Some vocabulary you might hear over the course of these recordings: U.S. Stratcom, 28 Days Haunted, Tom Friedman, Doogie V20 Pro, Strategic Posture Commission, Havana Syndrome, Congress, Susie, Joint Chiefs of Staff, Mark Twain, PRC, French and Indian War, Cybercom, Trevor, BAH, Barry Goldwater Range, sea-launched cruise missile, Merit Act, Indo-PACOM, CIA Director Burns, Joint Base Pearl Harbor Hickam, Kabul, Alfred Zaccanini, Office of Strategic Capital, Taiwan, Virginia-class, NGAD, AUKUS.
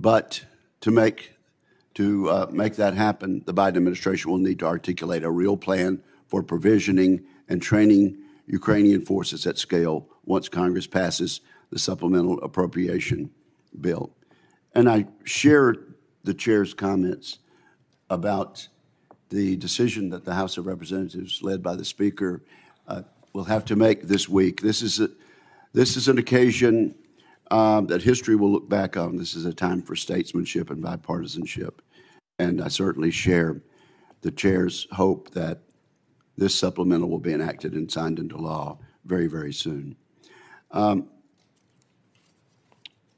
But to make that happen, the Biden administration will need to articulate a real plan for provisioning and training Ukrainian forces at scale once Congress passes the Supplemental Appropriation Bill. And I share the chair's comments about the decision that the House of Representatives, led by the Speaker, will have to make this week. This is an occasion that history will look back on. This is a time for statesmanship and bipartisanship. And I certainly share the chair's hope that this supplemental will be enacted and signed into law very, very soon.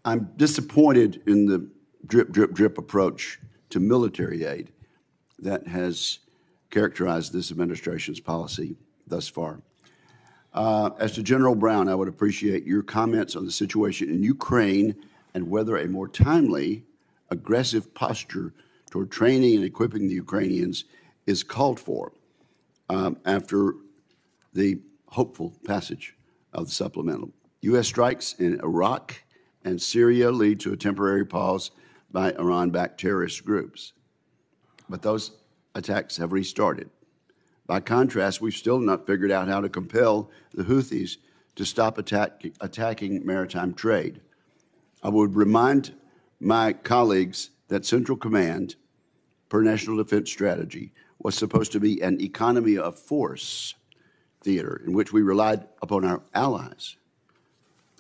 I'm disappointed in the drip approach to military aid that has characterized this administration's policy thus far. As to General Brown, I would appreciate your comments on the situation in Ukraine and whether a more timely, aggressive posture toward training and equipping the Ukrainians is called for after the hopeful passage of the supplemental. U.S. strikes in Iraq and Syria lead to a temporary pause by Iran-backed terrorist groups. But those attacks have restarted. By contrast, we've still not figured out how to compel the Houthis to stop attacking maritime trade. I would remind my colleagues that Central Command, per National Defense Strategy, was supposed to be an economy of force theater in which we relied upon our allies.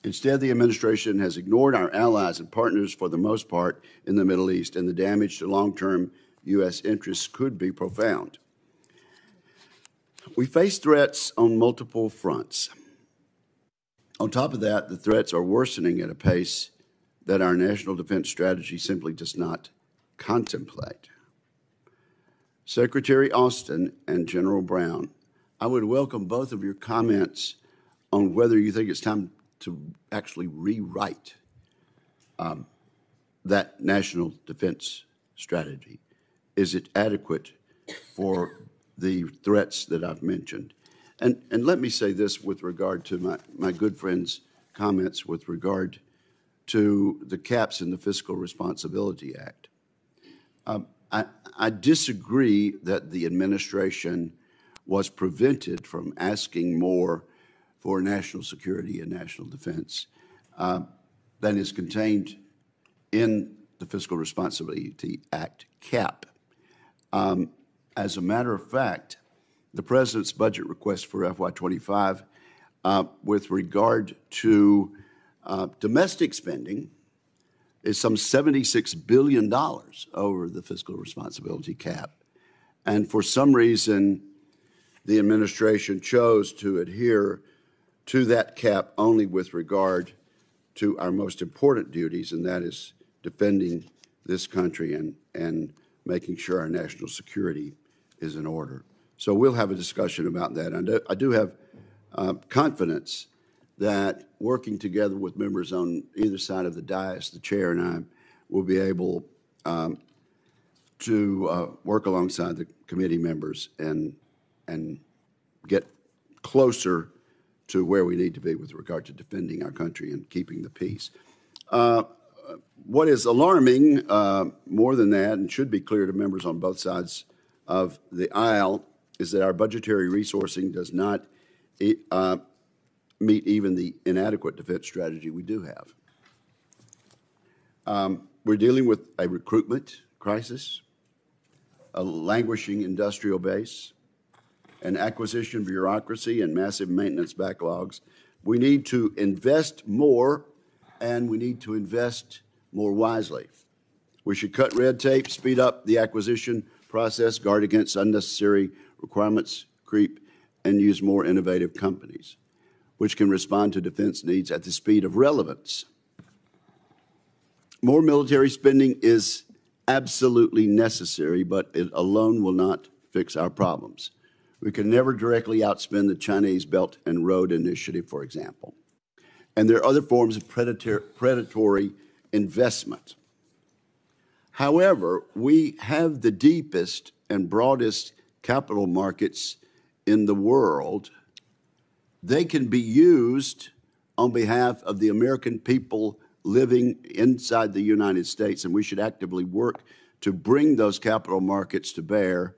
Instead, the administration has ignored our allies and partners for the most part in the Middle East, and the damage to long-term U.S. interests could be profound. We face threats on multiple fronts. On top of that, the threats are worsening at a pace that our National Defense Strategy simply does not contemplate. Secretary Austin and General Brown, I would welcome both of your comments on whether you think it's time to actually rewrite that National Defense Strategy. Is it adequate for the threats that I've mentioned? And let me say this with regard to my good friend's comments with regard to the caps in the Fiscal Responsibility Act. I disagree that the administration was prevented from asking more for national security and national defense than is contained in the Fiscal Responsibility Act cap. As a matter of fact, the President's budget request for FY25 with regard to domestic spending is some $76 billion over the fiscal responsibility cap. And for some reason, the administration chose to adhere to that cap only with regard to our most important duties, and that is defending this country and making sure our national security is in order. So we'll have a discussion about that. I do have confidence that working together with members on either side of the dais, the chair and I, will be able to work alongside the committee members and get closer to where we need to be with regard to defending our country and keeping the peace. What is alarming, more than that, and should be clear to members on both sides of the aisle, is that our budgetary resourcing does not meet even the inadequate defense strategy we do have. We're dealing with a recruitment crisis, a languishing industrial base, an acquisition bureaucracy, and massive maintenance backlogs. We need to invest more, and we need to invest more wisely. We should cut red tape, speed up the acquisition process, guard against unnecessary requirements creep, and use more innovative companies, which can respond to defense needs at the speed of relevance. More military spending is absolutely necessary, but it alone will not fix our problems. We can never directly outspend the Chinese Belt and Road Initiative, for example. And there are other forms of predatory investment. However, we have the deepest and broadest capital markets in the world. They can be used on behalf of the American people living inside the United States, and we should actively work to bring those capital markets to bear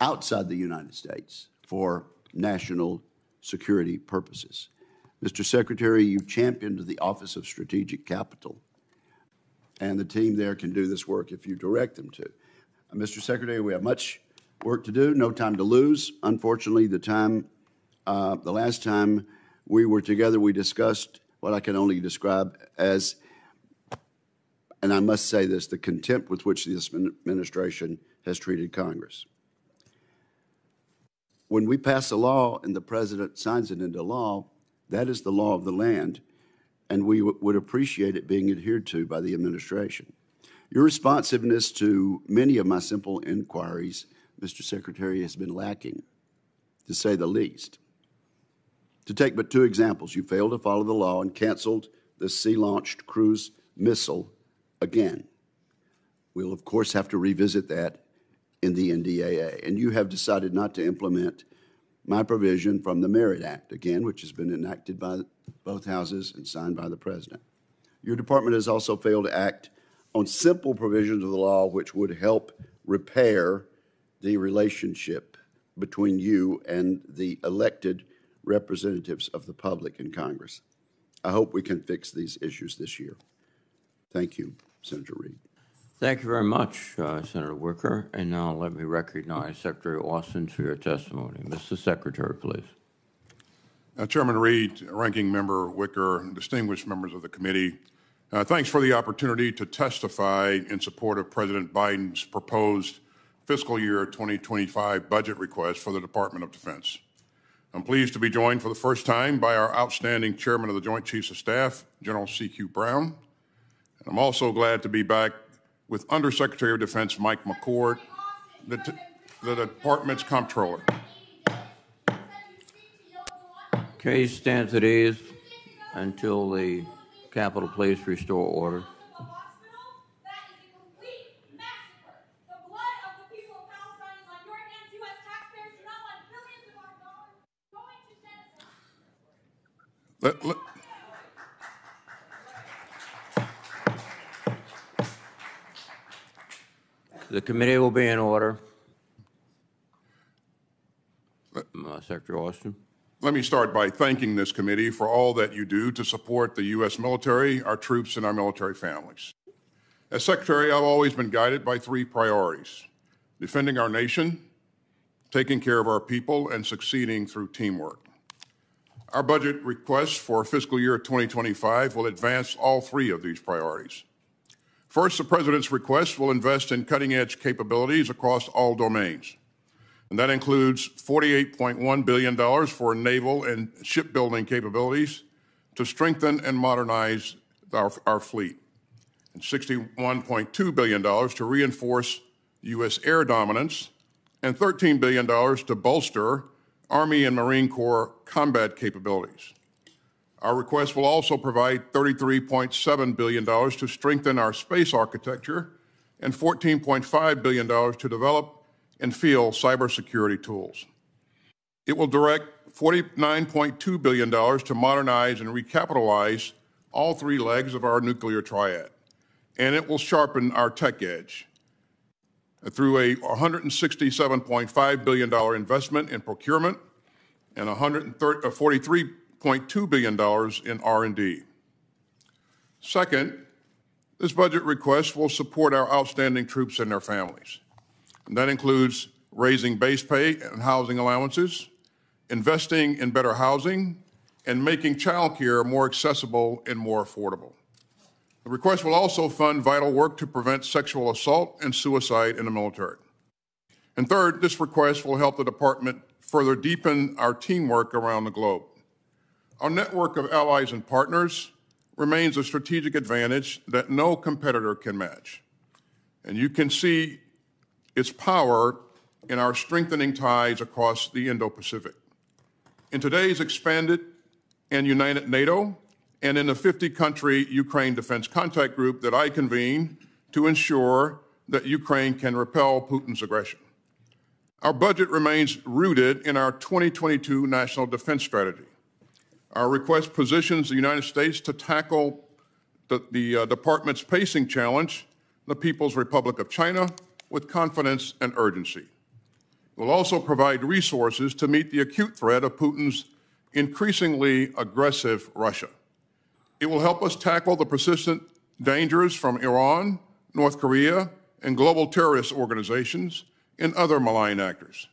outside the United States for national security purposes. Mr. Secretary, you championed the Office of Strategic Capital, and the team there can do this work if you direct them to. Mr. Secretary, we have much work to do, no time to lose. Unfortunately, the last time we were together, we discussed what I can only describe as, and I must say this, the contempt with which this administration has treated Congress. When we pass a law and the president signs it into law, that is the law of the land, and we would appreciate it being adhered to by the administration. Your responsiveness to many of my simple inquiries, Mr. Secretary, has been lacking, to say the least. To take but two examples, you failed to follow the law and canceled the sea-launched cruise missile again. We'll, of course, have to revisit that in the NDAA. And you have decided not to implement my provision from the Merit Act, again, which has been enacted by both houses and signed by the president. Your department has also failed to act on simple provisions of the law which would help repair the relationship between you and the elected representatives of the public in Congress. I hope we can fix these issues this year. Thank you, Senator Reid. Thank you very much, Senator Wicker. And now let me recognize Secretary Austin for your testimony. Mr. Secretary, please. Chairman Reid, Ranking Member Wicker, distinguished members of the committee, thanks for the opportunity to testify in support of President Biden's proposed fiscal year 2025 budget request for the Department of Defense. I'm pleased to be joined for the first time by our outstanding Chairman of the Joint Chiefs of Staff, General C.Q. Brown. And I'm also glad to be back with Undersecretary of Defense Mike McCord, the Department's Comptroller. Case stands at ease until the Capitol Police restore order. The committee will be in order. Secretary Austin. Let me start by thanking this committee for all that you do to support the U.S. military, our troops, and our military families. As Secretary, I've always been guided by three priorities: defending our nation, taking care of our people, and succeeding through teamwork. Our budget request for fiscal year 2025 will advance all three of these priorities. First, the President's request will invest in cutting-edge capabilities across all domains, and that includes $48.1 billion for naval and shipbuilding capabilities to strengthen and modernize our fleet, and $61.2 billion to reinforce U.S. air dominance, and $13 billion to bolster Army and Marine Corps combat capabilities. Our request will also provide $33.7 billion to strengthen our space architecture and $14.5 billion to develop and field cybersecurity tools. It will direct $49.2 billion to modernize and recapitalize all three legs of our nuclear triad, and it will sharpen our tech edge through a $167.5 billion investment in procurement and $143.2 billion in R&D. Second, this budget request will support our outstanding troops and their families. And that includes raising base pay and housing allowances, investing in better housing, and making child care more accessible and more affordable. The request will also fund vital work to prevent sexual assault and suicide in the military. And third, this request will help the department further deepen our teamwork around the globe. Our network of allies and partners remains a strategic advantage that no competitor can match. And you can see its power in our strengthening ties across the Indo-Pacific. In today's expanded and united NATO, and in the 50-country Ukraine Defense Contact Group that I convene to ensure that Ukraine can repel Putin's aggression. Our budget remains rooted in our 2022 National Defense Strategy. Our request positions the United States to tackle the department's pacing challenge, the People's Republic of China, with confidence and urgency. It will also provide resources to meet the acute threat of Putin's increasingly aggressive Russia. It will help us tackle the persistent dangers from Iran, North Korea, and global terrorist organizations and other malign actors.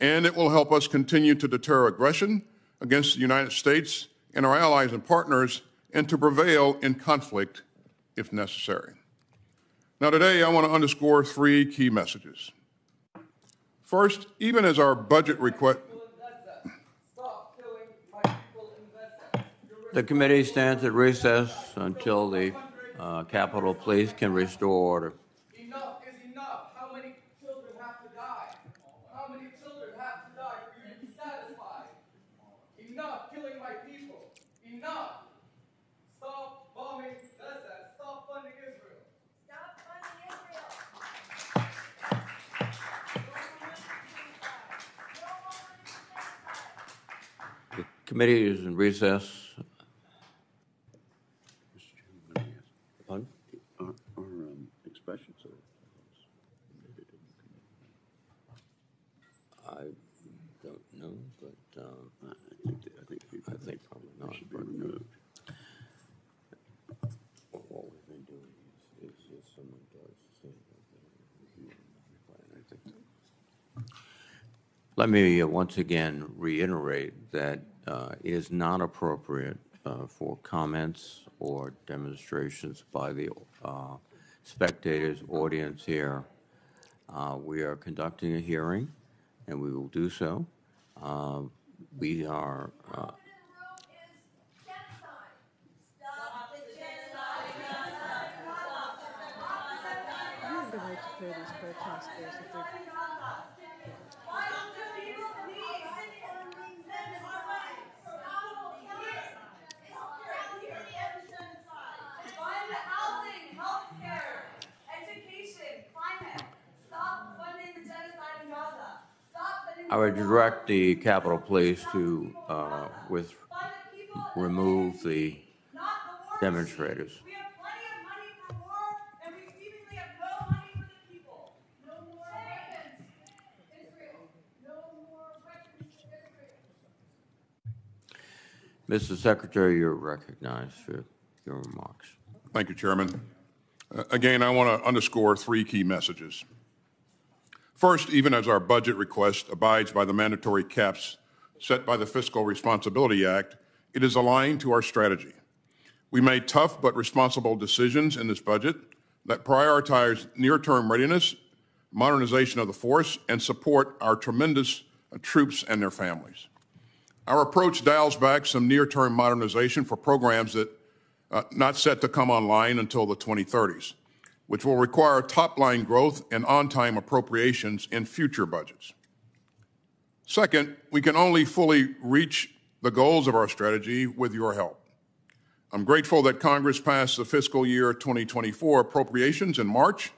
And it will help us continue to deter aggression against the United States and our allies and partners, and to prevail in conflict if necessary. Now today, I want to underscore three key messages. First, even as our budget request... The committee stands at recess until the Capitol Police can restore order. Enough is enough. How many children have to die? How many children have to die for you to be satisfied? Enough killing my people. Enough. Stop bombing Gaza. Stop funding Israel. Stop funding Israel. The committee is in recess. Let me once again reiterate that it is not appropriate for comments or demonstrations by the spectators, audience here. We are conducting a hearing, and we will do so. We are... I would direct the Capitol Police to remove the demonstrators. We have plenty of money for war, and we seemingly have no money for the people. No more weapons to Israel. No more weapons to Israel. Mr. Secretary, you're recognized for your remarks. Thank you, Chairman. Again, I want to underscore three key messages. First, even as our budget request abides by the mandatory caps set by the Fiscal Responsibility Act, it is aligned to our strategy. We made tough but responsible decisions in this budget that prioritize near-term readiness, modernization of the force, and support our tremendous troops and their families. Our approach dials back some near-term modernization for programs that not set to come online until the 2030s. Which will require top-line growth and on-time appropriations in future budgets. Second, we can only fully reach the goals of our strategy with your help. I'm grateful that Congress passed the fiscal year 2024 appropriations in March,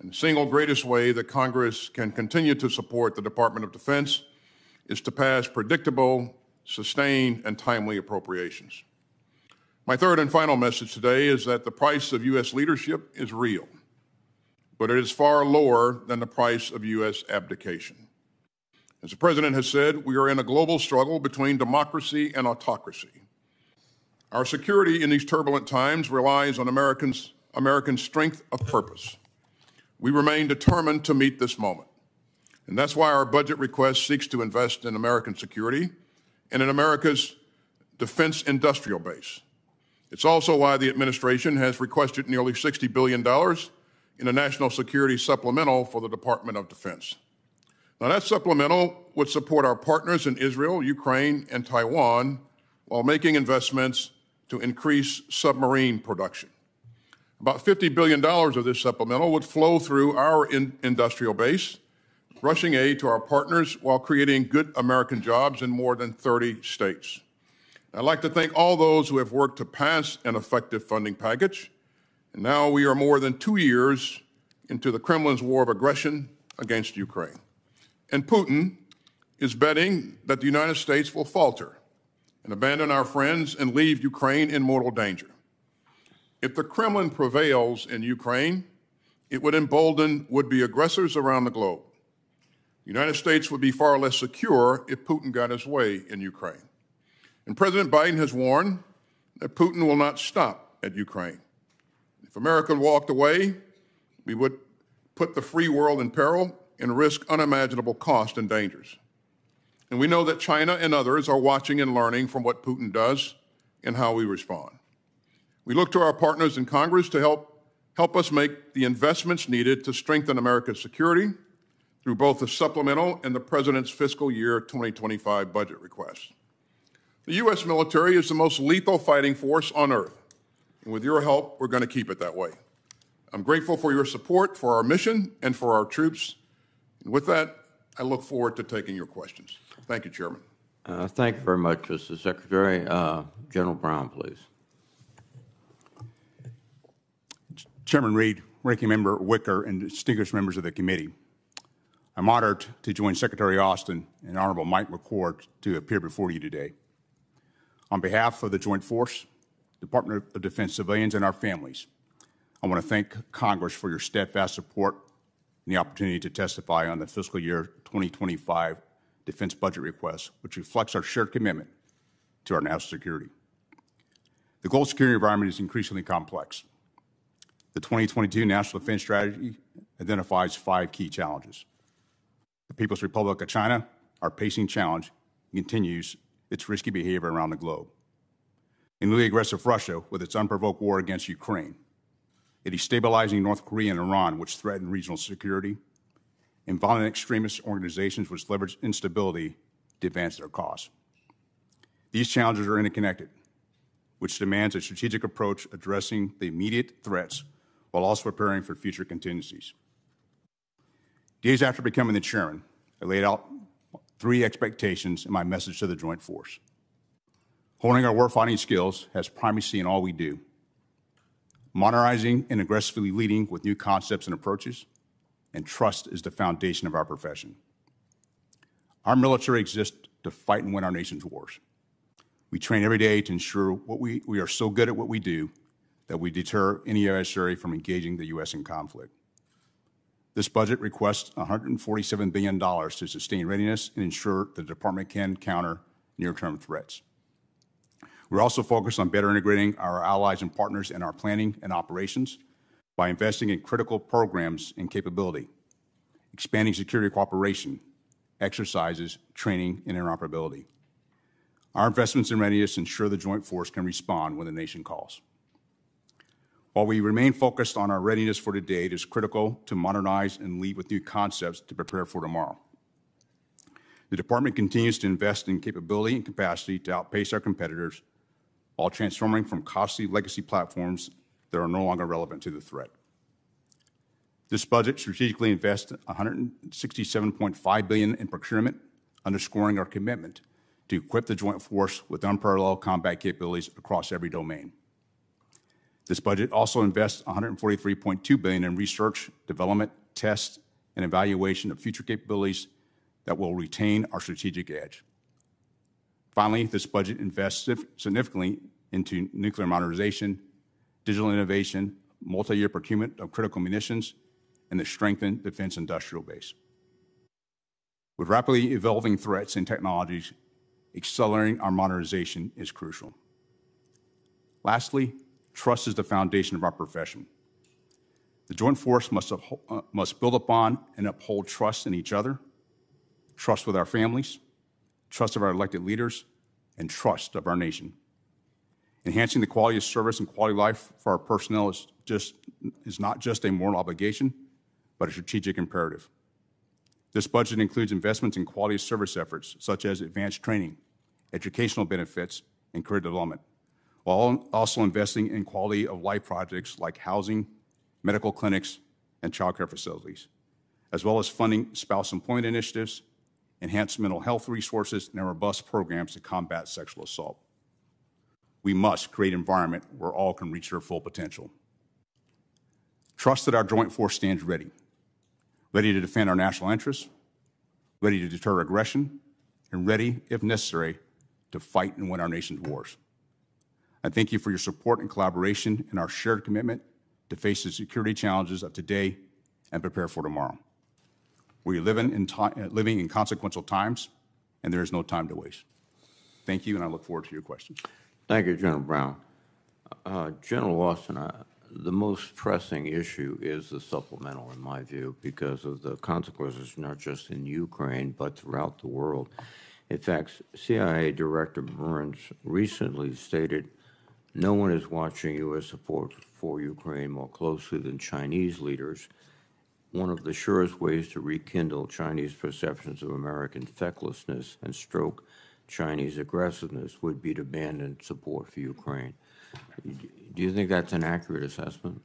and the single greatest way that Congress can continue to support the Department of Defense is to pass predictable, sustained, and timely appropriations. My third and final message today is that the price of U.S. leadership is real, but it is far lower than the price of U.S. abdication. As the President has said, we are in a global struggle between democracy and autocracy. Our security in these turbulent times relies on American strength of purpose. We remain determined to meet this moment, and that's why our budget request seeks to invest in American security and in America's defense industrial base. It's also why the administration has requested nearly $60 billion in a national security supplemental for the Department of Defense. Now, that supplemental would support our partners in Israel, Ukraine, and Taiwan while making investments to increase submarine production. About $50 billion of this supplemental would flow through our industrial base, rushing aid to our partners while creating good American jobs in more than 30 states. I'd like to thank all those who have worked to pass an effective funding package. And now we are more than 2 years into the Kremlin's war of aggression against Ukraine. And Putin is betting that the United States will falter and abandon our friends and leave Ukraine in mortal danger. If the Kremlin prevails in Ukraine, it would embolden would-be aggressors around the globe. The United States would be far less secure if Putin got his way in Ukraine. And President Biden has warned that Putin will not stop at Ukraine. If America walked away, we would put the free world in peril and risk unimaginable costs and dangers. And we know that China and others are watching and learning from what Putin does and how we respond. We look to our partners in Congress to help us make the investments needed to strengthen America's security through both the supplemental and the President's fiscal year 2025 budget request. The U.S. military is the most lethal fighting force on earth, and with your help, we're going to keep it that way. I'm grateful for your support for our mission and for our troops. And with that, I look forward to taking your questions. Thank you, Chairman. Thank you very much, Mr. Secretary. General Brown, please. Chairman Reed, Ranking Member Wicker, and distinguished members of the committee. I'm honored to join Secretary Austin and Honorable Mike McCord to appear before you today. On behalf of the Joint Force, Department of Defense civilians, and our families, I want to thank Congress for your steadfast support and the opportunity to testify on the fiscal year 2025 defense budget request, which reflects our shared commitment to our national security. The global security environment is increasingly complex. The 2022 National Defense Strategy identifies 5 key challenges. The People's Republic of China, our pacing challenge, continues its risky behavior around the globe. And newly aggressive Russia, with its unprovoked war against Ukraine, it is destabilizing North Korea and Iran, which threaten regional security, and violent extremist organizations which leverage instability to advance their cause. These challenges are interconnected, which demands a strategic approach addressing the immediate threats while also preparing for future contingencies. Days after becoming the chairman, I laid out 3 expectations in my message to the Joint Force. Honing our warfighting skills has primacy in all we do. Modernizing and aggressively leading with new concepts and approaches, and trust is the foundation of our profession. Our military exists to fight and win our nation's wars. We train every day to ensure we are so good at what we do that we deter any adversary from engaging the U.S. in conflict. This budget requests $147 billion to sustain readiness and ensure the department can counter near-term threats. We're also focused on better integrating our allies and partners in our planning and operations by investing in critical programs and capability, expanding security cooperation, exercises, training, and interoperability. Our investments in readiness ensure the Joint Force can respond when the nation calls. While we remain focused on our readiness for today, it is critical to modernize and lead with new concepts to prepare for tomorrow. The Department continues to invest in capability and capacity to outpace our competitors while transforming from costly legacy platforms that are no longer relevant to the threat. This budget strategically invests $167.5 billion in procurement, underscoring our commitment to equip the Joint Force with unparalleled combat capabilities across every domain. This budget also invests $143.2 billion in research, development, tests, and evaluation of future capabilities that will retain our strategic edge. Finally, this budget invests significantly into nuclear modernization, digital innovation, multi-year procurement of critical munitions, and the strengthened defense industrial base. With rapidly evolving threats and technologies, accelerating our modernization is crucial. Lastly, trust is the foundation of our profession. The Joint Force must build upon and uphold trust in each other, trust with our families, trust of our elected leaders, and trust of our nation. Enhancing the quality of service and quality of life for our personnel is not just a moral obligation, but a strategic imperative. This budget includes investments in quality of service efforts, such as advanced training, educational benefits, and career development, while also investing in quality of life projects like housing, medical clinics, and child care facilities, as well as funding spouse employment initiatives, enhanced mental health resources, and robust programs to combat sexual assault. We must create an environment where all can reach their full potential. Trust that our Joint Force stands ready to defend our national interests, ready to deter aggression, and ready, if necessary, to fight and win our nation's wars. I thank you for your support and collaboration in our shared commitment to face the security challenges of today and prepare for tomorrow. We are living in consequential times, and there is no time to waste. Thank you, and I look forward to your questions. Thank you, General Brown. General Austin, the most pressing issue is the supplemental, in my view, because of the consequences not just in Ukraine but throughout the world. In fact, CIA Director Burns recently stated, "No one is watching U.S. support for Ukraine more closely than Chinese leaders. One of the surest ways to rekindle Chinese perceptions of American fecklessness and stroke Chinese aggressiveness would be to abandon support for Ukraine." Do you think that's an accurate assessment?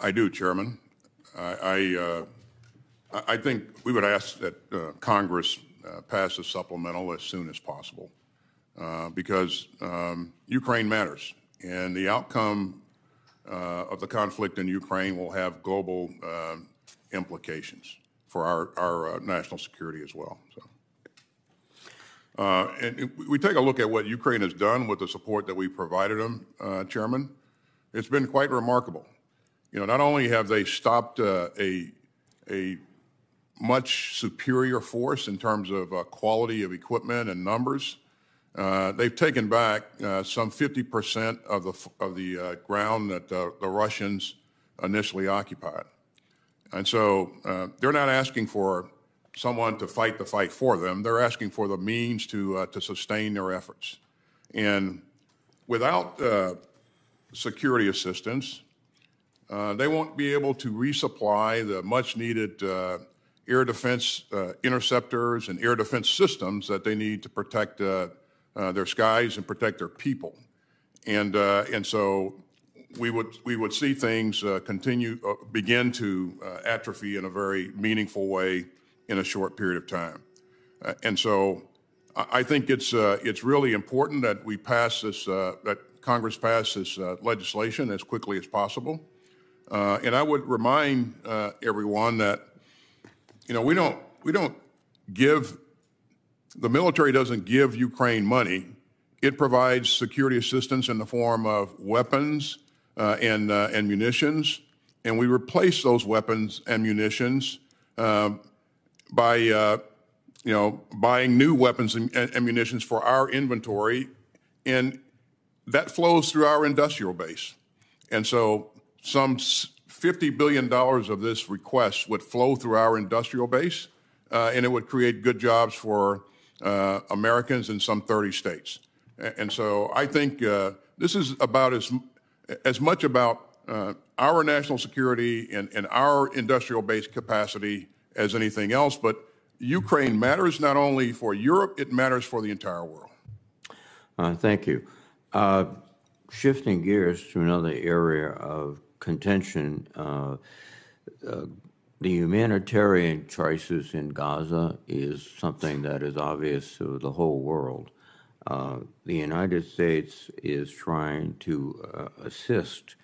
I do, Chairman. I think we would ask that Congress pass a supplemental as soon as possible because Ukraine matters, and the outcome of the conflict in Ukraine will have global implications for our national security as well. So. And we take a look at what Ukraine has done with the support that we provided them, Chairman. It's been quite remarkable. You know, not only have they stopped a much superior force in terms of quality of equipment and numbers, they've taken back some 50% of the ground that the Russians initially occupied. And so they're not asking for someone to fight the fight for them. They're asking for the means to sustain their efforts. And without security assistance, they won't be able to resupply the much-needed air defense interceptors and air defense systems that they need to protect their skies and protect their people. And so we would see things begin to atrophy in a very meaningful way in a short period of time. And so I think it's really important that we pass this, that Congress pass this legislation as quickly as possible. And I would remind everyone that, you know, the military doesn't give Ukraine money. It provides security assistance in the form of weapons and munitions. And we replace those weapons and munitions by buying new weapons and munitions for our inventory, and that flows through our industrial base. And so some $50 billion of this request would flow through our industrial base, and it would create good jobs for Americans in some 30 states. And so I think this is about as much about our national security and our industrial base capacity as anything else, but Ukraine matters not only for Europe, it matters for the entire world. Thank you. Shifting gears to another area of contention, the humanitarian crisis in Gaza is something that is obvious to the whole world. The United States is trying to assist.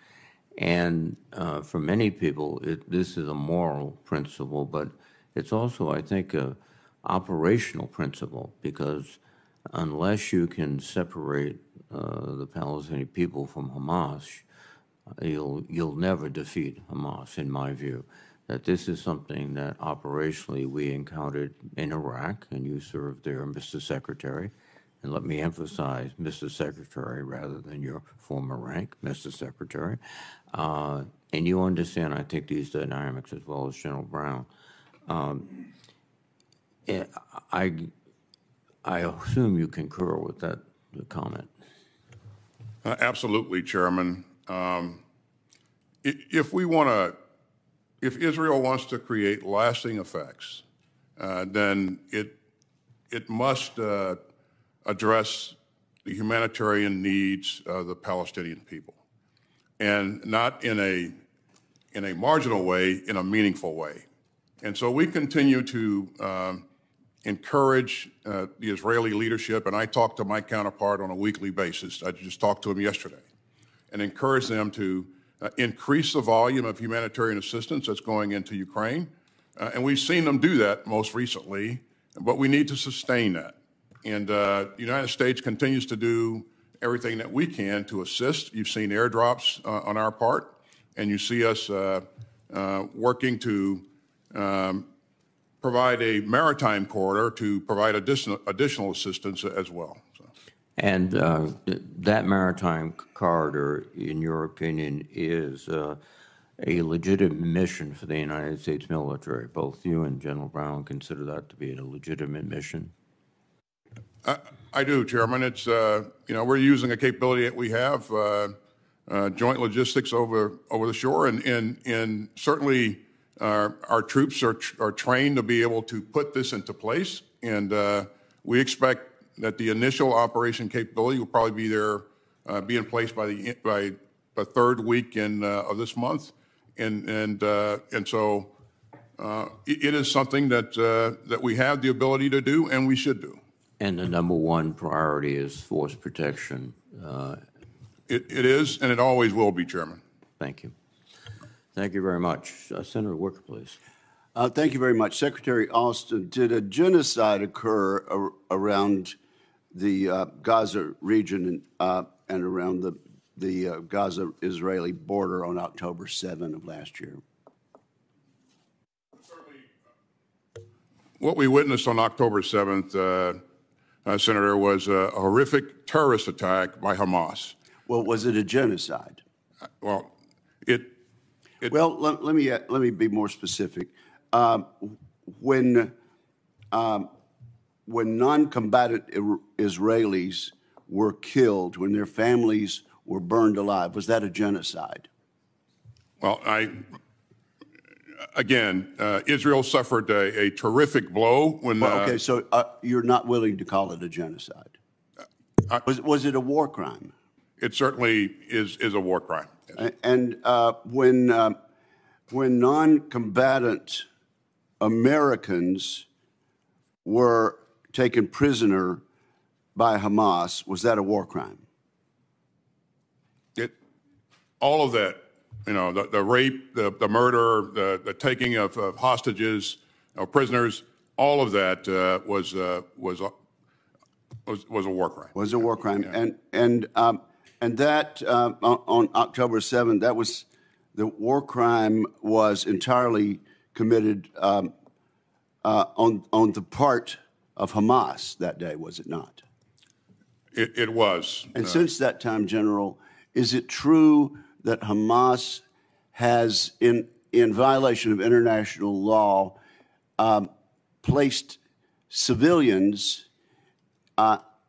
And for many people, this is a moral principle, but it's also, I think, an operational principle, because unless you can separate the Palestinian people from Hamas, you'll never defeat Hamas, in my view. That this is something that operationally we encountered in Iraq, and you served there, Mr. Secretary. And let me emphasize, Mr. Secretary, rather than your former rank, Mr. Secretary. And you understand, I think, these dynamics as well as General Brown. I assume you concur with that comment. Absolutely, Chairman. If Israel wants to create lasting effects, then it must address the humanitarian needs of the Palestinian people, and not in a marginal way, in a meaningful way. And so we continue to encourage the Israeli leadership, and I talk to my counterpart on a weekly basis. I just talked to him yesterday, and encourage them to increase the volume of humanitarian assistance that's going into Ukraine. And we've seen them do that most recently, but we need to sustain that. And the United States continues to do everything that we can to assist. You've seen airdrops on our part, and you see us working to provide a maritime corridor to provide additional assistance as well. So. And that maritime corridor, in your opinion, is a legitimate mission for the United States military. Both you and General Brown consider that to be a legitimate mission? I do, Chairman. It's, we're using a capability that we have, joint logistics over the shore, and certainly our troops are trained to be able to put this into place, and we expect that the initial operation capability will probably be there, be in place by the third week of this month, and so it is something that that we have the ability to do, and we should do. And the number one priority is force protection. It is, and it always will be, Chairman. Thank you. Thank you very much. Senator Wicker, please. Thank you very much. Secretary Austin, did a genocide occur around the Gaza region and around the Gaza-Israeli border on October 7 of last year? What we witnessed on October 7th, Senator, was a horrific terrorist attack by Hamas. Well, was it a genocide? Well, let me be more specific. When non-combatant Israelis were killed, when their families were burned alive, was that a genocide? Well, Israel suffered a terrific blow when. So you're not willing to call it a genocide. Was it a war crime? It certainly is a war crime. Yes. And when non-combatant Americans were taken prisoner by Hamas, was that a war crime? All of that. You know, the rape, the murder, the taking of hostages, prisoners, all of that was a war crime. Was a war crime, yeah. And that on October 7th, that was the war crime was entirely committed on the part of Hamas that day, was it not? It was. And since that time, General, is it true that Hamas has, in violation of international law, placed civilians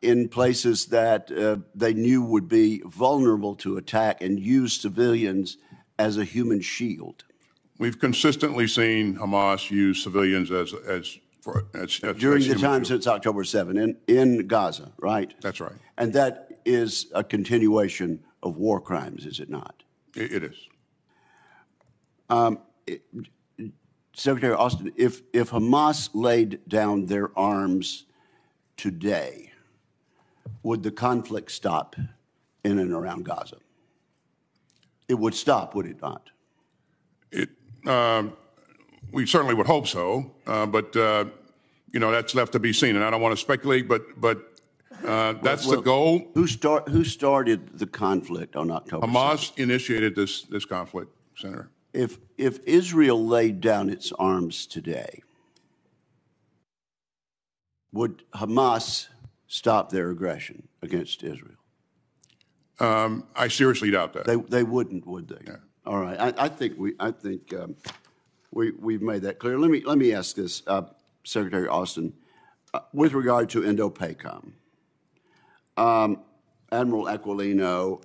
in places that they knew would be vulnerable to attack and used civilians as a human shield? We've consistently seen Hamas use civilians as during the time shield. Since October 7 in Gaza, right? That's right. And that is a continuation of war crimes, is it not? It is. Secretary Austin, if Hamas laid down their arms today, would the conflict stop in and around Gaza? It would stop, would it not? We certainly would hope so, but that's left to be seen, and I don't want to speculate, but that's the goal. Who started the conflict on October 7th? Hamas initiated this conflict, Senator. If Israel laid down its arms today, would Hamas stop their aggression against Israel? I seriously doubt that. They wouldn't, would they? Yeah. All right. I think we've made that clear. Let me ask this, Secretary Austin, with regard to Indo-PACOM. Admiral Aquilino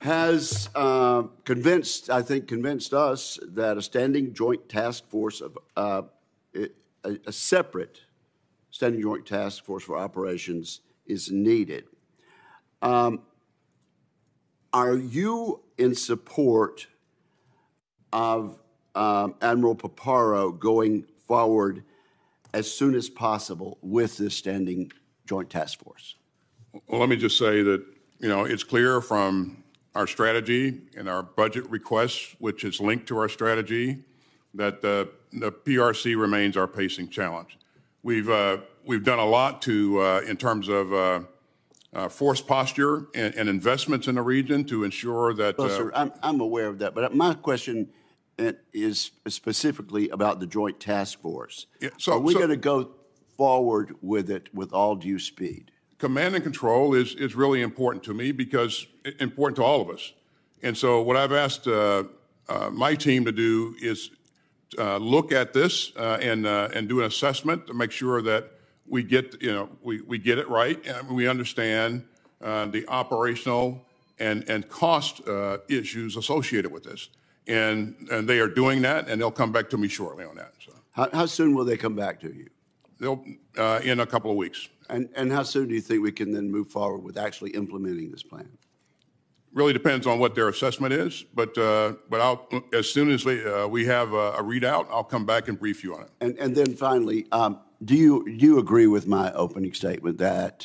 has convinced us that a standing joint task force of a separate standing joint task force for operations is needed. Are you in support of Admiral Paparo going forward as soon as possible with this standing joint task force? Well, let me just say that, it's clear from our strategy and our budget requests, which is linked to our strategy, that the PRC remains our pacing challenge. We've done a lot in terms of force posture and investments in the region to ensure that... Well, sir, I'm aware of that, but my question is specifically about the Joint Task Force. Yeah, so, are we going to go forward with it with all due speed? Command and control is really important to me because it's important to all of us. And so what I've asked my team to do is look at this and do an assessment to make sure that we get, we get it right and we understand the operational and cost issues associated with this. And they are doing that, and they'll come back to me shortly on that. So. How soon will they come back to you? They'll in a couple of weeks. And how soon do you think we can then move forward with actually implementing this plan? Really depends on what their assessment is, but I'll, as soon as we have a readout, I'll come back and brief you on it. And then finally, do you agree with my opening statement that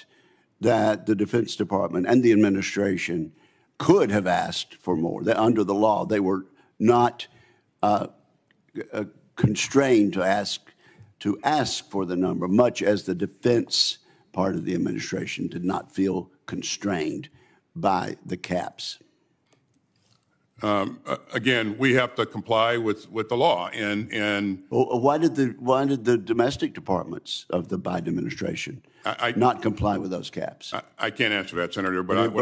the Defense Department and the administration could have asked for more? That under the law, they were not constrained to ask for the number, much as the defense part of the administration did not feel constrained by the caps. Again, we have to comply with the law, and well, why did the domestic departments of the Biden administration not comply with those caps? I can't answer that, Senator. But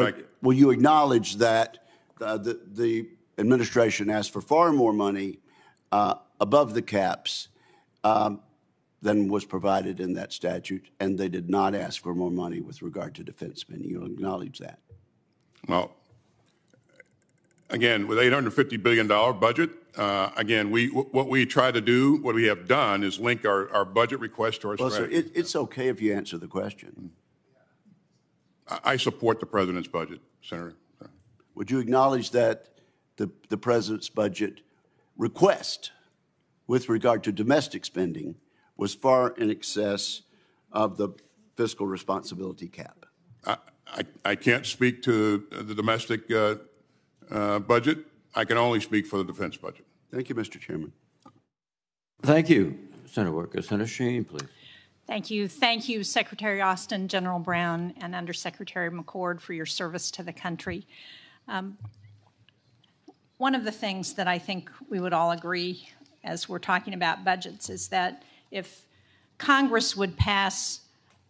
you acknowledge that the administration asked for far more money above the caps than was provided in that statute, and they did not ask for more money with regard to defense spending. You acknowledge that? Well, again, with $850 billion budget, again, what we have done is link our budget request to our strategy. Sir, it's okay if you answer the question. I support the president's budget, Senator. Would you acknowledge that the president's budget request with regard to domestic spending was far in excess of the fiscal responsibility cap? I can't speak to the domestic budget. I can only speak for the defense budget. Thank you, Mr. Chairman. Thank you, Senator Worker. Senator Sheen, please. Thank you. Thank you, Secretary Austin, General Brown, and Undersecretary McCord for your service to the country. One of the things that I think we would all agree as we're talking about budgets is that if Congress would pass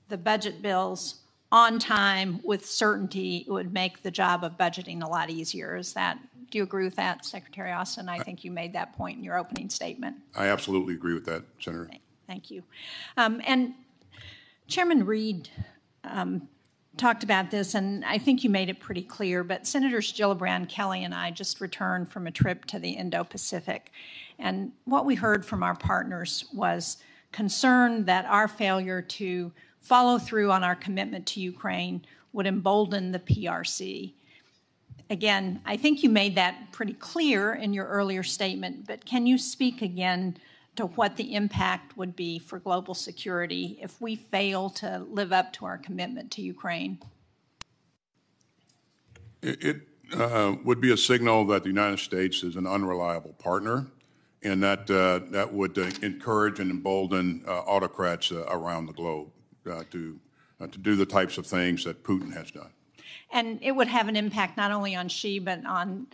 the budget bills on time with certainty, it would make the job of budgeting a lot easier. Do you agree with that, Secretary Austin? I think you made that point in your opening statement. I absolutely agree with that, Senator. Thank you. And Chairman Reid talked about this, and I think you made it pretty clear, but Senators Gillibrand, Kelly, and I just returned from a trip to the Indo-Pacific. And what we heard from our partners was concern that our failure to follow through on our commitment to Ukraine would embolden the PRC. Again, I think you made that pretty clear in your earlier statement, but can you speak again to what the impact would be for global security if we fail to live up to our commitment to Ukraine? It would be a signal that the United States is an unreliable partner, and that would encourage and embolden autocrats around the globe to do the types of things that Putin has done. And it would have an impact not only on Xi, but on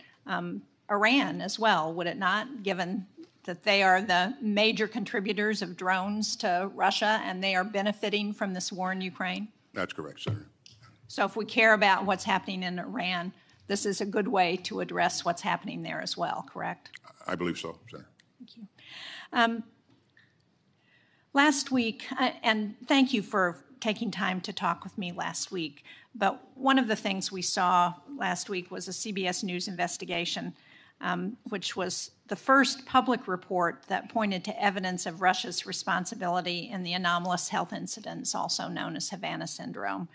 Iran as well, would it not, given that they are the major contributors of drones to Russia and they are benefiting from this war in Ukraine? That's correct, Senator. So if we care about what's happening in Iran, this is a good way to address what's happening there as well, correct? I believe so, Senator. Thank you. Last week, and thank you for taking time to talk with me last week, but one of the things we saw last week was a CBS News investigation, which was the first public report that pointed to evidence of Russia's responsibility in the anomalous health incidents, also known as Havana syndrome.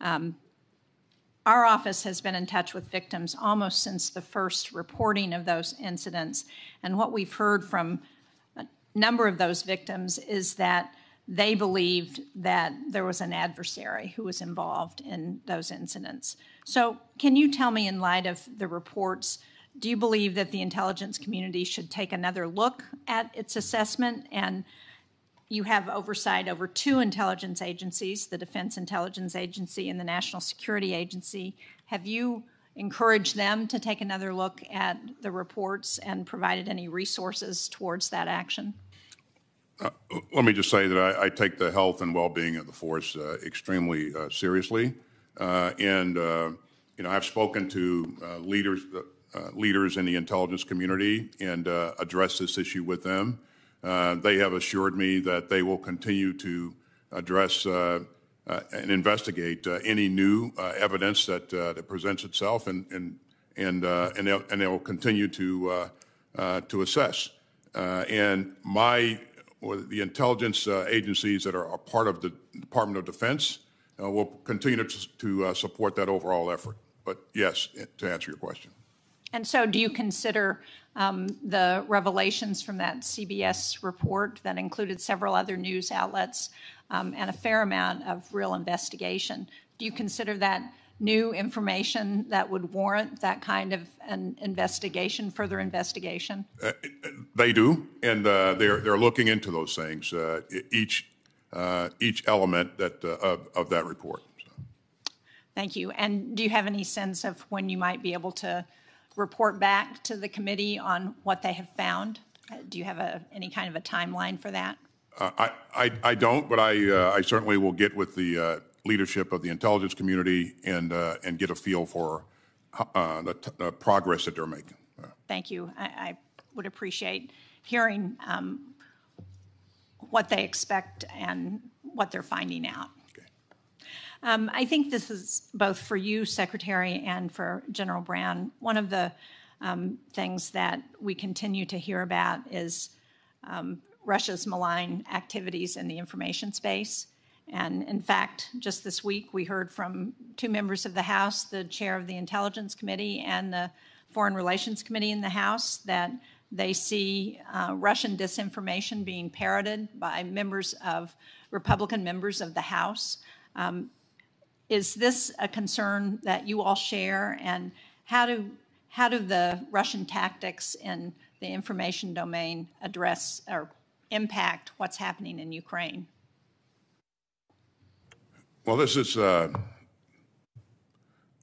Our office has been in touch with victims almost since the first reporting of those incidents, and what we've heard from number of those victims is that they believed that there was an adversary who was involved in those incidents. So can you tell me, in light of the reports, do you believe that the intelligence community should take another look at its assessment? And You have oversight over two intelligence agencies, the Defense Intelligence Agency and the National Security Agency. Have you encouraged them to take another look at the reports and provided any resources towards that action? Let me just say that I take the health and well-being of the force extremely seriously. And I've spoken to leaders in the intelligence community and addressed this issue with them. They have assured me that they will continue to address and investigate any new evidence that presents itself, and they will continue to assess. The intelligence agencies that are a part of the Department of Defense will continue to support that overall effort. But yes, to answer your question. And so do you consider the revelations from that CBS report that included several other news outlets and a fair amount of real investigation, do you consider that new information that would warrant that kind of an investigation, further investigation? They do, and they're looking into those things, each element that of that report. So. Thank you. And do you have any sense of when you might be able to report back to the committee on what they have found? Do you have any kind of a timeline for that? I don't, but I certainly will get with the leadership of the intelligence community and get a feel for the progress that they're making. Thank you. I would appreciate hearing what they expect and what they're finding out. I think this is both for you, Secretary, and for General Brown. One of the things that we continue to hear about is Russia's malign activities in the information space. And in fact, just this week, we heard from two members of the House, the chair of the Intelligence Committee and the Foreign Relations Committee in the House, that they see Russian disinformation being parroted by Republican members of the House. Is this a concern that you all share, and how do the Russian tactics in the information domain address or impact what's happening in Ukraine? Well, this is the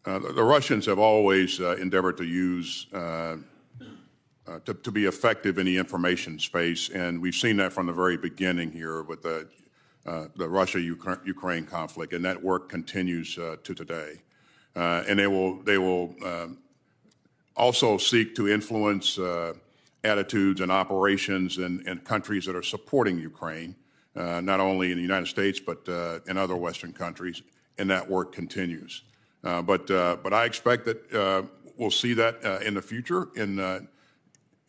Russians have always endeavored to use to be effective in the information space, and we've seen that from the very beginning here with the Russia-Ukraine conflict, and that work continues to today. And they will also seek to influence attitudes and operations in countries that are supporting Ukraine, not only in the United States but in other Western countries. And that work continues. But I expect that we'll see that in the future, and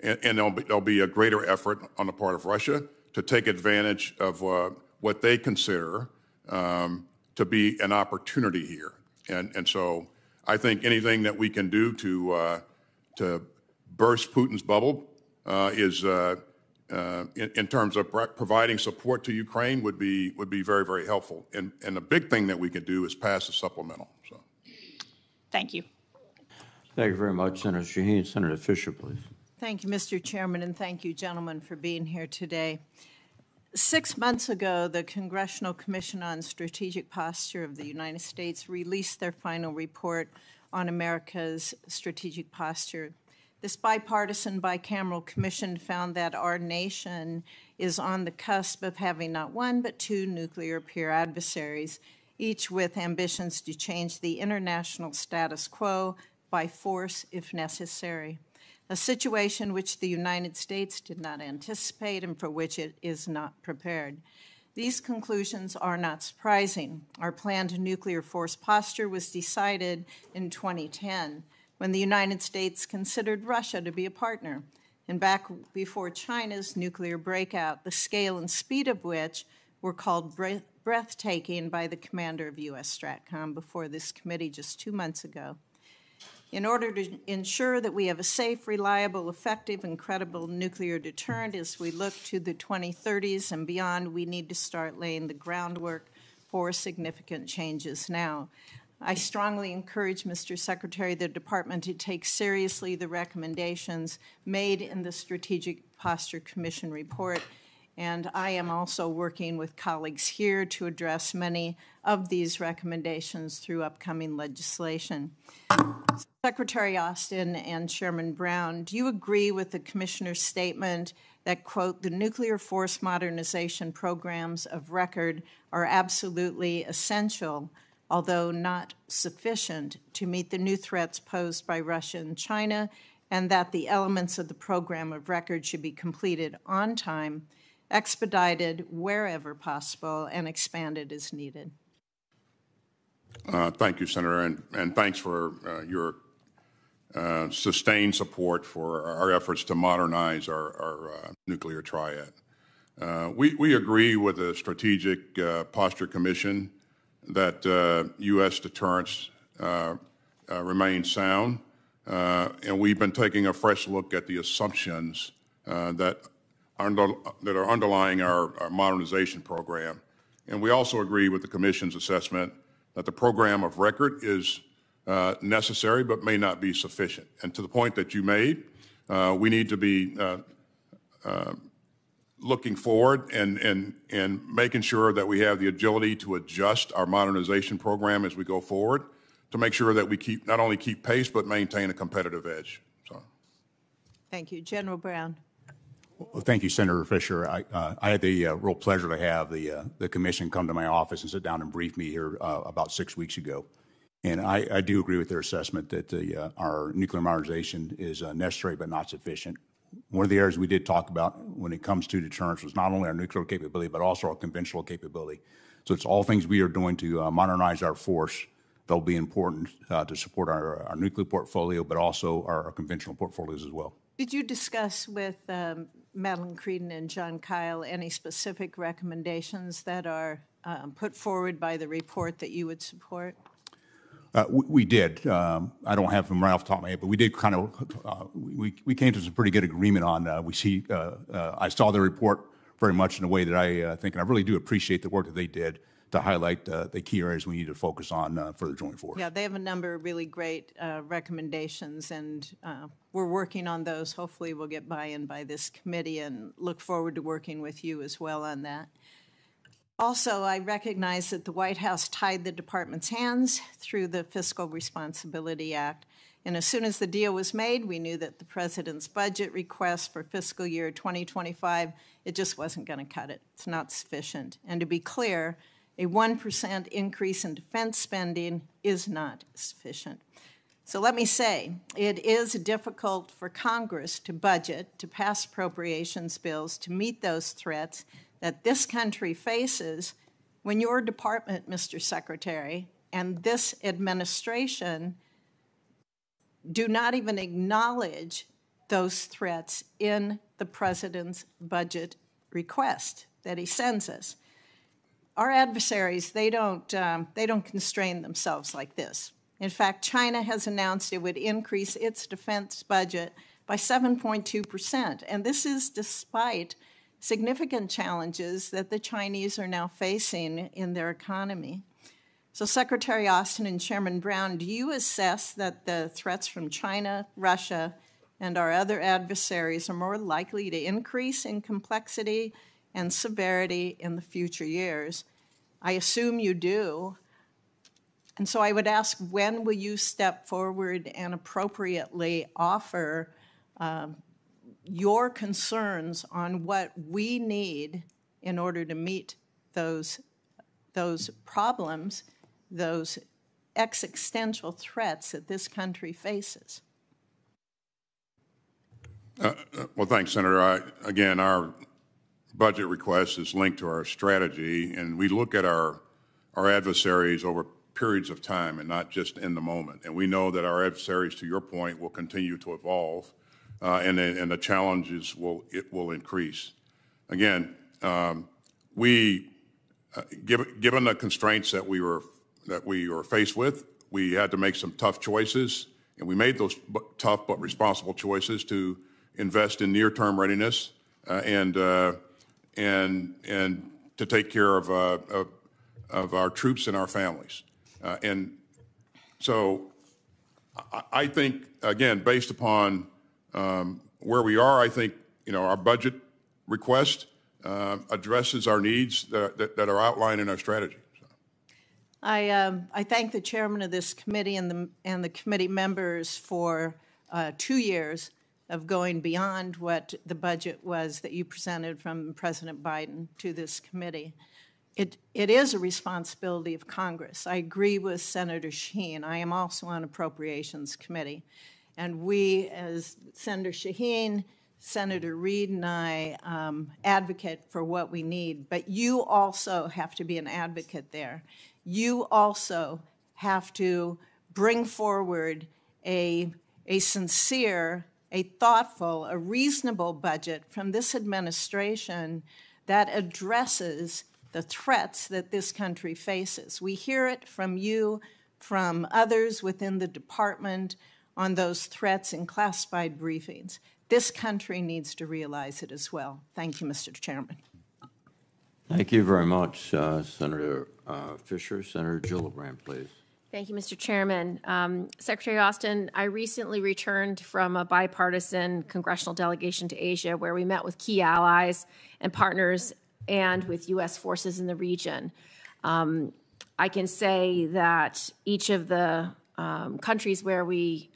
there'll be a greater effort on the part of Russia to take advantage of what they consider to be an opportunity here. And so I think anything that we can do to burst Putin's bubble in terms of providing support to Ukraine would be very, very helpful. And the big thing that we can do is pass the supplemental. So. Thank you. Thank you very much, Senator Shaheen. Senator Fisher, please. Thank you, Mr. Chairman, and thank you, gentlemen, for being here today. 6 months ago, the Congressional Commission on Strategic Posture of the United States released their final report on America's strategic posture. This bipartisan, bicameral commission found that our nation is on the cusp of having not one but two nuclear peer adversaries, each with ambitions to change the international status quo by force if necessary. A situation which the United States did not anticipate and for which it is not prepared. These conclusions are not surprising. Our planned nuclear force posture was decided in 2010 when the United States considered Russia to be a partner, and back before China's nuclear breakout, the scale and speed of which were called breathtaking by the commander of U.S. STRATCOM before this committee just 2 months ago. In order to ensure that we have a safe, reliable, effective, and credible nuclear deterrent as we look to the 2030s and beyond, we need to start laying the groundwork for significant changes now. I strongly encourage, Mr. Secretary, the Department to take seriously the recommendations made in the Strategic Posture Commission report And I am also working with colleagues here to address many of these recommendations through upcoming legislation. Secretary Austin and Chairman Brown, do you agree with the Commissioner's statement that, quote, the nuclear force modernization programs of record are absolutely essential, although not sufficient, to meet the new threats posed by Russia and China, and that the elements of the program of record should be completed on time, expedited wherever possible, and expanded as needed? Thank you, Senator, and thanks for your sustained support for our efforts to modernize our nuclear triad. We agree with the Strategic Posture Commission that U.S. deterrence remains sound, and we've been taking a fresh look at the assumptions that are underlying our modernization program. And we also agree with the Commission's assessment that the program of record is necessary but may not be sufficient. And to the point that you made, we need to be looking forward and making sure that we have the agility to adjust our modernization program as we go forward to make sure that we not only keep pace but maintain a competitive edge. So. Thank you. General Brown. Well, thank you, Senator Fisher. I had the real pleasure to have the Commission come to my office and sit down and brief me here about 6 weeks ago. And I do agree with their assessment that our nuclear modernization is necessary but not sufficient. One of the areas we did talk about when it comes to deterrence was not only our nuclear capability but also our conventional capability. So it's all things we are doing to modernize our force that will be important to support our nuclear portfolio but also our conventional portfolios as well. Did you discuss with Madeline Creedon and John Kyle any specific recommendations that are put forward by the report that you would support? We did. I don't have them right off the top of my head, but we did kind of, we came to some pretty good agreement on, I saw the report very much in a way that I think, and I really do appreciate the work that they did to highlight the key areas we need to focus on for the joint force. Yeah, they have a number of really great recommendations, and we're working on those. Hopefully we'll get buy-in by this committee and look forward to working with you as well on that. Also, I recognize that the White House tied the department's hands through the Fiscal Responsibility Act. And as soon as the deal was made, we knew that the president's budget request for fiscal year 2025, it just wasn't going to cut it. It's not sufficient. And to be clear, a 1% increase in defense spending is not sufficient. So let me say, it is difficult for Congress to budget, to pass appropriations bills, to meet those threats that this country faces when your department, Mr. Secretary, and this administration do not even acknowledge those threats in the president's budget request that he sends us. Our adversaries, they don't constrain themselves like this. In fact, China has announced it would increase its defense budget by 7.2%, and this is despite significant challenges that the Chinese are now facing in their economy. So Secretary Austin and Chairman Brown, do you assess that the threats from China, Russia, and our other adversaries are more likely to increase in complexity and severity in the future years? I assume you do. And so I would ask, when will you step forward and appropriately offer your concerns on what we need in order to meet those problems, those existential threats that this country faces? Well, thanks, Senator. Again, our budget request is linked to our strategy, and we look at our adversaries over periods of time and not just in the moment. And we know that our adversaries, to your point, will continue to evolve, and the challenges will increase. Again, given the constraints that we were faced with, we had to make some tough choices, and we made those tough but responsible choices to invest in near-term readiness and to take care of our troops and our families. And so I think, again, based upon where we are, I think, you know, our budget request addresses our needs that are outlined in our strategy. So. I thank the chairman of this committee and the committee members for 2 years of going beyond what the budget was that you presented from President Biden to this committee. It is a responsibility of Congress. I agree with Senator Shaheen. I am also on Appropriations Committee. And we, as Senator Shaheen, Senator Reid, and I, advocate for what we need. But you also have to be an advocate there. You also have to bring forward a sincere, a thoughtful, a reasonable budget from this administration that addresses the threats that this country faces. We hear it from you, from others within the department on those threats in classified briefings. This country needs to realize it as well. Thank you, Mr. Chairman. Thank you very much, Senator Fisher. Senator Gillibrand, please. Thank you, Mr. Chairman. Secretary Austin, I recently returned from a bipartisan congressional delegation to Asia where we met with key allies and partners and with U.S. forces in the region. I can say that each of the countries where we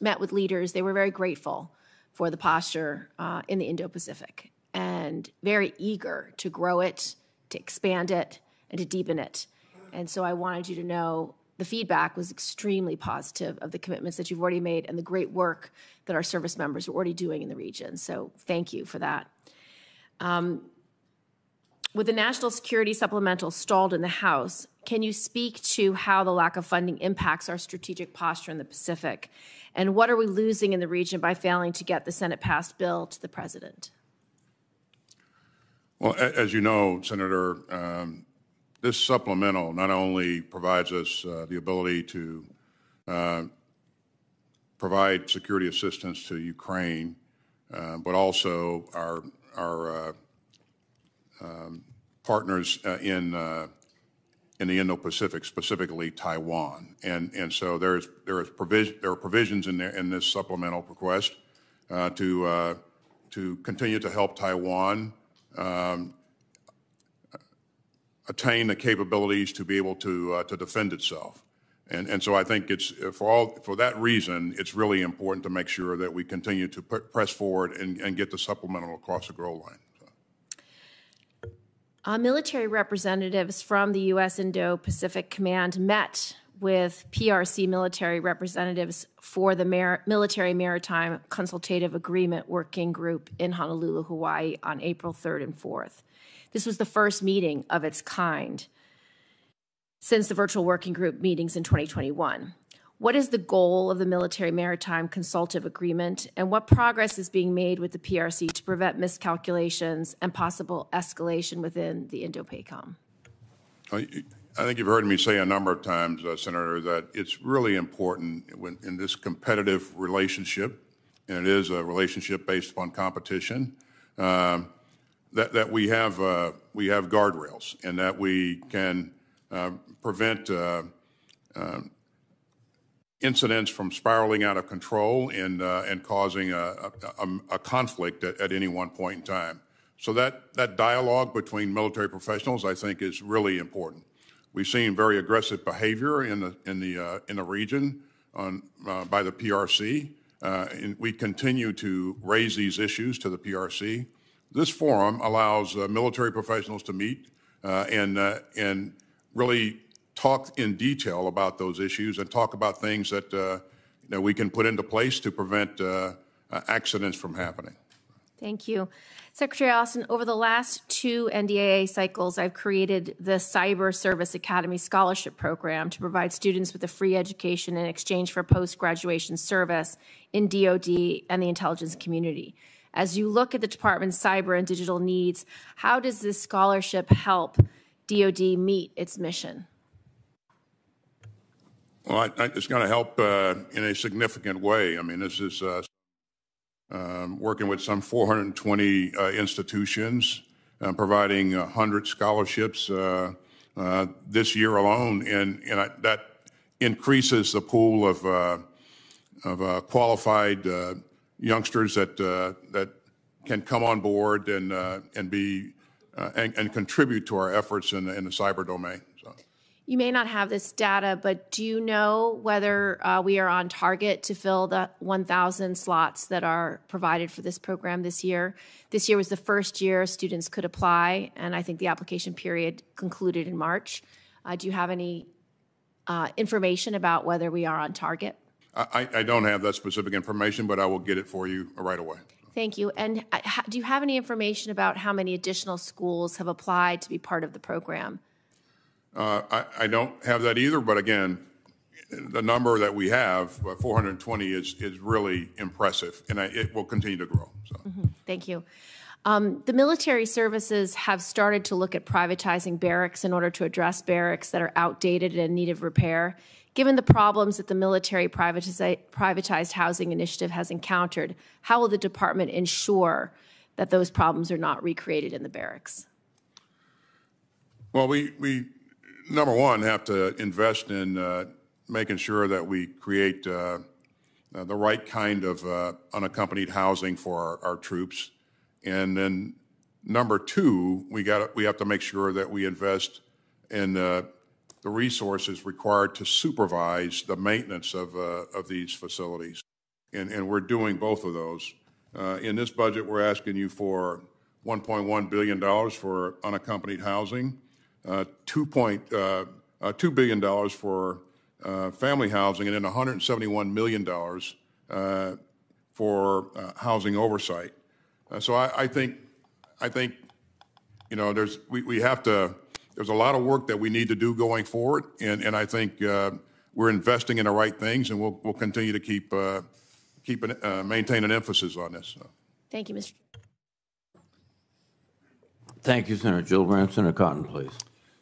met with leaders, they were very grateful for the posture in the Indo-Pacific and very eager to grow it, to expand it, and to deepen it. And so I wanted you to know the feedback was extremely positive of the commitments that you've already made and the great work that our service members are already doing in the region. So thank you for that. With the National Security Supplemental stalled in the House, can you speak to how the lack of funding impacts our strategic posture in the Pacific? And what are we losing in the region by failing to get the Senate-passed bill to the President? Well, as you know, Senator, this supplemental not only provides us the ability to provide security assistance to Ukraine, but also our partners in the Indo-Pacific, specifically Taiwan, and so there are provisions in this supplemental request to continue to help Taiwan attain the capabilities to be able to defend itself, and so I think it's for that reason it's really important to make sure that we continue to press forward and get the supplemental across the goal line. Military representatives from the U.S. Indo-Pacific Command met with PRC military representatives for the Military Maritime Consultative Agreement Working Group in Honolulu, Hawaii on April 3rd and 4th. This was the first meeting of its kind since the virtual working group meetings in 2021. What is the goal of the Military Maritime Consultative Agreement, and what progress is being made with the PRC to prevent miscalculations and possible escalation within the Indo-PACOM? I think you've heard me say a number of times, Senator, that it's really important when, in this competitive relationship, and it is a relationship based upon competition, that we have guardrails and that we can prevent incidents from spiraling out of control and causing a conflict at any one point in time. So that dialogue between military professionals, I think, is really important. We've seen very aggressive behavior in the region by the PRC, and we continue to raise these issues to the PRC. This forum allows military professionals to meet and really talk in detail about those issues and talk about things that we can put into place to prevent accidents from happening. Thank you. Secretary Austin, over the last 2 NDAA cycles, I've created the Cyber Service Academy Scholarship Program to provide students with a free education in exchange for post-graduation service in DOD and the intelligence community. As you look at the department's cyber and digital needs, how does this scholarship help DOD meet its mission? Well, it's going to help in a significant way. I mean, this is working with some 420 institutions, providing 100 scholarships this year alone, and that increases the pool of qualified youngsters that can come on board and be and contribute to our efforts in the cyber domain. So. You may not have this data, but do you know whether we are on target to fill the 1,000 slots that are provided for this program this year? This year was the first year students could apply, and I think the application period concluded in March. Do you have any information about whether we are on target? I don't have that specific information, but I will get it for you right away. Thank you. And do you have any information about how many additional schools have applied to be part of the program? I don't have that either, but again, the number that we have, 420, is really impressive, and it will continue to grow. So. Mm-hmm. Thank you. The military services have started to look at privatizing barracks in order to address barracks that are outdated and in need of repair. Given the problems that the military privatized housing initiative has encountered, how will the department ensure that those problems are not recreated in the barracks? Well, we number one, have to invest in making sure that we create the right kind of unaccompanied housing for our troops. And then number two, we have to make sure that we invest in the resources required to supervise the maintenance of these facilities. And we're doing both of those. In this budget, we're asking you for $1.1 billion for unaccompanied housing. $2 billion for family housing, and then $171 million for housing oversight. So I think, you know, there's a lot of work that we need to do going forward, and I think we're investing in the right things, and we'll continue to maintain an emphasis on this. So. Thank you, Mr. Thank you, Senator Gillibrand. Senator Cotton, please.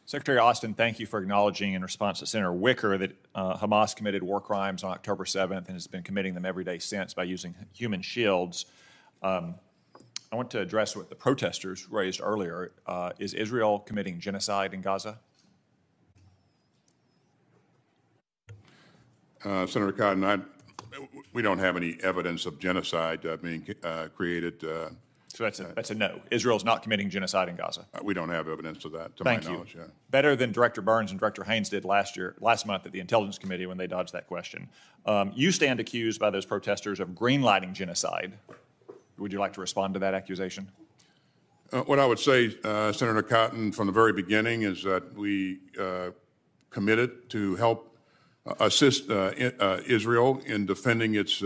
Secretary Austin, thank you for acknowledging in response to Senator Wicker that Hamas committed war crimes on October 7th and has been committing them every day since by using human shields. I want to address what the protesters raised earlier. Is Israel committing genocide in Gaza? Senator Cotton, we don't have any evidence of genocide being created. So that's a no. Israel's not committing genocide in Gaza. We don't have evidence of that, to my knowledge. Yeah. Better than Director Burns and Director Haynes did last month at the Intelligence Committee when they dodged that question. You stand accused by those protesters of greenlighting genocide. Would you like to respond to that accusation? What I would say, Senator Cotton, from the very beginning is that we committed to help assist Israel in defending its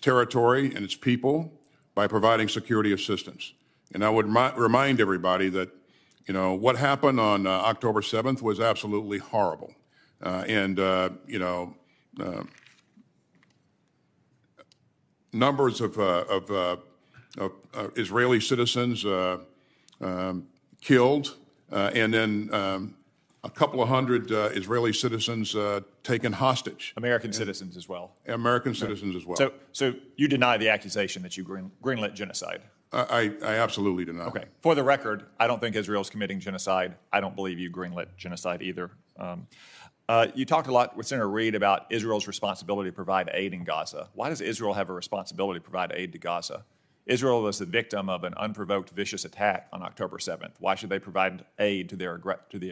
territory and its people by providing security assistance. And I would remind everybody that, you know, what happened on October 7th was absolutely horrible. Numbers of Israeli citizens killed, and then a couple of hundred Israeli citizens taken hostage. American citizens as well. American citizens as well. So you deny the accusation that you greenlit genocide? I absolutely deny. Okay. For the record, I don't think Israel's committing genocide. I don't believe you greenlit genocide either. You talked a lot with Senator Reid about Israel's responsibility to provide aid in Gaza. Why does Israel have a responsibility to provide aid to Gaza? Israel was the victim of an unprovoked, vicious attack on October 7th. Why should they provide aid to the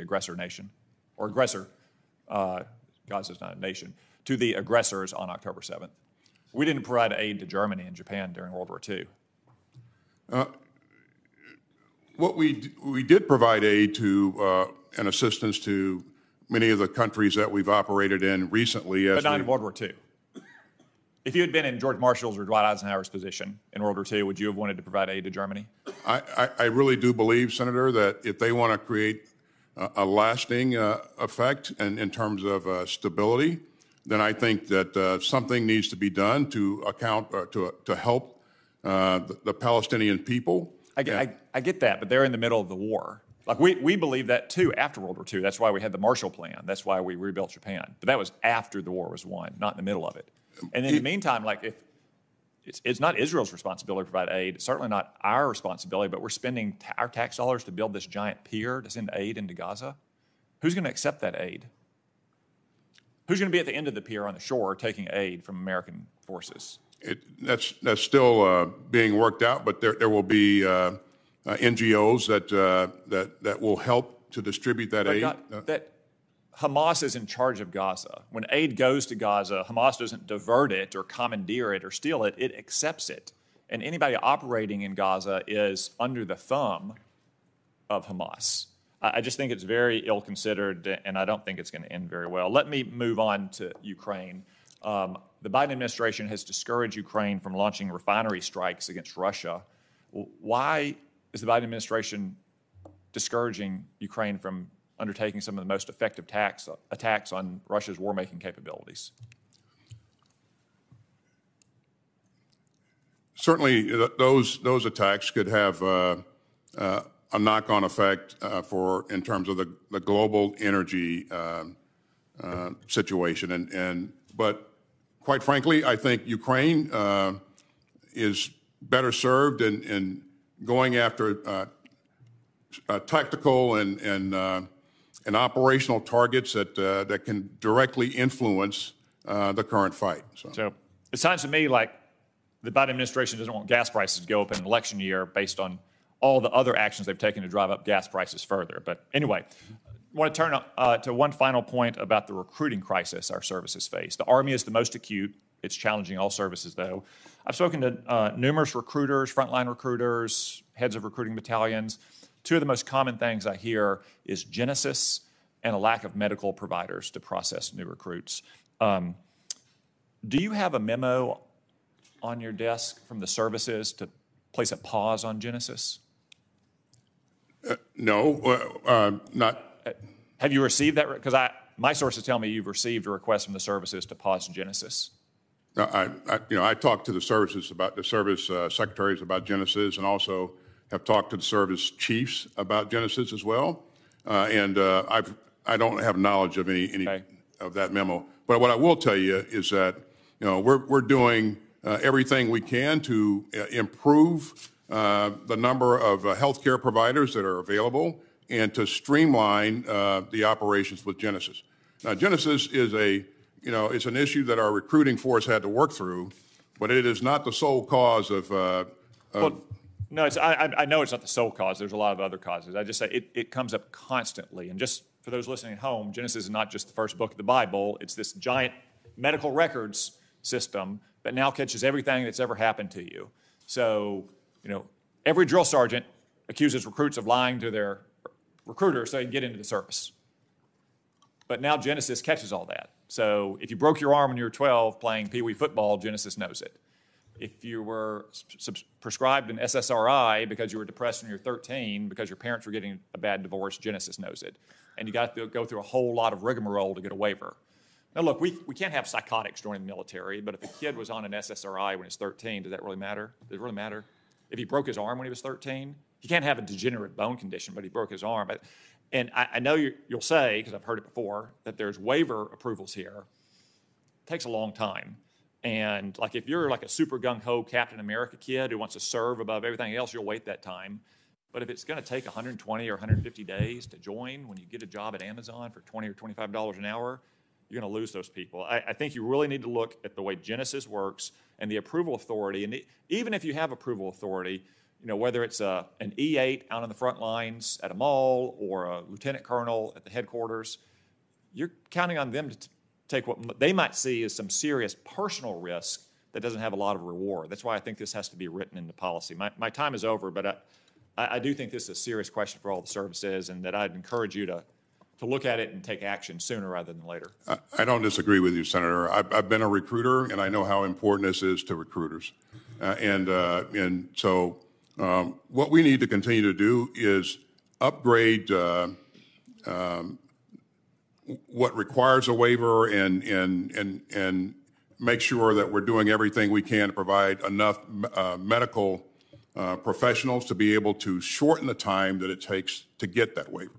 aggressor nation, or aggressor? Gaza's not a nation. To the aggressors on October 7th, we didn't provide aid to Germany and Japan during World War II. What we did provide aid to and assistance to many of the countries that we've operated in recently, but not in World War II. If you had been in George Marshall's or Dwight Eisenhower's position in World War II, would you have wanted to provide aid to Germany? I really do believe, Senator, that if they want to create a lasting effect in terms of stability, then I think that something needs to be done to account to help the Palestinian people. I get that, but they're in the middle of the war. Like we believe that too after World War II. That's why we had the Marshall Plan. That's why we rebuilt Japan. But that was after the war was won, not in the middle of it. And in the meantime, like if it's not Israel's responsibility to provide aid, it's certainly not our responsibility, but we're spending our tax dollars to build this giant pier to send aid into Gaza. Who's going to accept that aid? Who's going to be at the end of the pier on the shore taking aid from American forces? That's still being worked out, but there will be NGOs that will help to distribute that aid. That Hamas is in charge of Gaza. When aid goes to Gaza, Hamas doesn't divert it or commandeer it or steal it. It accepts it. And anybody operating in Gaza is under the thumb of Hamas. I just think it's very ill-considered, and I don't think it's going to end very well. Let me move on to Ukraine. The Biden administration has discouraged Ukraine from launching refinery strikes against Russia. Why is the Biden administration discouraging Ukraine from undertaking some of the most effective attacks on Russia's war-making capabilities? Certainly, those attacks could have a knock-on effect in terms of the global energy situation, but quite frankly, I think Ukraine is better served in going after tactical and operational targets that can directly influence the current fight. So it sounds to me like the Biden administration doesn't want gas prices to go up in an election year based on all the other actions they've taken to drive up gas prices further. But anyway, I want to turn to one final point about the recruiting crisis our services face. The Army is the most acute. It's challenging all services, though. I've spoken to numerous recruiters, frontline recruiters, heads of recruiting battalions. Two of the most common things I hear is Genesis and a lack of medical providers to process new recruits. Do you have a memo on your desk from the services to place a pause on Genesis? No, not. Have you received that? Because my sources tell me you've received a request from the services to pause Genesis. I talked to the services about the service secretaries about Genesis, and also have talked to the service chiefs about Genesis as well. I don't have knowledge of any of that memo. But what I will tell you is that we're doing everything we can to improve the number of healthcare providers that are available, and to streamline the operations with Genesis. Now, Genesis is it's an issue that our recruiting force had to work through, but it is not the sole cause of. No, I know it's not the sole cause. There's a lot of other causes. I just say it comes up constantly. And just for those listening at home, Genesis is not just the first book of the Bible. It's this giant medical records system that now catches everything that's ever happened to you. So, every drill sergeant accuses recruits of lying to their recruiter so they can get into the service. But now Genesis catches all that. So if you broke your arm when you were 12 playing peewee football, Genesis knows it. If you were prescribed an SSRI because you were depressed when you were 13 because your parents were getting a bad divorce, Genesis knows it. And you got to go through a whole lot of rigmarole to get a waiver. Now, look, we can't have psychotics joining the military, but if a kid was on an SSRI when he's 13, does that really matter? Does it really matter? If he broke his arm when he was 13, he can't have a degenerate bone condition, but he broke his arm. And I know you'll say, because I've heard it before, that there's waiver approvals here. It takes a long time. And like if you're like a super gung-ho Captain America kid who wants to serve above everything else, you'll wait that time. But if it's going to take 120 or 150 days to join when you get a job at Amazon for $20 or $25 an hour, you're going to lose those people. I think you really need to look at the way Genesis works and the approval authority. And even if you have approval authority, whether it's an E8 out on the front lines at a mall or a lieutenant colonel at the headquarters, you're counting on them to take what they might see as some serious personal risk that doesn't have a lot of reward. That's why I think this has to be written into policy. My time is over, but I do think this is a serious question for all the services, and that I'd encourage you to look at it and take action sooner rather than later. I don't disagree with you, Senator. I've been a recruiter, and I know how important this is to recruiters. What we need to continue to do is upgrade what requires a waiver and make sure that we're doing everything we can to provide enough medical professionals to be able to shorten the time that it takes to get that waiver.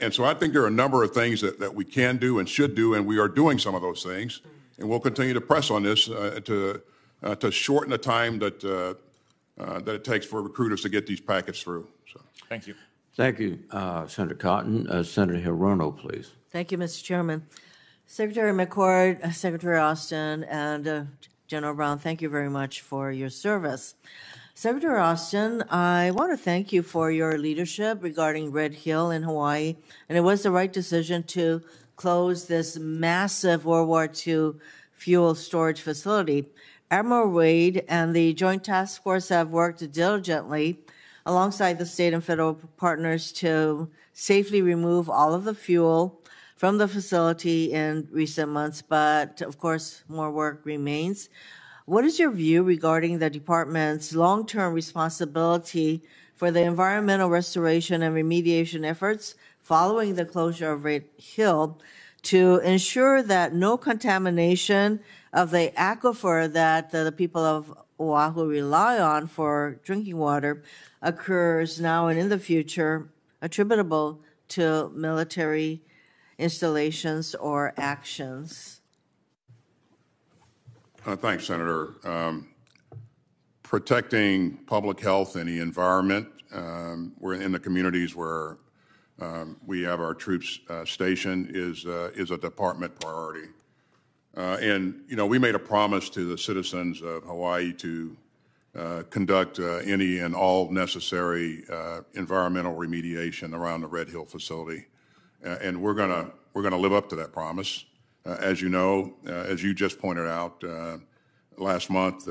And so I think there are a number of things that we can do and should do, and we are doing some of those things. And we'll continue to press on this to shorten the time that it takes for recruiters to get these packets through. So. Thank you. Thank you, Senator Cotton. Senator Hirono, please. Thank you, Mr. Chairman. Secretary McCord, Secretary Austin, and General Brown, thank you very much for your service. Secretary Austin, I want to thank you for your leadership regarding Red Hill in Hawaii, and it was the right decision to close this massive World War II fuel storage facility. Admiral Wade and the Joint Task Force have worked diligently alongside the state and federal partners to safely remove all of the fuel from the facility in recent months, but of course, more work remains. What is your view regarding the department's long-term responsibility for the environmental restoration and remediation efforts following the closure of Red Hill to ensure that no contamination of the aquifer that the people of Oahu rely on for drinking water occurs now and in the future attributable to military installations or actions? Thanks, Senator. Protecting public health and the environment, we're in the communities where we have our troops stationed, is a department priority. And, you know, we made a promise to the citizens of Hawaii to conduct any and all necessary environmental remediation around the Red Hill facility. And we're gonna live up to that promise. As you know, as you just pointed out, last month,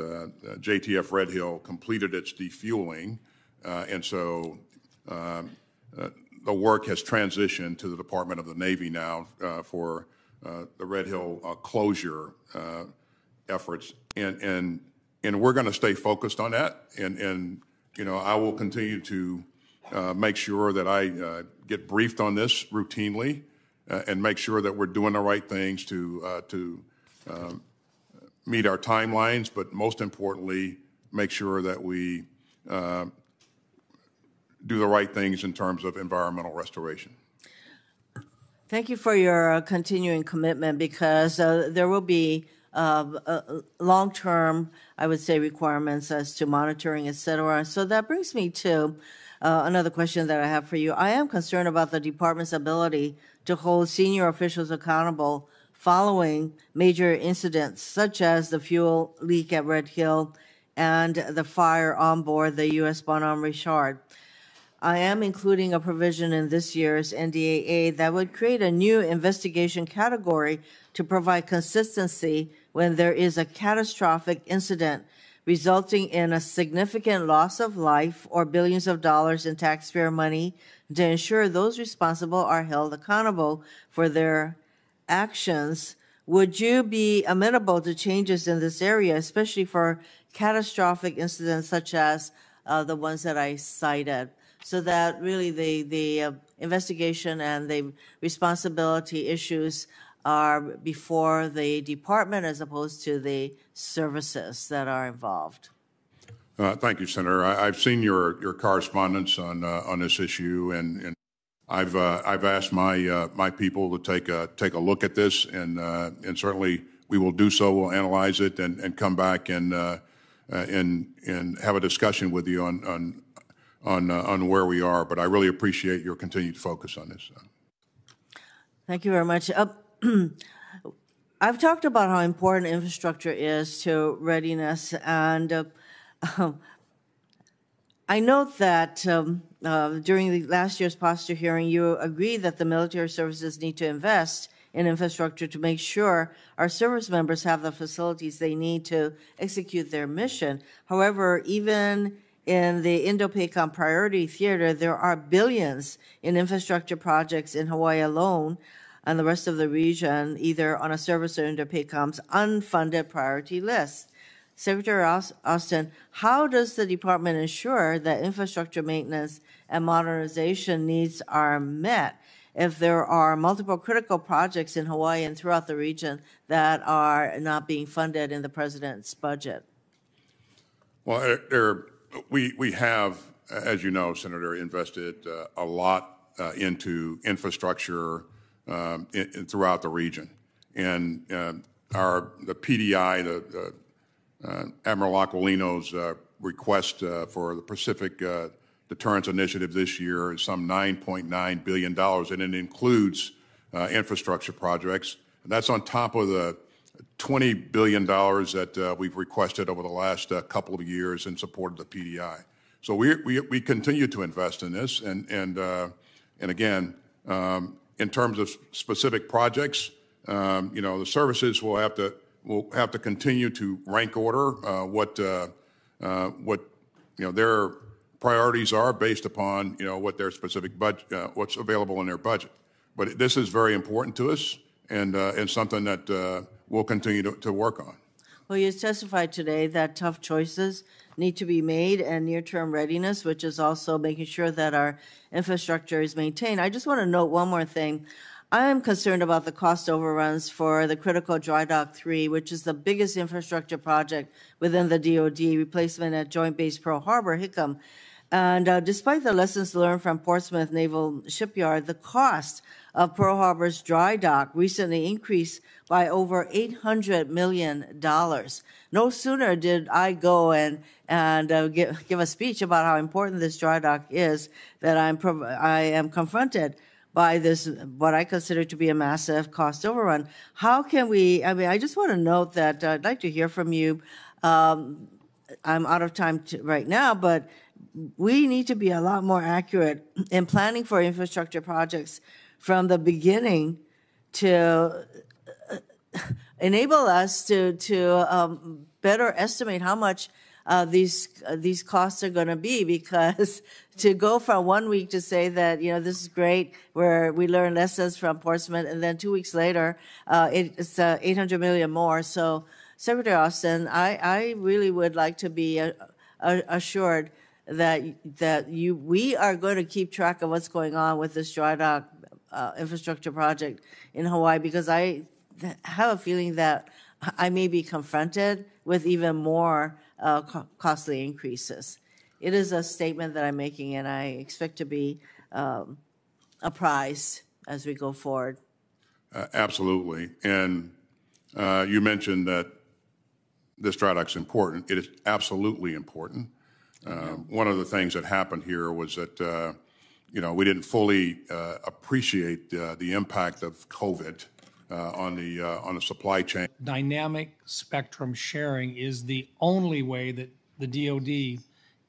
JTF Red Hill completed its defueling, and so the work has transitioned to the Department of the Navy now for the Red Hill closure efforts, and we're going to stay focused on that. And you know, I will continue to make sure that I get briefed on this routinely, and make sure that we're doing the right things to meet our timelines, but most importantly, make sure that we do the right things in terms of environmental restoration. Thank you for your continuing commitment, because there will be long-term, I would say, requirements as to monitoring, et cetera. So that brings me to another question that I have for you. I am concerned about the department's ability to hold senior officials accountable following major incidents, such as the fuel leak at Red Hill and the fire on board the U.S. Bonhomme Richard. I am including a provision in this year's NDAA that would create a new investigation category to provide consistency when there is a catastrophic incident resulting in a significant loss of life or billions of dollars in taxpayer money, to ensure those responsible are held accountable for their actions. Would you be amenable to changes in this area, especially for catastrophic incidents such as the ones that I cited? So that really the investigation and the responsibility issues are before the department as opposed to the services that are involved. Thank you, Senator. I've seen your correspondence on this issue, and I've asked my my people to take a look at this, and certainly we will do so. We'll analyze it and come back and have a discussion with you on where we are, but I really appreciate your continued focus on this. Thank you very much. I've talked about how important infrastructure is to readiness, and I note that during the last year's posture hearing, you agreed that the military services need to invest in infrastructure to make sure our service members have the facilities they need to execute their mission. However, even in the Indo-PACOM priority theater, there are billions in infrastructure projects in Hawaii alone and the rest of the region, either on a service or Indo-PACOM's unfunded priority list. Secretary Austin, how does the department ensure that infrastructure maintenance and modernization needs are met if there are multiple critical projects in Hawaii and throughout the region that are not being funded in the president's budget? Well, we have, as you know, Senator, invested a lot into infrastructure throughout the region. And the PDI, Admiral Aquilino's request for the Pacific Deterrence Initiative this year is some $9.9 billion, and it includes infrastructure projects. And that's on top of the $20 billion that we've requested over the last couple of years in support of the PDI. So we continue to invest in this. And again, in terms of specific projects, you know, the services will have to continue to rank order what you know their priorities are based upon what their specific budget, what's available in their budget. But this is very important to us, and something that we'll continue to work on. Well, you testified today that tough choices need to be made, and near-term readiness, which is also making sure that our infrastructure is maintained. I just want to note one more thing. I am concerned about the cost overruns for the critical dry dock 3, which is the biggest infrastructure project within the DOD, replacement at Joint Base Pearl Harbor, Hickam. And despite the lessons learned from Portsmouth Naval Shipyard, the cost of Pearl Harbor's dry dock recently increased by over $800 million. No sooner did I go and give a speech about how important this dry dock is that I am confronted by this, what I consider to be a massive cost overrun. How can we, I mean, I just want to note that I'd like to hear from you. I'm out of time right now, but we need to be a lot more accurate in planning for infrastructure projects from the beginning to enable us to better estimate how much these costs are going to be, because to go from 1 week to say that, this is great, where we learn lessons from Portsmouth, and then 2 weeks later, it's 800 million more. So, Secretary Austin, I really would like to be assured that we are going to keep track of what's going on with this dry dock infrastructure project in Hawaii, because I have a feeling that I may be confronted with even more costly increases. It is a statement that I'm making, and I expect to be apprised as we go forward. Absolutely. And you mentioned that this dry dock's important. It is absolutely important. One of the things that happened here was that, we didn't fully appreciate the impact of COVID on the supply chain. Dynamic spectrum sharing is the only way that the DOD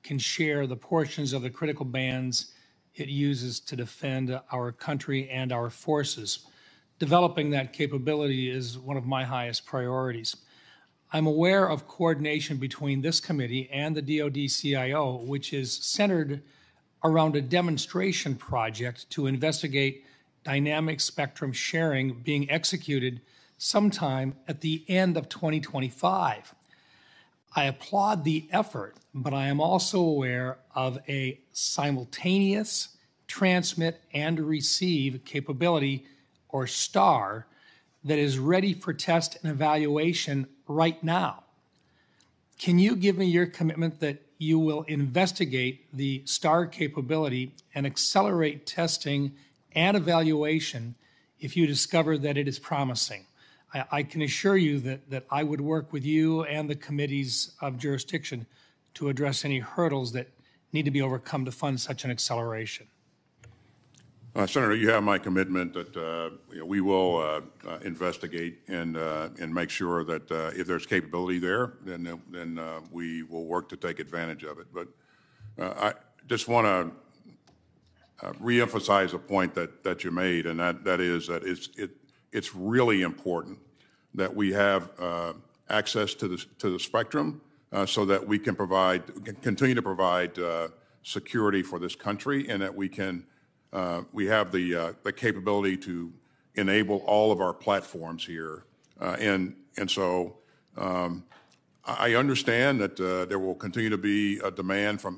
can share the portions of the critical bands it uses to defend our country and our forces. Developing that capability is one of my highest priorities. I'm aware of coordination between this committee and the DOD-CIO, which is centered around a demonstration project to investigate dynamic spectrum sharing being executed sometime at the end of 2025. I applaud the effort, but I am also aware of a simultaneous transmit and receive capability, or STAR, that is ready for test and evaluation right now. Can you give me your commitment that you will investigate the STAR capability and accelerate testing and evaluation if you discover that it is promising? I can assure you that I would work with you and the committees of jurisdiction to address any hurdles that need to be overcome to fund such an acceleration. Senator, you have my commitment that we will investigate and make sure that if there's capability there, then we will work to take advantage of it. But I just want to reemphasize a point that you made, and that is that it's really important that we have access to the spectrum so that we can continue to provide security for this country, and that we have the capability to enable all of our platforms here. And so I understand that there will continue to be a demand from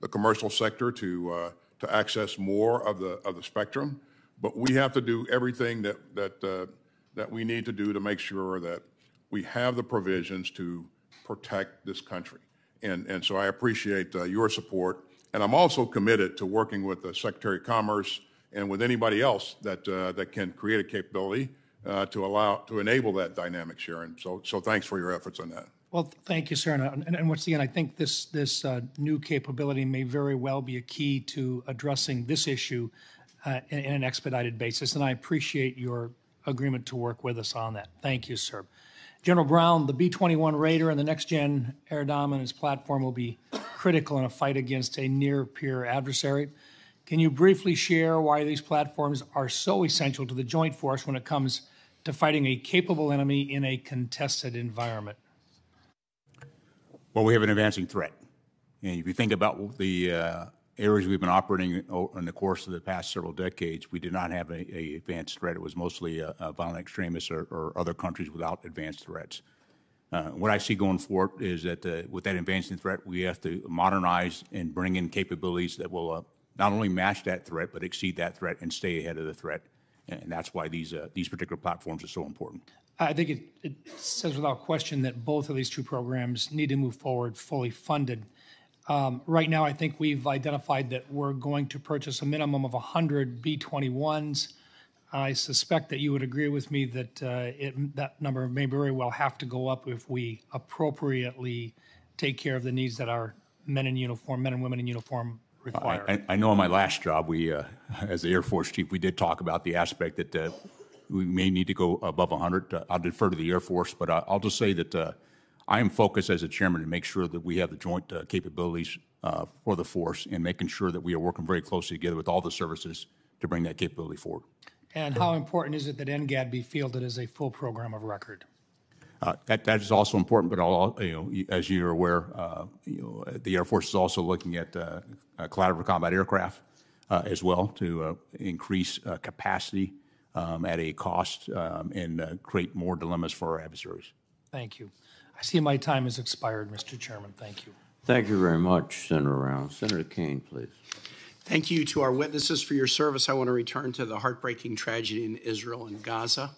the commercial sector to access more of the spectrum. But we have to do everything that we need to do to make sure that we have the provisions to protect this country. And so I appreciate your support. And I'm also committed to working with the Secretary of Commerce and with anybody else that can create a capability to enable that dynamic sharing. So thanks for your efforts on that. Well, thank you, sir. And once again, I think this new capability may very well be a key to addressing this issue in an expedited basis, and I appreciate your agreement to work with us on that. Thank you, sir. General Brown, the B-21 Raider and the next-gen air dominance platform will be critical in a fight against a near-peer adversary. Can you briefly share why these platforms are so essential to the joint force when it comes to fighting a capable enemy in a contested environment? Well, we have an advancing threat. And if you think about the areas we've been operating in the course of the past several decades, we did not have an advanced threat. It was mostly violent extremists or other countries without advanced threats. What I see going forward is that with that advancing threat, we have to modernize and bring in capabilities that will not only match that threat, but exceed that threat and stay ahead of the threat. And that's why these particular platforms are so important. I think it says without question that both of these two programs need to move forward fully funded. Right now, I think we've identified that we're going to purchase a minimum of 100 B-21s. I suspect that you would agree with me that that number may very well have to go up if we appropriately take care of the needs that our men in uniform, men and women in uniform, require. I know in my last job, we, as the Air Force chief, we did talk about the aspect that we may need to go above 100. I'll defer to the Air Force, but I'll just say that I am focused as a chairman to make sure that we have the joint capabilities for the force and making sure that we are working very closely together with all the services to bring that capability forward. And how important is it that NGAD be fielded as a full program of record? That is also important, but as you're aware, the Air Force is also looking at collaborative combat aircraft as well to increase capacity at a cost and create more dilemmas for our adversaries. Thank you. I see my time has expired, Mr. Chairman. Thank you. Thank you very much, Senator Brown. Senator Kaine, please. Thank you to our witnesses for your service. I want to return to the heartbreaking tragedy in Israel and Gaza.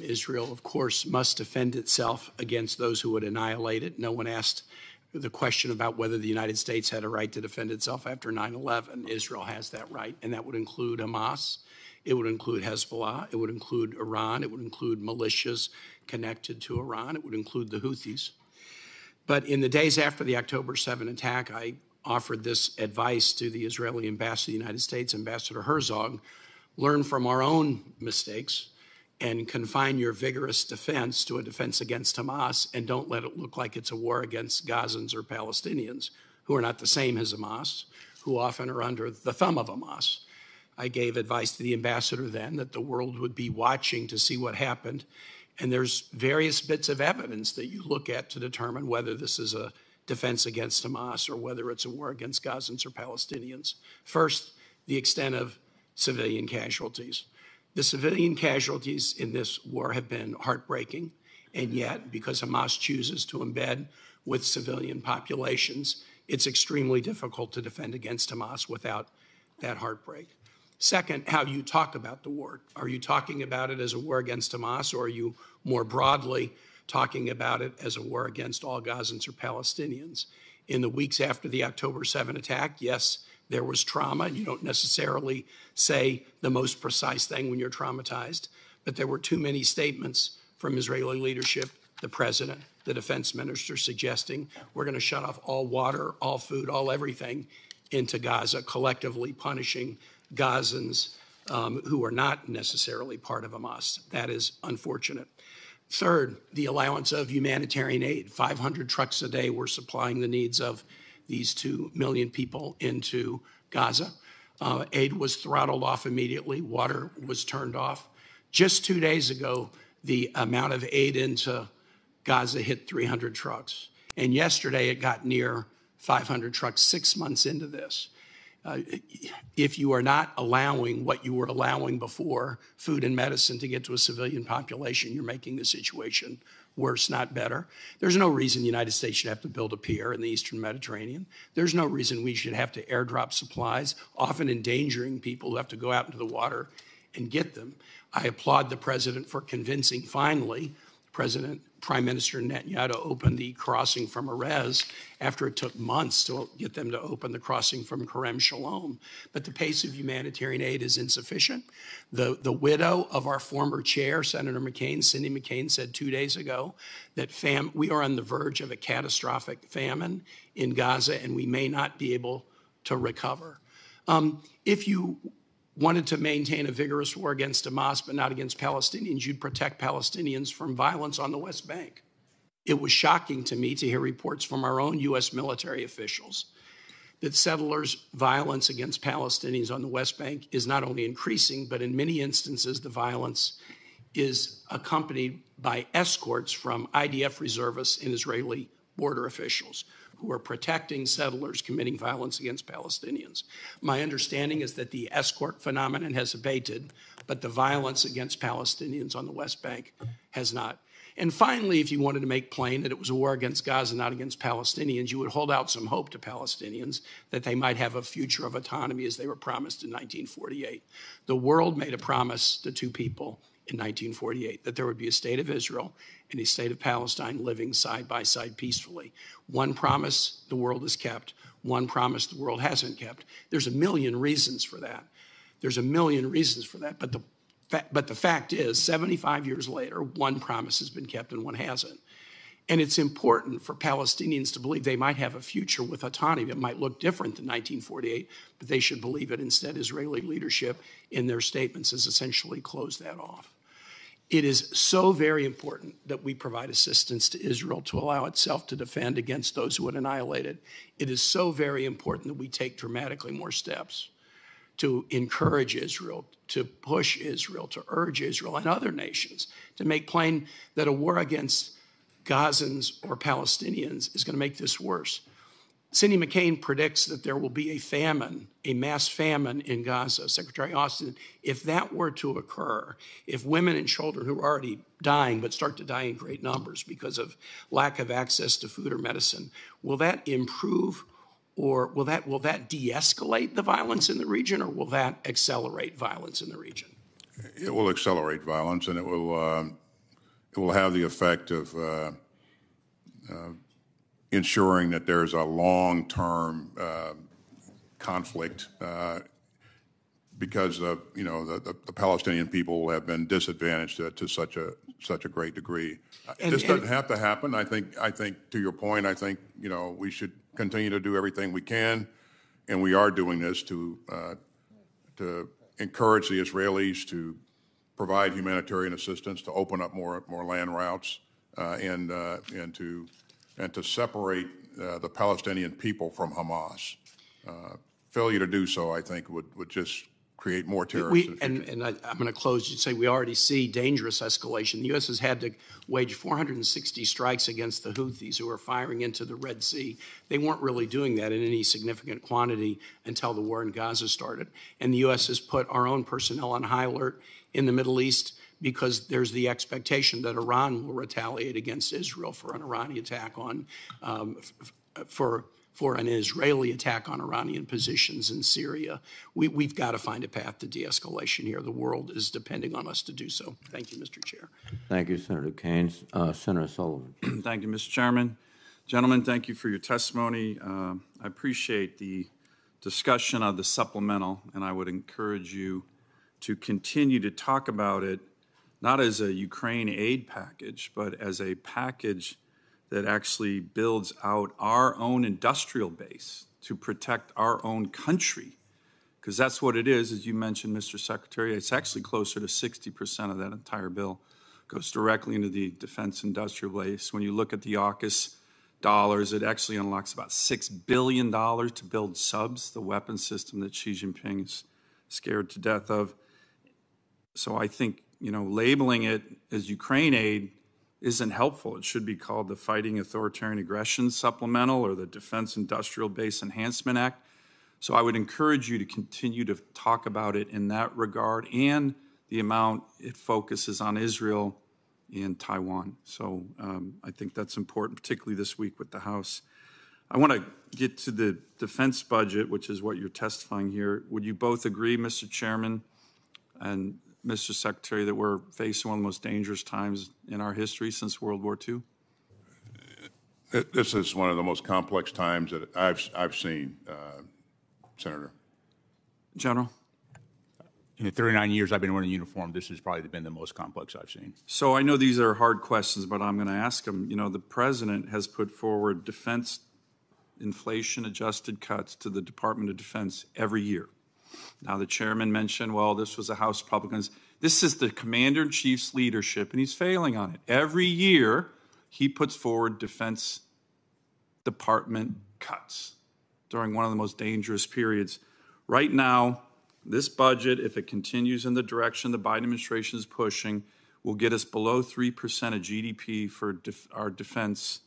Israel, of course, must defend itself against those who would annihilate it. No one asked the question about whether the United States had a right to defend itself after 9/11. Israel has that right, and that would include Hamas. It would include Hezbollah. It would include Iran. It would include militias connected to Iran. It would include the Houthis. But in the days after the October 7 attack, I offered this advice to the Israeli ambassador to the United States, Ambassador Herzog: learn from our own mistakes and confine your vigorous defense to a defense against Hamas, and don't let it look like it's a war against Gazans or Palestinians, who are not the same as Hamas, who often are under the thumb of Hamas. I gave advice to the ambassador then that the world would be watching to see what happened. And there's various bits of evidence that you look at to determine whether this is a defense against Hamas or whether it's a war against Gazans or Palestinians. First, the extent of civilian casualties. The civilian casualties in this war have been heartbreaking. And yet, because Hamas chooses to embed with civilian populations, it's extremely difficult to defend against Hamas without that heartbreak. Second, how you talk about the war. Are you talking about it as a war against Hamas, or are you more broadly talking about it as a war against all Gazans or Palestinians? In the weeks after the October 7 attack, yes, there was trauma. You don't necessarily say the most precise thing when you're traumatized, but there were too many statements from Israeli leadership, the president, the defense minister, suggesting we're going to shut off all water, all food, all everything into Gaza, collectively punishing Gazans who are not necessarily part of Hamas. That is unfortunate. Third, the allowance of humanitarian aid. 500 trucks a day were supplying the needs of these 2 million people into Gaza. Aid was throttled off immediately. Water was turned off. Just 2 days ago, the amount of aid into Gaza hit 300 trucks. And yesterday, it got near 500 trucks 6 months into this. If you are not allowing what you were allowing before, food and medicine, to get to a civilian population, you're making the situation worse, not better. There's no reason the United States should have to build a pier in the Eastern Mediterranean. There's no reason we should have to airdrop supplies, often endangering people who have to go out into the water and get them. I applaud the president for convincing, finally, Prime Minister Netanyahu to open the crossing from Erez after it took months to get them to open the crossing from Kerem Shalom. But the pace of humanitarian aid is insufficient. The widow of our former chair, Senator McCain, Cindy McCain, said 2 days ago that we are on the verge of a catastrophic famine in Gaza, and we may not be able to recover. If you wanted to maintain a vigorous war against Hamas, but not against Palestinians, you'd protect Palestinians from violence on the West Bank. It was shocking to me to hear reports from our own U.S. military officials that settlers' violence against Palestinians on the West Bank is not only increasing, but in many instances, the violence is accompanied by escorts from IDF reservists and Israeli border officials who are protecting settlers committing violence against Palestinians. My understanding is that the escort phenomenon has abated, but the violence against Palestinians on the West Bank has not. And finally, if you wanted to make plain that it was a war against Gaza, not against Palestinians, you would hold out some hope to Palestinians that they might have a future of autonomy as they were promised in 1948. The world made a promise to two people in 1948 that there would be a state of Israel and a state of Palestine living side by side peacefully. One promise the world has kept, one promise the world hasn't kept. There's a million reasons for that. There's a million reasons for that, but the fact is, 75 years later, one promise has been kept and one hasn't. And it's important for Palestinians to believe they might have a future with autonomy. It might look different than 1948, but they should believe it. Instead, Israeli leadership in their statements has essentially closed that off. It is so very important that we provide assistance to Israel to allow itself to defend against those who would annihilate it. It is so very important that we take dramatically more steps to encourage Israel, to push Israel, to urge Israel and other nations to make plain that a war against Gazans or Palestinians is going to make this worse. Cindy McCain predicts that there will be a famine, a mass famine in Gaza. Secretary Austin, if that were to occur, if women and children who are already dying but start to die in great numbers because of lack of access to food or medicine, will that improve or will that de-escalate the violence in the region, or will that accelerate violence in the region? It will accelerate violence, and it will have the effect of ensuring that there's a long-term conflict because of, you know, the Palestinian people have been disadvantaged to such a great degree. And, this doesn't have to happen. I think to your point, you know, we should continue to do everything we can, and we are doing this to encourage the Israelis to provide humanitarian assistance, to open up more land routes, and to separate the Palestinian people from Hamas. Failure to do so, I think, would just create more terror. I'm going to close and say we already see dangerous escalation. The U.S. has had to wage 460 strikes against the Houthis, who are firing into the Red Sea. They weren't really doing that in any significant quantity until the war in Gaza started. And the U.S. has put our own personnel on high alert in the Middle East because there's the expectation that Iran will retaliate against Israel for an Iranian attack on for an Israeli attack on Iranian positions in Syria. We've got to find a path to de-escalation here. The world is depending on us to do so. Thank you, Mr. Chair. Thank you, Senator Keynes. Senator Sullivan. Thank you, Mr. Chairman. Gentlemen, thank you for your testimony. I appreciate the discussion of the supplemental, and I would encourage you to continue to talk about it, not as a Ukraine aid package, but as a package that actually builds out our own industrial base to protect our own country, because that's what it is, as you mentioned, Mr. Secretary. It's actually closer to 60% of that entire bill goes directly into the defense industrial base. When you look at the AUKUS dollars, it actually unlocks about $6 billion to build subs, the weapon system that Xi Jinping is scared to death of. So I think, you know, labeling it as Ukraine aid isn't helpful. It should be called the Fighting Authoritarian Aggression Supplemental or the Defense Industrial Base Enhancement Act. So I would encourage you to continue to talk about it in that regard and the amount it focuses on Israel and Taiwan. So I think that's important, particularly this week with the House. I want to get to the defense budget, which is what you're testifying here. Would you both agree, Mr. Chairman and Mr. Secretary, that we're facing one of the most dangerous times in our history since World War II? This is one of the most complex times that I've seen, Senator. General? In the 39 years I've been wearing a uniform, this has probably been the most complex I've seen. So I know these are hard questions, but I'm going to ask them. You know, the President has put forward defense inflation-adjusted cuts to the Department of Defense every year. Now, the chairman mentioned, well, this was the House Republicans. This is the commander-in-chief's leadership, and he's failing on it. Every year, he puts forward Defense Department cuts during one of the most dangerous periods. Right now, this budget, if it continues in the direction the Biden administration is pushing, will get us below 3% of GDP for our defense.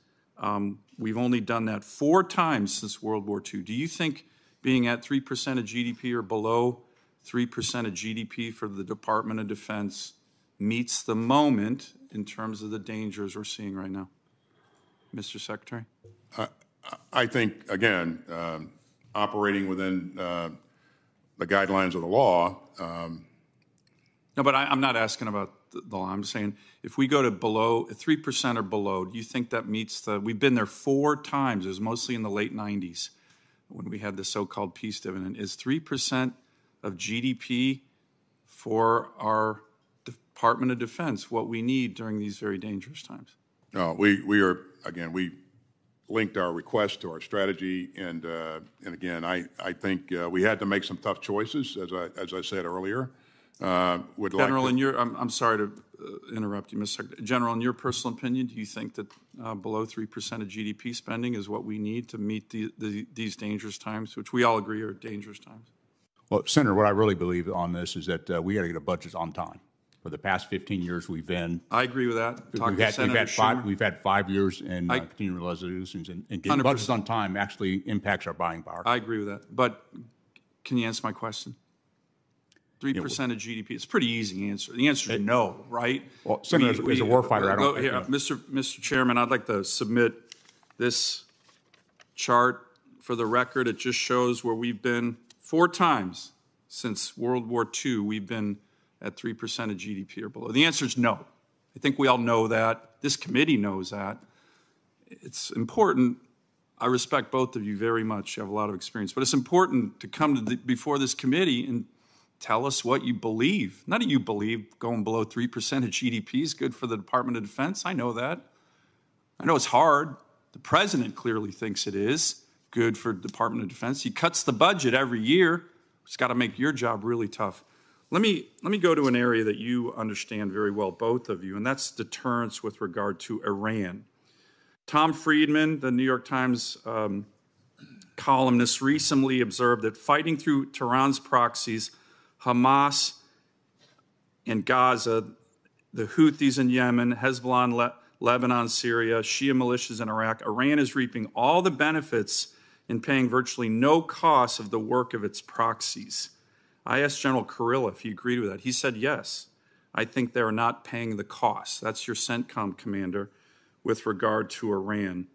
We've only done that 4 times since World War II. Do you think being at 3% of GDP or below 3% of GDP for the Department of Defense meets the moment in terms of the dangers we're seeing right now? Mr. Secretary? I think, again, operating within the guidelines of the law. No, but I'm not asking about the law. I'm saying if we go to below 3% or below, do you think that meets the? We've been there 4 times. It was mostly in the late 90s when we had the so-called peace dividend. Is 3% of GDP for our Department of Defense what we need during these very dangerous times? No, we are, again, we linked our request to our strategy, and again, I think we had to make some tough choices, as I said earlier. General, like in your, I'm sorry to interrupt you, Mr. Secretary. General, in your personal opinion, do you think that below 3% of GDP spending is what we need to meet these dangerous times, which we all agree are dangerous times? Well, Senator, what I really believe on this is that we got to get a budget on time. For the past 15 years, we've been. I agree with that. We've had 5 years in continuing resolutions, and getting budgets on time actually impacts our buying power. I agree with that. But can you answer my question? 3% of GDP. It's a pretty easy answer. The answer is no, right? Well, Senator, as a warfighter, I don't think. Yeah, Mr. Chairman, I'd like to submit this chart for the record. It just shows where we've been 4 times since World War II. We've been at 3% of GDP or below. The answer is no. I think we all know that. This committee knows that. It's important. I respect both of you very much. You have a lot of experience. But it's important to come to before this committee and tell us what you believe. None of you believe going below 3% of GDP is good for the Department of Defense. I know that. I know it's hard. The president clearly thinks it is good for the Department of Defense. He cuts the budget every year. It's got to make your job really tough. Let me go to an area that you understand very well, both of you, and that's deterrence with regard to Iran. Tom Friedman, the New York Times columnist, recently observed that fighting through Tehran's proxies, Hamas in Gaza, the Houthis in Yemen, Hezbollah in Lebanon, Syria, Shia militias in Iraq, Iran is reaping all the benefits and paying virtually no cost of the work of its proxies. I asked General Carrilla if he agreed with that. He said, yes, I think they're not paying the cost. That's your CENTCOM commander with regard to Iran.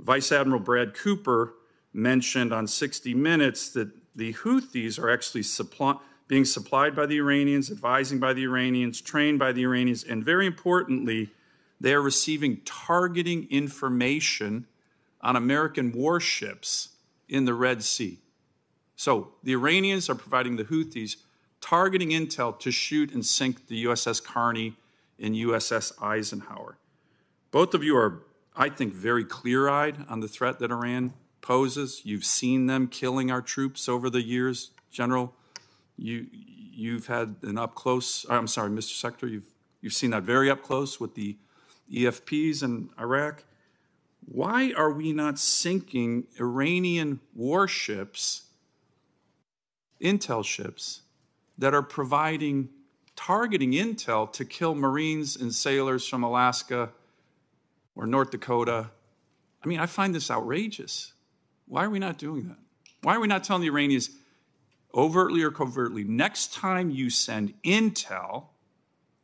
Vice Admiral Brad Cooper mentioned on 60 Minutes that the Houthis are actually being supplied by the Iranians, advising by the Iranians, trained by the Iranians, and very importantly, they are receiving targeting information on American warships in the Red Sea. So the Iranians are providing the Houthis targeting intel to shoot and sink the USS Kearney and USS Eisenhower. Both of you are, I think, very clear-eyed on the threat that Iran poses. You've seen them killing our troops over the years. General, you've had an up-close, I'm sorry, Mr. Secretary, you've seen that very up-close with the EFPs in Iraq. Why are we not sinking Iranian warships, intel ships that are providing targeting intel to kill Marines and sailors from Alaska or North Dakota? I mean, I find this outrageous. Why are we not doing that? Why are we not telling the Iranians overtly or covertly, next time you send intel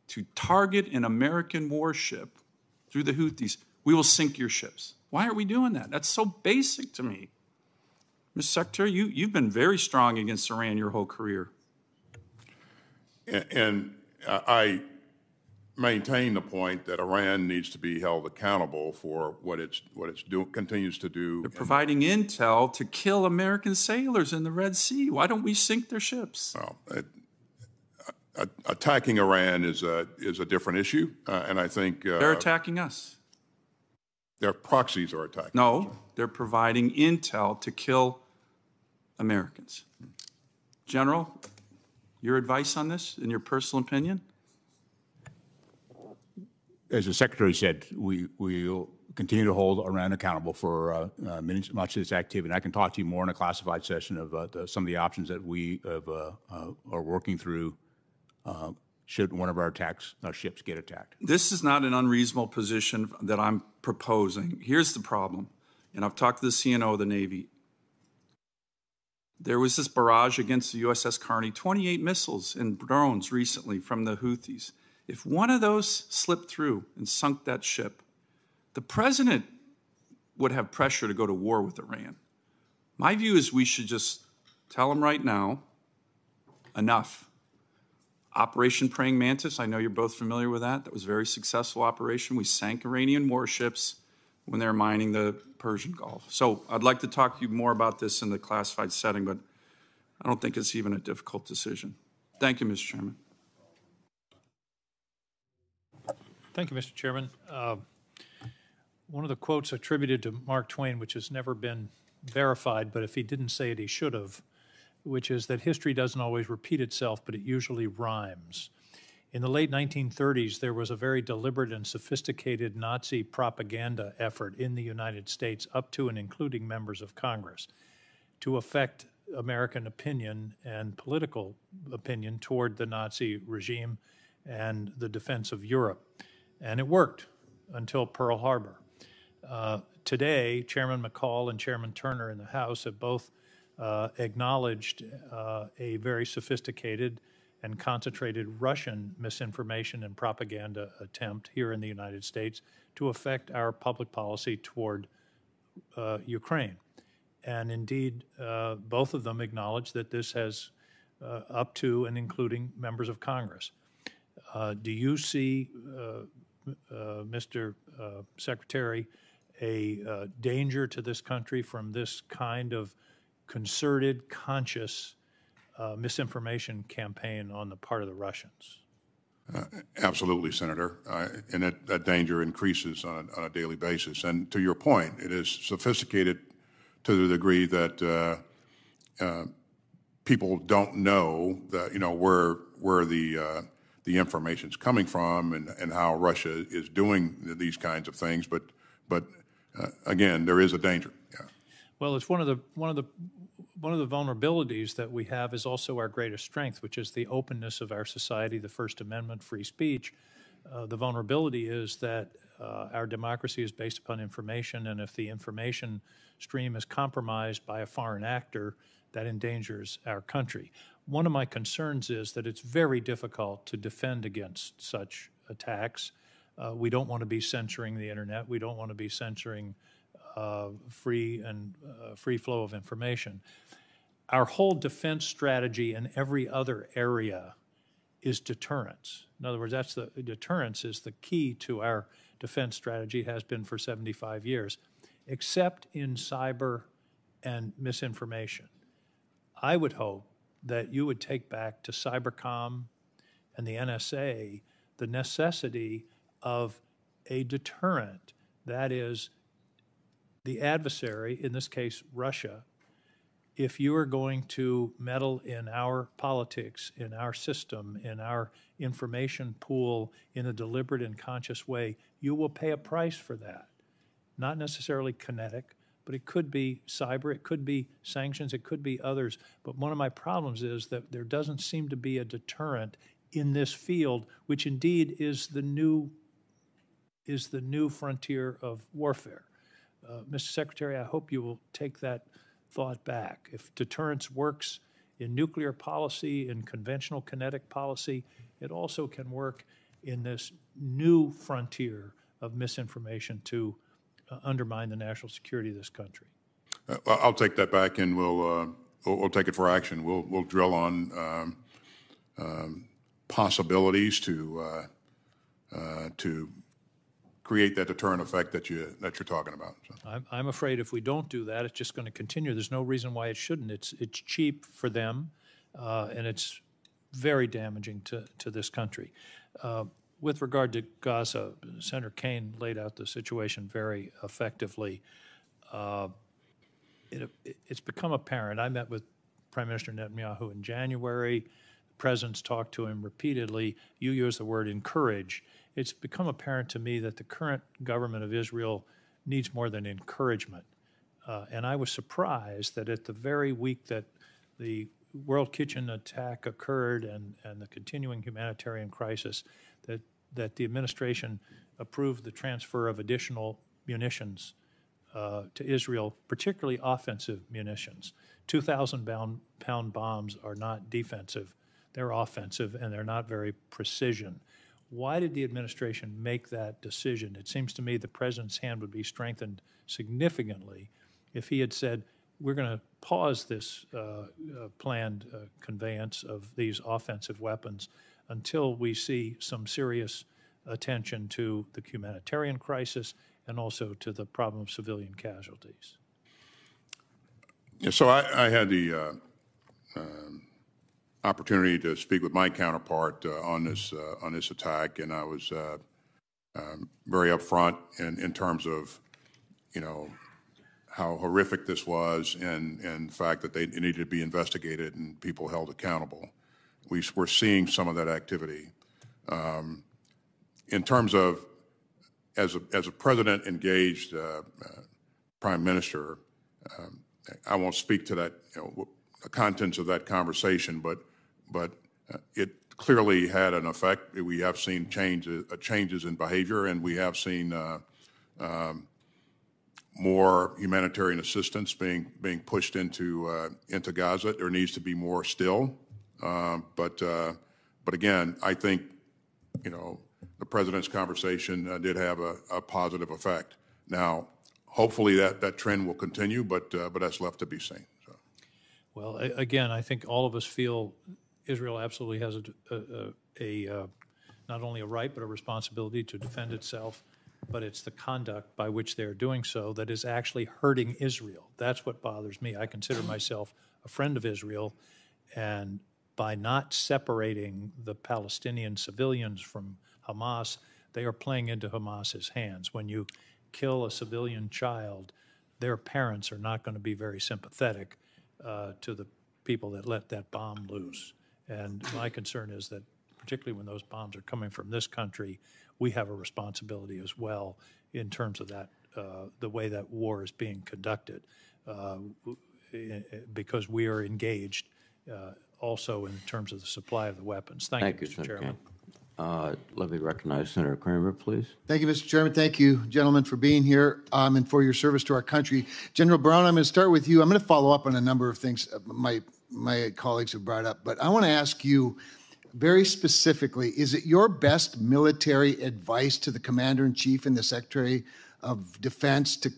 to target an American warship through the Houthis, we will sink your ships? Why aren't we doing that? That's so basic to me. Mr. Secretary, you've been very strong against Iran your whole career. And I maintain the point that Iran needs to be held accountable for what it continues to do. They're providing intel to kill American sailors in the Red Sea. Why don't we sink their ships? Well, attacking Iran is a different issue, and I think they're attacking us. Their proxies are attacking. No, they're providing intel to kill Americans. General, your advice on this, in your personal opinion? As the Secretary said, we will continue to hold Iran accountable for much of this activity. And I can talk to you more in a classified session of some of the options that we have, are working through should one of our attacks, our ships get attacked. This is not an unreasonable position that I'm proposing. Here's the problem, and I've talked to the CNO of the Navy. There was this barrage against the USS Kearney, 28 missiles and drones recently from the Houthis. If one of those slipped through and sunk that ship, the president would have pressure to go to war with Iran. My view is we should just tell him right now, enough. Operation Praying Mantis, I know you're both familiar with that. That was a very successful operation. We sank Iranian warships when they were mining the Persian Gulf. So I'd like to talk to you more about this in the classified setting, but I don't think it's even a difficult decision. Thank you, Mr. Chairman. Thank you, Mr. Chairman. One of the quotes attributed to Mark Twain, which has never been verified, but if he didn't say it, he should have, which is that history doesn't always repeat itself, but it usually rhymes. In the late 1930s, there was a very deliberate and sophisticated Nazi propaganda effort in the United States, up to and including members of Congress, to affect American opinion and political opinion toward the Nazi regime and the defense of Europe. And it worked until Pearl Harbor. Today, Chairman McCall and Chairman Turner in the House have both acknowledged a very sophisticated and concentrated Russian misinformation and propaganda attempt here in the United States to affect our public policy toward Ukraine. And indeed, both of them acknowledge that this has up to and including members of Congress. Do you see, Mr. Secretary, a danger to this country from this kind of concerted, conscious misinformation campaign on the part of the Russians? Absolutely, Senator. And that danger increases on a daily basis. And to your point, it is sophisticated to the degree that people don't know that, you know, where the information's coming from and how Russia is doing these kinds of things. But again, there is a danger. Yeah. Well, it's one of the vulnerabilities that we have is also our greatest strength, which is the openness of our society, the First Amendment, free speech. The vulnerability is that our democracy is based upon information, and if the information stream is compromised by a foreign actor, that endangers our country. One of my concerns is that it's very difficult to defend against such attacks. We don't want to be censoring the internet. We don't want to be censoring free flow of information. Our whole defense strategy in every other area is deterrence. In other words, deterrence is the key to our defense strategy, has been for 75 years, except in cyber and misinformation. I would hope that you would take back to Cybercom and the NSA the necessity of a deterrent, that is, the adversary, in this case Russia, if you are going to meddle in our politics, in our system, in our information pool in a deliberate and conscious way, you will pay a price for that. Not necessarily kinetic, but it could be cyber, it could be sanctions, it could be others. But one of my problems is that there doesn't seem to be a deterrent in this field, which indeed is the new frontier of warfare. Mr. Secretary, I hope you will take that thought back. If deterrence works in nuclear policy, in conventional kinetic policy, it also can work in this new frontier of misinformation to undermine the national security of this country. I'll take that back, and we'll take it for action. We'll drill on possibilities to create that deterrent effect that you're talking about. So. I'm afraid if we don't do that, it's just going to continue. There's no reason why it shouldn't. It's cheap for them, and it's very damaging to this country. With regard to Gaza, Senator Kaine laid out the situation very effectively. It's become apparent. I met with Prime Minister Netanyahu in January. The president's talked to him repeatedly. You use the word encourage. It's become apparent to me that the current government of Israel needs more than encouragement. And I was surprised that at the very week that the World Kitchen attack occurred and the continuing humanitarian crisis, that the administration approved the transfer of additional munitions to Israel, particularly offensive munitions. 2,000-pound bombs are not defensive. They're offensive, and they're not very precision. Why did the administration make that decision? It seems to me the president's hand would be strengthened significantly if he had said, we're going to pause this planned conveyance of these offensive weapons until we see some serious attention to the humanitarian crisis and also to the problem of civilian casualties. Yeah, so I had the opportunity to speak with my counterpart on this attack, and I was very upfront in terms of, you know, how horrific this was, and the fact that it needed to be investigated and people held accountable. We're seeing some of that activity. In terms of, as a president engaged prime minister, I won't speak to that, you know, the contents of that conversation, but it clearly had an effect. We have seen changes in behavior, and we have seen more humanitarian assistance being pushed into Gaza. There needs to be more still. But again, I think, you know, the president's conversation did have a positive effect. Now, hopefully that trend will continue, but that's left to be seen. So. Well, again, I think all of us feel Israel absolutely has not only a right but a responsibility to defend itself, but it's the conduct by which they're doing so that is actually hurting Israel. That's what bothers me. I consider myself a friend of Israel, and by not separating the Palestinian civilians from Hamas, they are playing into Hamas's hands. When you kill a civilian child, their parents are not going to be very sympathetic to the people that let that bomb loose. And my concern is that, particularly when those bombs are coming from this country, we have a responsibility as well in terms of that, the way that war is being conducted, because we are engaged also in terms of the supply of the weapons. Thank you, Mr. Chairman. Let me recognize Senator Kramer, please. Thank you, Mr. Chairman. Thank you, gentlemen, for being here and for your service to our country. General Brown, I'm going to start with you. I'm going to follow up on a number of things my colleagues have brought up, but I want to ask you very specifically, is it your best military advice to the Commander-in-Chief and the Secretary of Defense to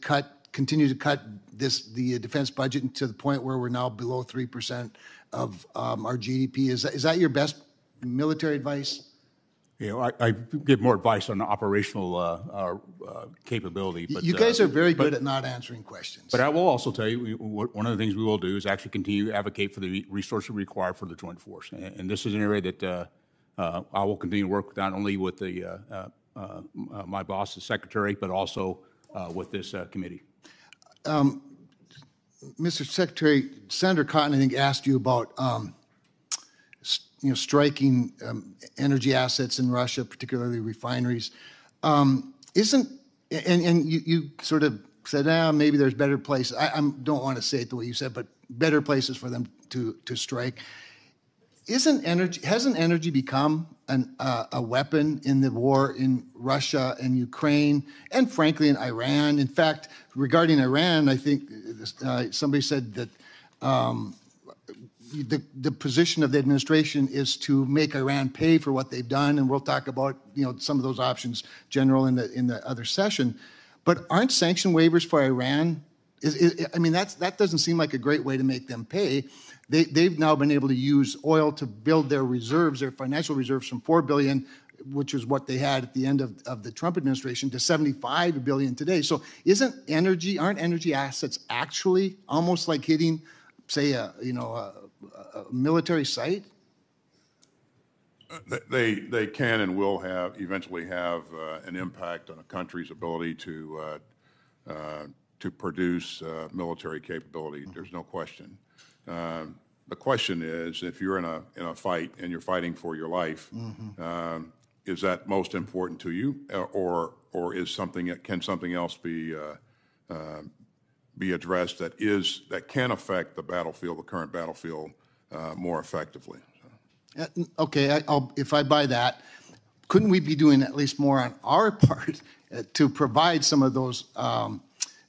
continue to cut the defense budget to the point where we're now below 3% of our GDP? Is that your best military advice? You know, I give more advice on operational capability. But you guys are very good at not answering questions. But I will also tell you, one of the things we will do is actually continue to advocate for the resources required for the joint force. And this is an area that I will continue to work not only with my boss, the secretary, but also with this committee. Mr. Secretary, Senator Cotton, I think, asked you about striking energy assets in Russia, particularly refineries. You sort of said, maybe there's better places. I don't want to say it the way you said, but better places for them to strike. Hasn't energy become a weapon in the war in Russia and Ukraine, and frankly in Iran? In fact, regarding Iran, I think somebody said that the position of the administration is to make Iran pay for what they've done, and we'll talk about, you know, some of those options, General, in the other session. But aren't sanction waivers for Iran? That doesn't seem like a great way to make them pay. They've now been able to use oil to build their reserves, their financial reserves, from $4 billion, which is what they had at the end of the Trump administration, to $75 billion today. So aren't energy assets actually almost like hitting, say, a military site? They can and will eventually have an impact on a country's ability to produce military capability. There's no question. The question is, if you're in a fight and you're fighting for your life, mm-hmm. Is that most important to you, or is something, can something else be addressed that can affect the battlefield, the current battlefield, more effectively? Okay, if I buy that, couldn't we be doing at least more on our part to provide some of those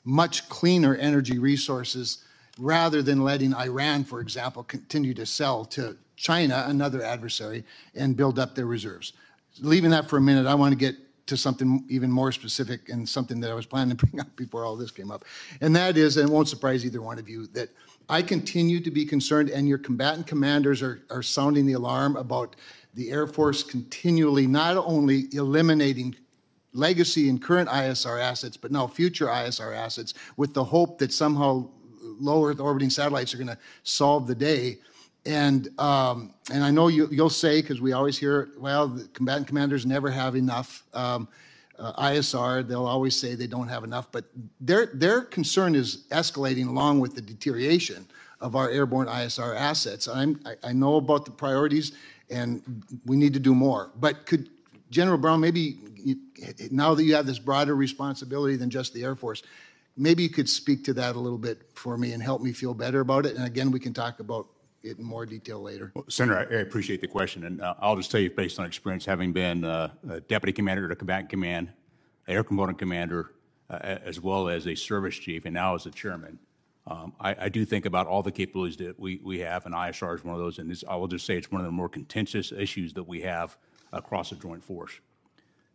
much cleaner energy resources, rather than letting Iran, for example, continue to sell to China, another adversary, and build up their reserves? Leaving that for a minute, I want to get to something even more specific and something that I was planning to bring up before all this came up. And that is, and it won't surprise either one of you, that I continue to be concerned, and your combatant commanders are sounding the alarm about the Air Force continually not only eliminating legacy and current ISR assets, but now future ISR assets, with the hope that somehow low Earth orbiting satellites are going to solve the day. And I know you'll say, because we always hear, well, the combatant commanders never have enough ISR. They'll always say they don't have enough. But their concern is escalating along with the deterioration of our airborne ISR assets. I know about the priorities, and we need to do more. But could General Brown, maybe now that you have this broader responsibility than just the Air Force, maybe you could speak to that a little bit for me and help me feel better about it. And again, we can talk about it in more detail later. Well, Senator, I appreciate the question. And I'll just tell you, based on experience, having been a deputy commander at a combatant command, an air component commander, as well as a service chief, and now as a chairman, I do think about all the capabilities that we have, and ISR is one of those. And I will just say it's one of the more contentious issues that we have across the joint force.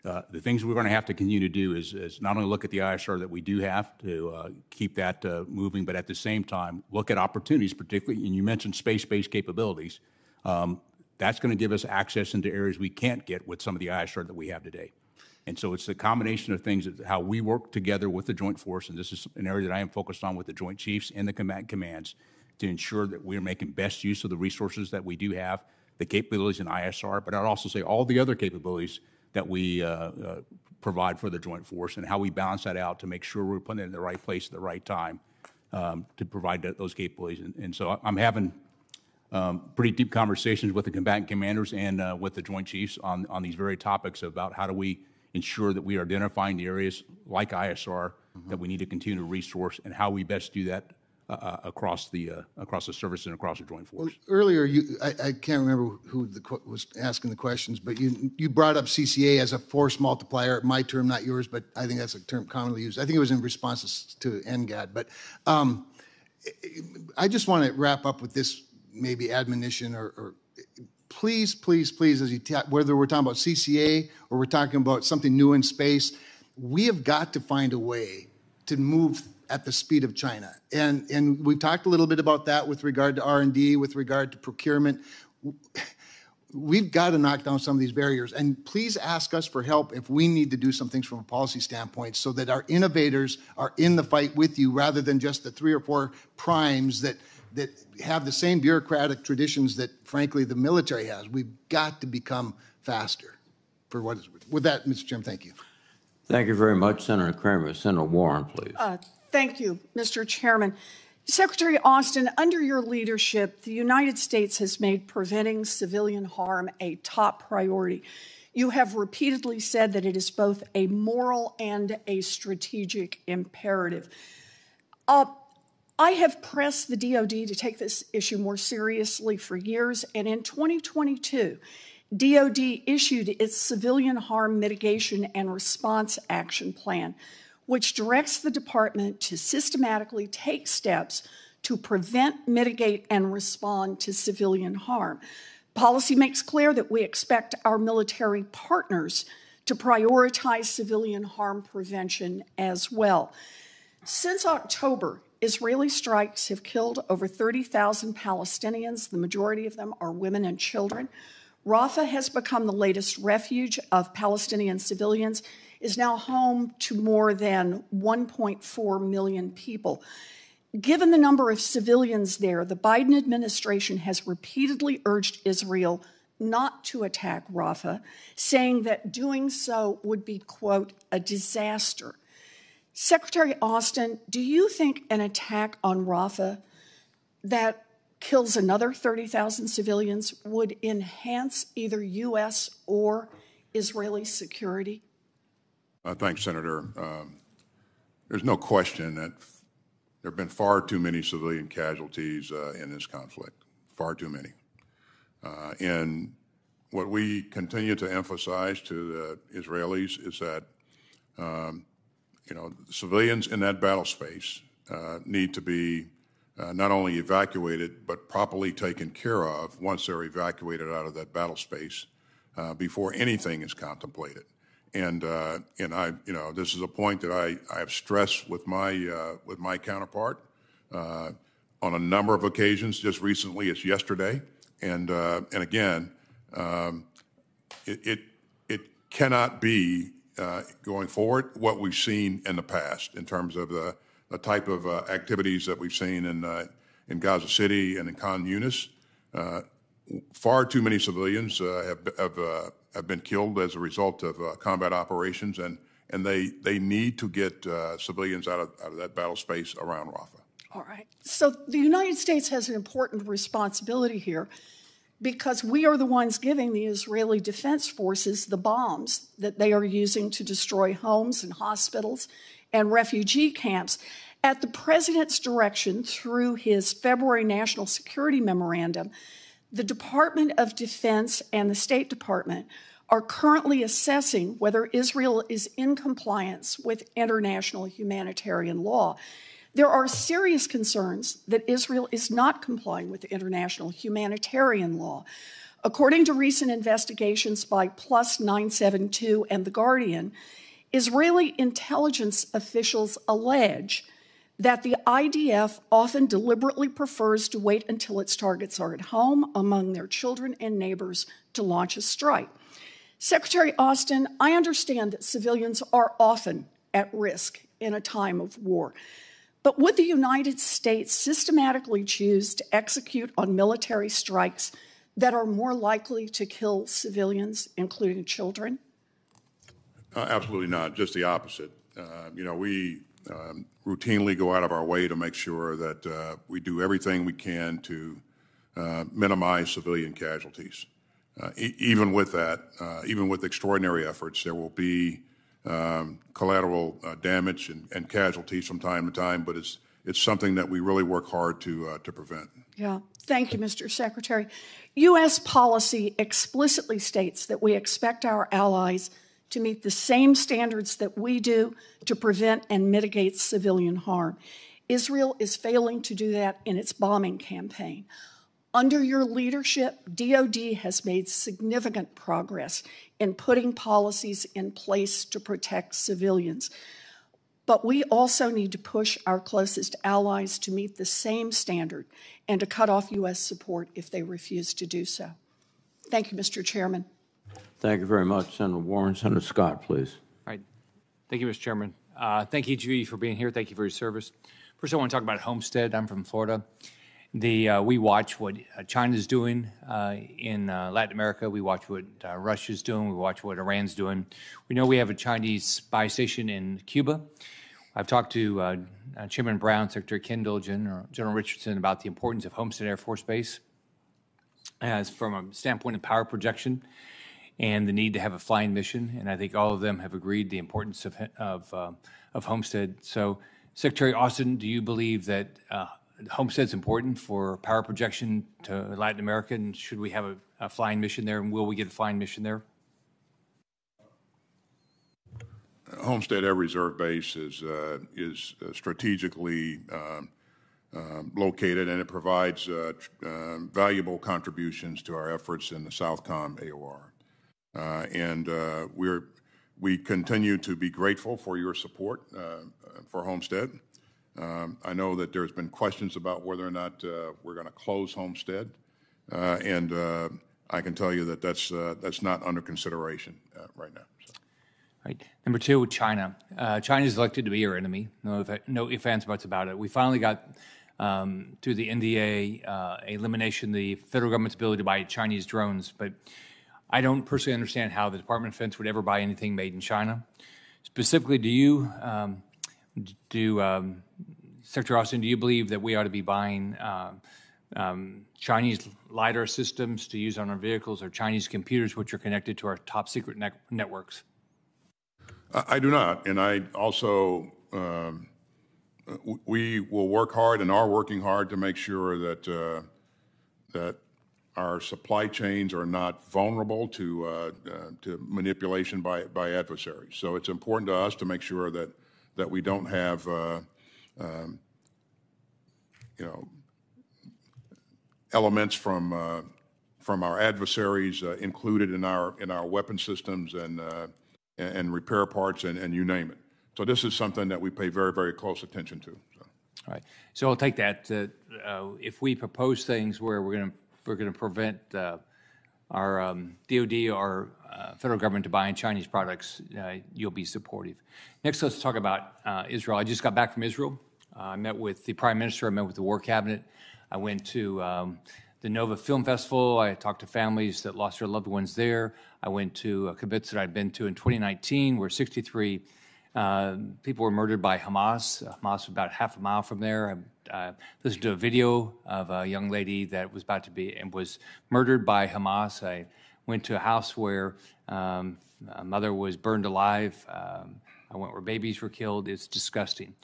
The things we're going to have to continue to do is not only look at the ISR that we do have to keep that moving, but at the same time, look at opportunities, particularly, and you mentioned space-based capabilities. That's going to give us access into areas we can't get with some of the ISR that we have today. And so it's the combination of things, how we work together with the Joint Force, and this is an area that I am focused on with the Joint Chiefs and the combatant commands, to ensure that we're making best use of the resources that we do have, the capabilities in ISR, but I'd also say all the other capabilities that we provide for the Joint Force, and how we balance that out to make sure we're putting it in the right place at the right time to provide those capabilities. And so I'm having pretty deep conversations with the combatant commanders and with the Joint Chiefs on these very topics about how do we ensure that we are identifying the areas like ISR mm-hmm. that we need to continue to resource, and how we best do that across the service and across the Joint Force. Well, earlier, I can't remember who was asking the questions, but you brought up CCA as a force multiplier. My term, not yours, but I think that's a term commonly used. I think it was in response to NGAD. But I just want to wrap up with this maybe admonition, or please, please, please, as you whether we're talking about CCA or we're talking about something new in space, we have got to find a way to move at the speed of China. And we've talked a little bit about that with regard to R&D, with regard to procurement. We've got to knock down some of these barriers. And please ask us for help if we need to do some things from a policy standpoint, so that our innovators are in the fight with you, rather than just the 3 or 4 primes that have the same bureaucratic traditions that, frankly, the military has. We've got to become faster. For what is with that, Mr. Chairman, thank you. Thank you very much, Senator Kramer. Senator Warren, please. Thank you, Mr. Chairman. Secretary Austin, under your leadership, the United States has made preventing civilian harm a top priority. You have repeatedly said that it is both a moral and a strategic imperative. I have pressed the DoD to take this issue more seriously for years, and in 2022, DoD issued its Civilian Harm Mitigation and Response Action Plan, which directs the department to systematically take steps to prevent, mitigate, and respond to civilian harm. Policy makes clear that we expect our military partners to prioritize civilian harm prevention as well. Since October, Israeli strikes have killed over 30,000 Palestinians. The majority of them are women and children. Rafah has become the latest refuge of Palestinian civilians, is now home to more than 1.4 million people. Given the number of civilians there, the Biden administration has repeatedly urged Israel not to attack Rafah, saying that doing so would be, quote, a disaster. Secretary Austin, do you think an attack on Rafah that kills another 30,000 civilians, would enhance either U.S. or Israeli security? Thanks, Senator. There's no question that there have been far too many civilian casualties in this conflict, far too many. And what we continue to emphasize to the Israelis is that, you know, civilians in that battle space need to be not only evacuated, but properly taken care of once they're evacuated out of that battle space before anything is contemplated. And I, you know, this is a point that I have stressed with my counterpart on a number of occasions. Just recently, it's yesterday, and again, it cannot be going forward what we've seen in the past in terms of the type of activities that we've seen in Gaza City and in Khan Yunis. Far too many civilians have been killed as a result of combat operations, and they need to get civilians out of that battle space around Rafah. All right. So the United States has an important responsibility here because we are the ones giving the Israeli Defense Forces the bombs that they are using to destroy homes and hospitals and refugee camps. At the president's direction, through his February National Security Memorandum, the Department of Defense and the State Department are currently assessing whether Israel is in compliance with international humanitarian law. There are serious concerns that Israel is not complying with international humanitarian law. According to recent investigations by Plus 972 and The Guardian, Israeli intelligence officials allege that the IDF often deliberately prefers to wait until its targets are at home, among their children and neighbors, to launch a strike. Secretary Austin, I understand that civilians are often at risk in a time of war, but would the United States systematically choose to execute on military strikes that are more likely to kill civilians, including children? Absolutely not, just the opposite. You know, we routinely go out of our way to make sure that we do everything we can to minimize civilian casualties. Even with that, even with extraordinary efforts, there will be collateral damage and casualties from time to time, but it's something that we really work hard to prevent. Yeah. Thank you, Mr. Secretary. U.S. policy explicitly states that we expect our allies to meet the same standards that we do to prevent and mitigate civilian harm. Israel is failing to do that in its bombing campaign. Under your leadership, DOD has made significant progress in putting policies in place to protect civilians. But we also need to push our closest allies to meet the same standard and to cut off U.S. support if they refuse to do so. Thank you, Mr. Chairman. Thank you very much. Senator Warren. Senator Scott, please. All right. Thank you, Mr. Chairman. Thank you, Judy, for being here. Thank you for your service. First, I want to talk about Homestead. I'm from Florida. We watch what China's doing in Latin America. We watch what Russia's doing. We watch what Iran's doing. We know we have a Chinese spy station in Cuba. I've talked to Chairman Brown, Secretary Kendall, General Richardson about the importance of Homestead Air Force Base as from a standpoint of power projection and the need to have a flying mission, and I think all of them have agreed the importance of Homestead. So, Secretary Austin, do you believe that Homestead's important for power projection to Latin America, and should we have a flying mission there, and will we get a flying mission there? Homestead Air Reserve Base is strategically located, and it provides valuable contributions to our efforts in the Southcom AOR. We continue to be grateful for your support for Homestead. I know that there's been questions about whether or not we're going to close Homestead, and I can tell you that that's not under consideration right now. So. Right. Number two, with China. China is elected to be our enemy. No ifs, ands, buts about it. We finally got through the NDAA elimination, the federal government's ability to buy Chinese drones, but I don't personally understand how the Department of Defense would ever buy anything made in China. Specifically, do you, Secretary Austin, do you believe that we ought to be buying Chinese LiDAR systems to use on our vehicles, or Chinese computers which are connected to our top secret networks? I do not. And I also, we will work hard and are working hard to make sure that that our supply chains are not vulnerable to manipulation by adversaries. So it's important to us to make sure that we don't have elements from our adversaries included in our weapon systems and repair parts and you name it. So this is something that we pay very, very close attention to. So. All right. So I'll take that. If we propose things where we're going to prevent our DOD or federal government to buying Chinese products, you'll be supportive. Next, let's talk about Israel. I just got back from Israel. I met with the Prime Minister. I met with the War Cabinet. I went to the Nova Film Festival. I talked to families that lost their loved ones there. I went to kibbutz that I'd been to in 2019, where 63 people were murdered by Hamas. Hamas was about half a mile from there. I listened to a video of a young lady that was about to be and was murdered by Hamas. I went to a house where a mother was burned alive. I went where babies were killed. It's disgusting.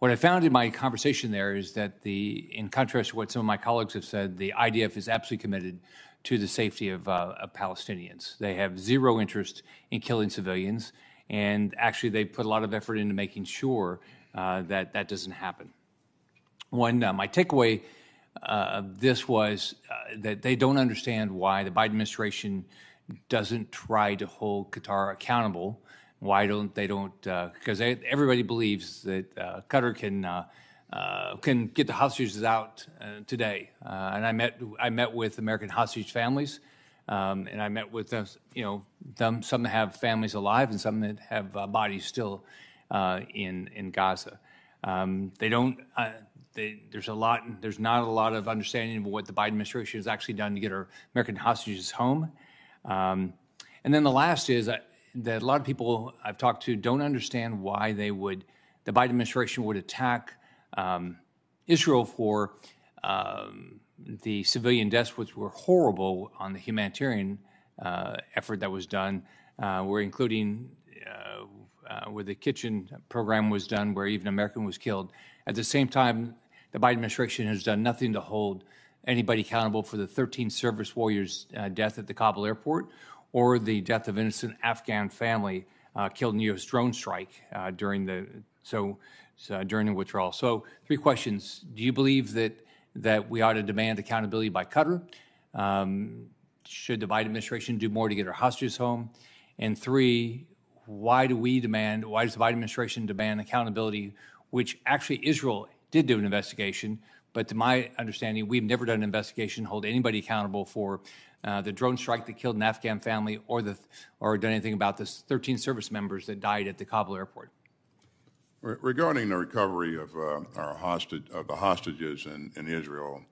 What I found in my conversation there is that in contrast to what some of my colleagues have said, the IDF is absolutely committed to the safety of Palestinians. They have zero interest in killing civilians. And actually, they put a lot of effort into making sure that that doesn't happen. My takeaway of this was that they don't understand why the Biden administration doesn't try to hold Qatar accountable. Why don't they because everybody believes that Qatar can get the hostages out today. And I met with American hostage families. And I met with them, some that have families alive and some that have bodies still in Gaza. There's not a lot of understanding of what the Biden administration has actually done to get our American hostages home. And then the last is that a lot of people I've talked to don't understand why the Biden administration would attack Israel for the civilian deaths, which were horrible on the humanitarian effort that was done, where the kitchen program was done, where even an American was killed. At the same time, the Biden administration has done nothing to hold anybody accountable for the 13 service warriors' death at the Kabul airport or the death of innocent Afghan family killed in a U.S. drone strike during the withdrawal. So 3 questions. Do you believe that we ought to demand accountability by Qatar? Should the Biden administration do more to get our hostages home? And 3, why does the Biden administration demand accountability, which actually Israel did do an investigation, but to my understanding, we've never done an investigation, hold anybody accountable for the drone strike that killed an Afghan family or done anything about the 13 service members that died at the Kabul airport. Regarding the recovery of the hostages in Israel,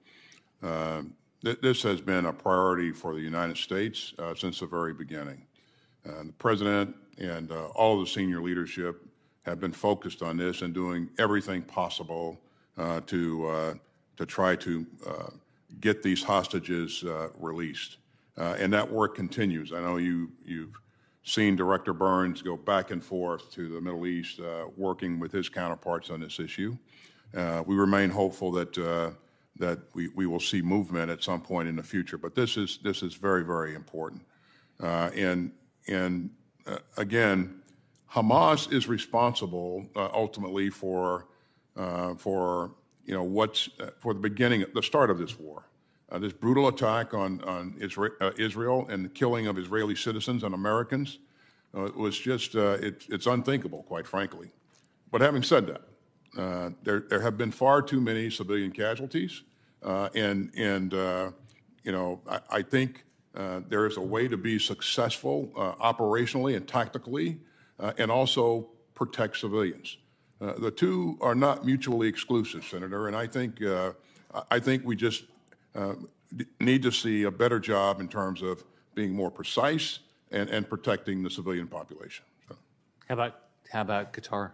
this has been a priority for the United States since the very beginning. The President and all of the senior leadership have been focused on this and doing everything possible to try to get these hostages released, and that work continues. I know you've seen Director Burns go back and forth to the Middle East, working with his counterparts on this issue. We remain hopeful that we will see movement at some point in the future. But this is very, very important. Again, Hamas is responsible ultimately for the beginning, the start of this war. This brutal attack on Israel and the killing of Israeli citizens and Americans was just, it's unthinkable, quite frankly. But having said that, there have been far too many civilian casualties. I think there is a way to be successful operationally and tactically and also protect civilians. The two are not mutually exclusive, Senator, and I think we just need to see a better job in terms of being more precise and protecting the civilian population. So. How about Qatar?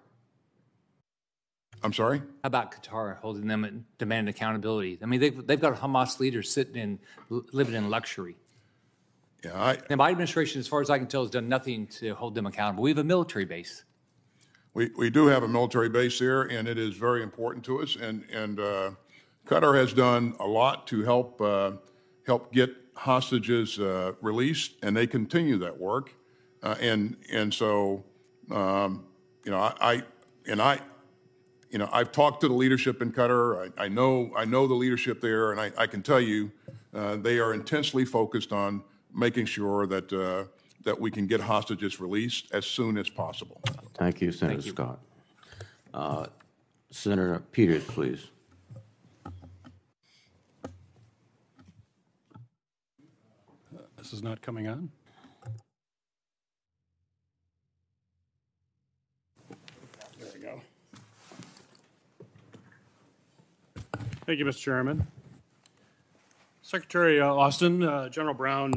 I'm sorry? How about Qatar holding them and demanding accountability? I mean, they've got Hamas leaders sitting in, living in luxury. Yeah, and my administration, as far as I can tell, has done nothing to hold them accountable. We have a military base. We do have a military base here, and it is very important to us. And Qatar has done a lot to help get hostages released, and they continue that work. So I've talked to the leadership in Qatar. I know the leadership there, and I can tell you, they are intensely focused on making sure that that we can get hostages released as soon as possible. Thank you, Senator Scott. Senator Peters, please. This is not coming on. There we go. Thank you, Mr. Chairman. Secretary Austin, General Brown,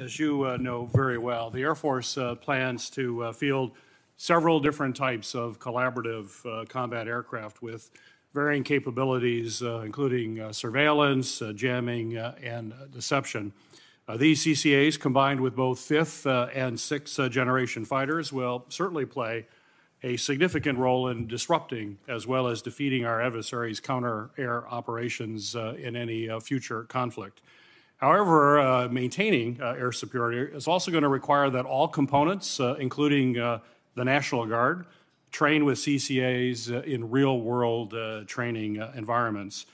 as you know very well, the Air Force plans to field several different types of collaborative combat aircraft with varying capabilities, including surveillance, jamming, and deception. These CCAs, combined with both 5th and 6th generation fighters, will certainly play a significant role in disrupting as well as defeating our adversaries' counter-air operations in any future conflict. However, maintaining air superiority is also going to require that all components, including the National Guard, train with CCAs in real-world training environments.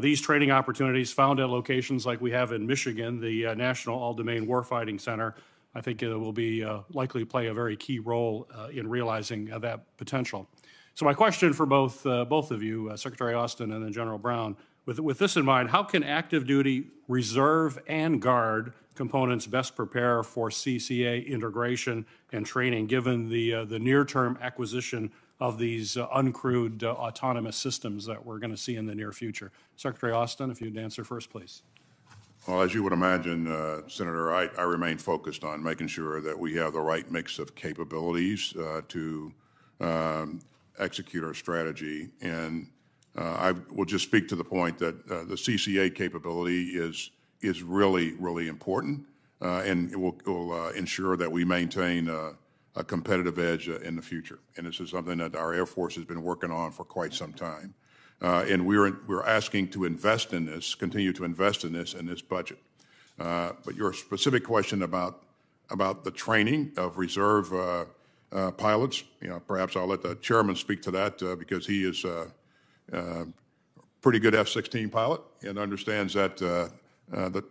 These training opportunities found at locations like we have in Michigan, the National All-Domain Warfighting Center, I think it will be likely play a very key role in realizing that potential. So my question for both of you, Secretary Austin and then General Brown, with this in mind, how can active duty reserve and guard components best prepare for CCA integration and training, given the near-term acquisition of these uncrewed autonomous systems that we're going to see in the near future? Secretary Austin, if you'd answer first, please. Well, as you would imagine, Senator, I remain focused on making sure that we have the right mix of capabilities to execute our strategy. And I will just speak to the point that the CCA capability is really, really important, and it will ensure that we maintain a competitive edge in the future. And this is something that our Air Force has been working on for quite some time. And we're asking to invest in this, continue to invest in this budget. But your specific question about the training of reserve pilots, perhaps I'll let the chairman speak to that because he is a pretty good F-16 pilot and understands that the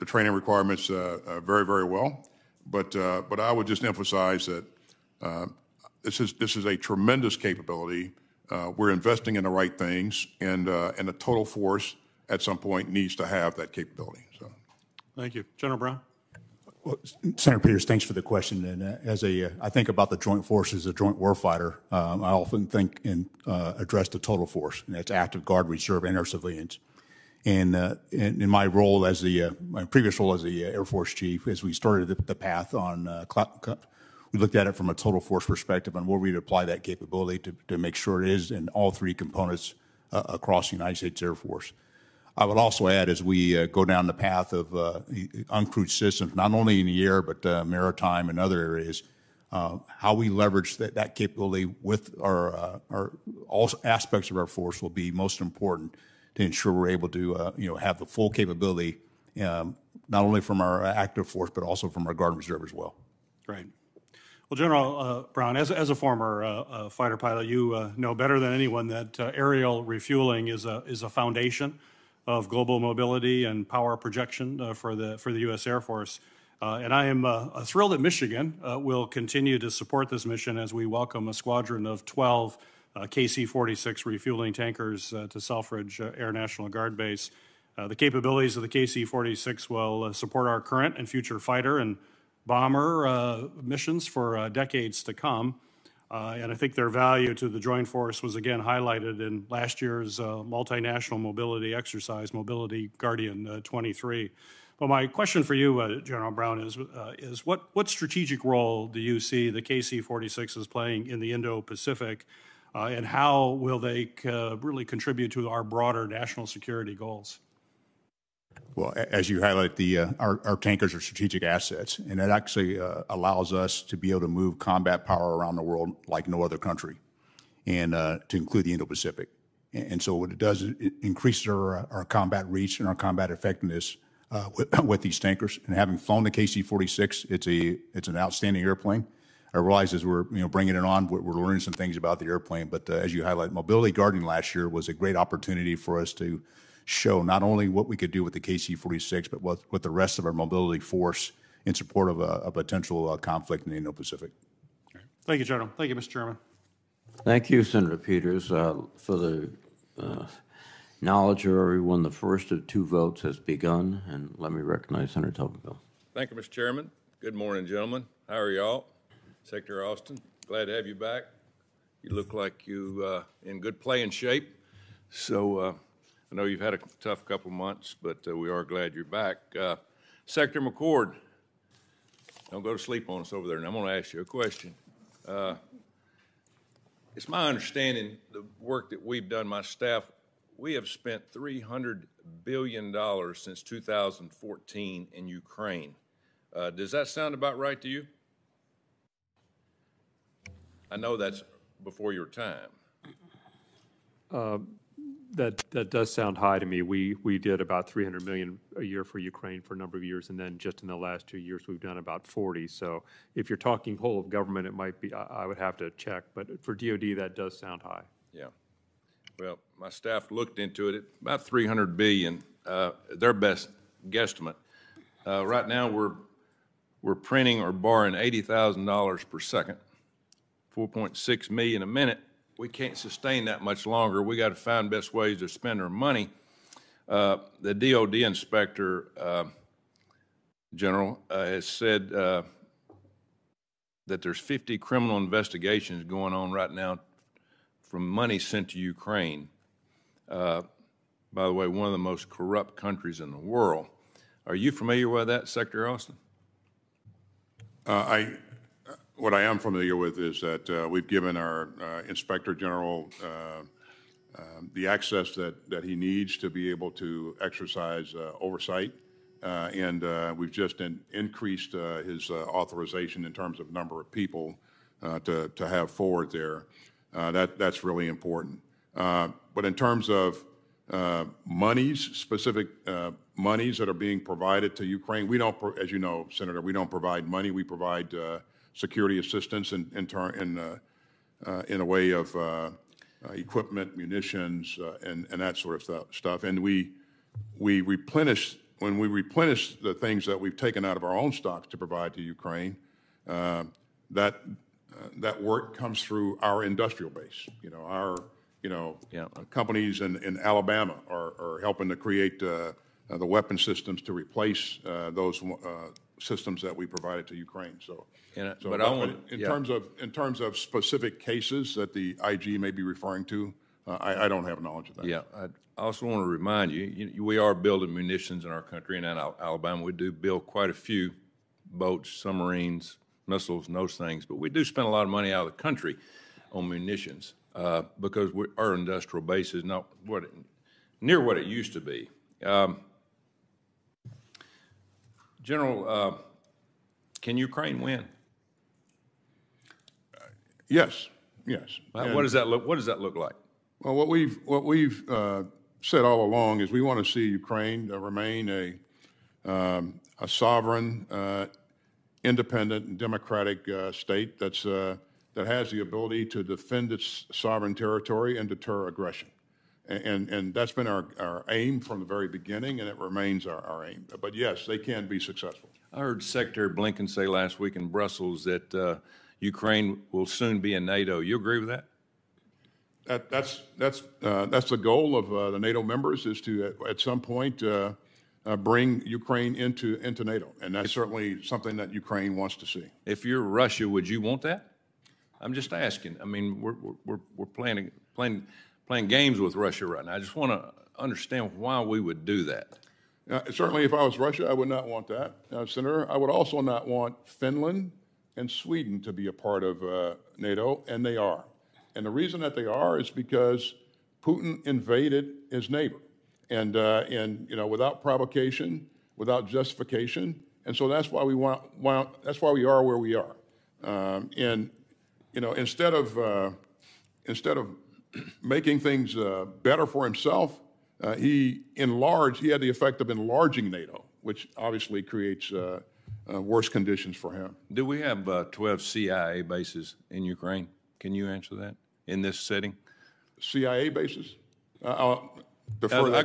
training requirements very, very well. But I would just emphasize that this is a tremendous capability. We're investing in the right things, and the total force at some point needs to have that capability. So, thank you, General Brown. Well, Senator Peters, thanks for the question. And as I think about the joint force as a joint warfighter, I often think and address the total force, and that's active guard, reserve, and our civilians. And in my role as my previous role as the Air Force chief, as we started the path on. We looked at it from a total force perspective on where we'd apply that capability to make sure it is in all three components across the United States Air Force. I would also add, as we go down the path of uncrewed systems, not only in the air, but maritime and other areas, how we leverage that capability with our all aspects of our force will be most important to ensure we're able to have the full capability, not only from our active force, but also from our Guard and Reserve as well. Right. Well, General Brown, as a former fighter pilot, you know better than anyone that aerial refueling is a foundation of global mobility and power projection for the U.S. Air Force. And I am thrilled that Michigan will continue to support this mission as we welcome a squadron of 12 KC-46 refueling tankers to Selfridge Air National Guard Base. The capabilities of the KC-46 will support our current and future fighter and bomber missions for decades to come. And I think their value to the joint force was again highlighted in last year's multinational mobility exercise, Mobility Guardian 23. But my question for you, General Brown, is what strategic role do you see the KC-46 is playing in the Indo-Pacific? and how will they really contribute to our broader national security goals? Well, as you highlight, our tankers are strategic assets, and it actually allows us to be able to move combat power around the world like no other country, and to include the Indo-Pacific. And so what it does is it increases our combat reach and our combat effectiveness with these tankers. And having flown the KC-46, it's an outstanding airplane. I realize as we're bringing it on, we're learning some things about the airplane. But as you highlight, mobility guarding last year was a great opportunity for us to show not only what we could do with the KC-46, but with the rest of our mobility force in support of a potential conflict in the Indo-Pacific. Thank you, General. Thank you, Mr. Chairman. Thank you, Senator Peters, for the knowledge of everyone. The first of two votes has begun, and let me recognize Senator Tuberville. Thank you, Mr. Chairman. Good morning, gentlemen. How are y'all? Secretary Austin, glad to have you back. You look like you in good playing shape. So I know you've had a tough couple months, but we are glad you're back. Secretary McCord, don't go to sleep on us over there, and I'm going to ask you a question. It's my understanding, the work that we've done, my staff, we have spent $300 billion since 2014 in Ukraine. Does that sound about right to you? I know that's before your time. That does sound high to me. We did about $300 million a year for Ukraine for a number of years, and then just in the last 2 years, we've done about 40. So if you're talking whole of government, it might be, I would have to check. But for DOD, that does sound high. Yeah. Well, my staff looked into it. It's about $300 billion, their best guesstimate. Right now, we're printing or borrowing $80,000 per second, $4.6 million a minute. We can't sustain that much longer. We got to find best ways to spend our money. The DOD inspector general has said that there's 50 criminal investigations going on right now from money sent to Ukraine. By the way, one of the most corrupt countries in the world. Are you familiar with that, Secretary Austin? What I am familiar with is that we've given our Inspector General the access that he needs to be able to exercise oversight, and we've just increased his authorization in terms of number of people to have forward there. That's really important. But in terms of monies, specific monies that are being provided to Ukraine, we don't, as you know, Senator, we don't provide money. We provide security assistance in a way of equipment, munitions, and that sort of stuff. And we replenish, when we replenish the things that we've taken out of our own stocks to provide to Ukraine, that work comes through our industrial base. Companies in Alabama are helping to create the weapon systems to replace those systems that we provided to Ukraine. So in terms of specific cases that the IG may be referring to, I don't have knowledge of that. Yeah, I also want to remind you, we are building munitions in our country, and in Alabama we do build quite a few boats, submarines, missiles, and those things, but we do spend a lot of money out of the country on munitions because our industrial base is not near what it used to be. General, can Ukraine win? Yes. What does that look like? Well, what we've said all along is we want to see Ukraine remain a sovereign, independent, and democratic state that has the ability to defend its sovereign territory and deter aggression. And that's been our aim from the very beginning, and it remains our aim. But yes, they can be successful. I heard Secretary Blinken say last week in Brussels that Ukraine will soon be in NATO. You agree with that? That's the goal of the NATO members, is to at some point bring Ukraine into NATO, and that's certainly something that Ukraine wants to see. If you're Russia, would you want that? I'm just asking. I mean, we're playing games with Russia right now. I just want to understand why we would do that. Certainly, if I was Russia, I would not want that, Senator. I would also not want Finland and Sweden to be a part of NATO, and they are. And the reason that they are is because Putin invaded his neighbor, and without provocation, without justification, and so that's why that's why we are where we are. Instead of making things better for himself, he had the effect of enlarging NATO, which obviously creates worse conditions for him. Do we have 12 CIA bases in Ukraine? Can you answer that in this setting? CIA bases? I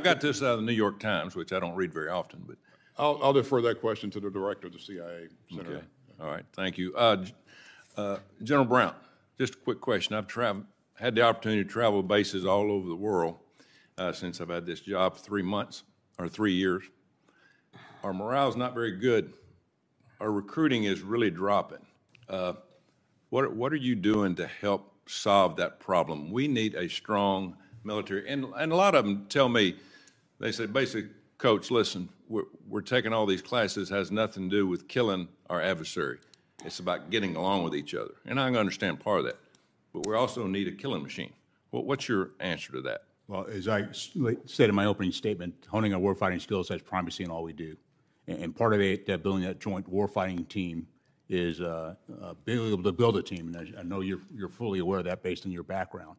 got this out of the New York Times, which I don't read very often, but I'll defer that question to the director of the CIA, Senator. Okay. All right. Thank you. General Brown, just a quick question. I've had the opportunity to travel bases all over the world since I've had this job 3 years. Our morale's not very good. Our recruiting is really dropping. What are you doing to help solve that problem? We need a strong military. And a lot of them tell me, they say, basically, Coach, listen, we're taking all these classes. Has nothing to do with killing our adversary. It's about getting along with each other. And I can understand part of that. But we also need a killing machine. Well, what's your answer to that? Well, as I said in my opening statement, honing our warfighting skills has primacy in all we do. And part of it, building that joint warfighting team, is being able to build a team. And I know you're fully aware of that based on your background.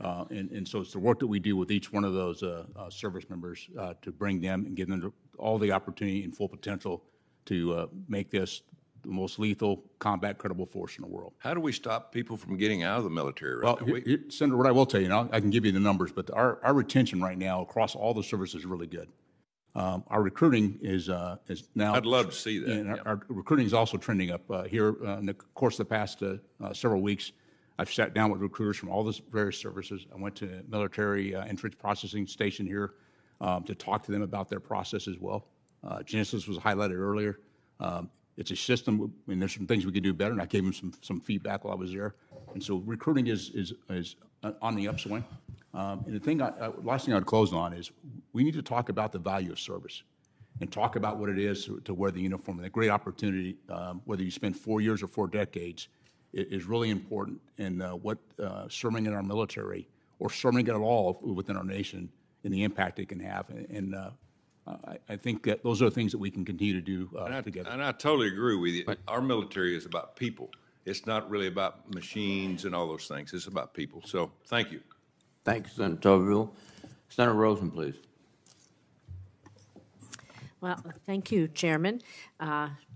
And so it's the work that we do with each one of those service members to bring them and give them all the opportunity and full potential to make this the most lethal, combat-credible force in the world. How do we stop people from getting out of the military? Right? Well, Senator, what I will tell you, and I can give you the numbers, but our retention right now across all the services is really good. Our recruiting is now. I'd love to see that. And our recruiting is also trending up here in the course of the past several weeks. I've sat down with recruiters from all the various services. I went to a military entrance processing station here to talk to them about their process as well. Genesis was highlighted earlier. It's a system, and there's some things we could do better, and I gave them some feedback while I was there. And so recruiting is on the upswing. And the last thing I would close on is we need to talk about the value of service and talk about what it is to wear the uniform. And the great opportunity, whether you spend 4 years or 4 decades, is really important. And what serving in our military or serving at all within our nation and the impact it can have. And I think that those are things that we can continue to do together. And I totally agree with you. Our military is about people. It's not really about machines and all those things. It's about people. So thank you. Thank you, Senator Tocqueville. Senator Rosen, please. Well, thank you, Chairman.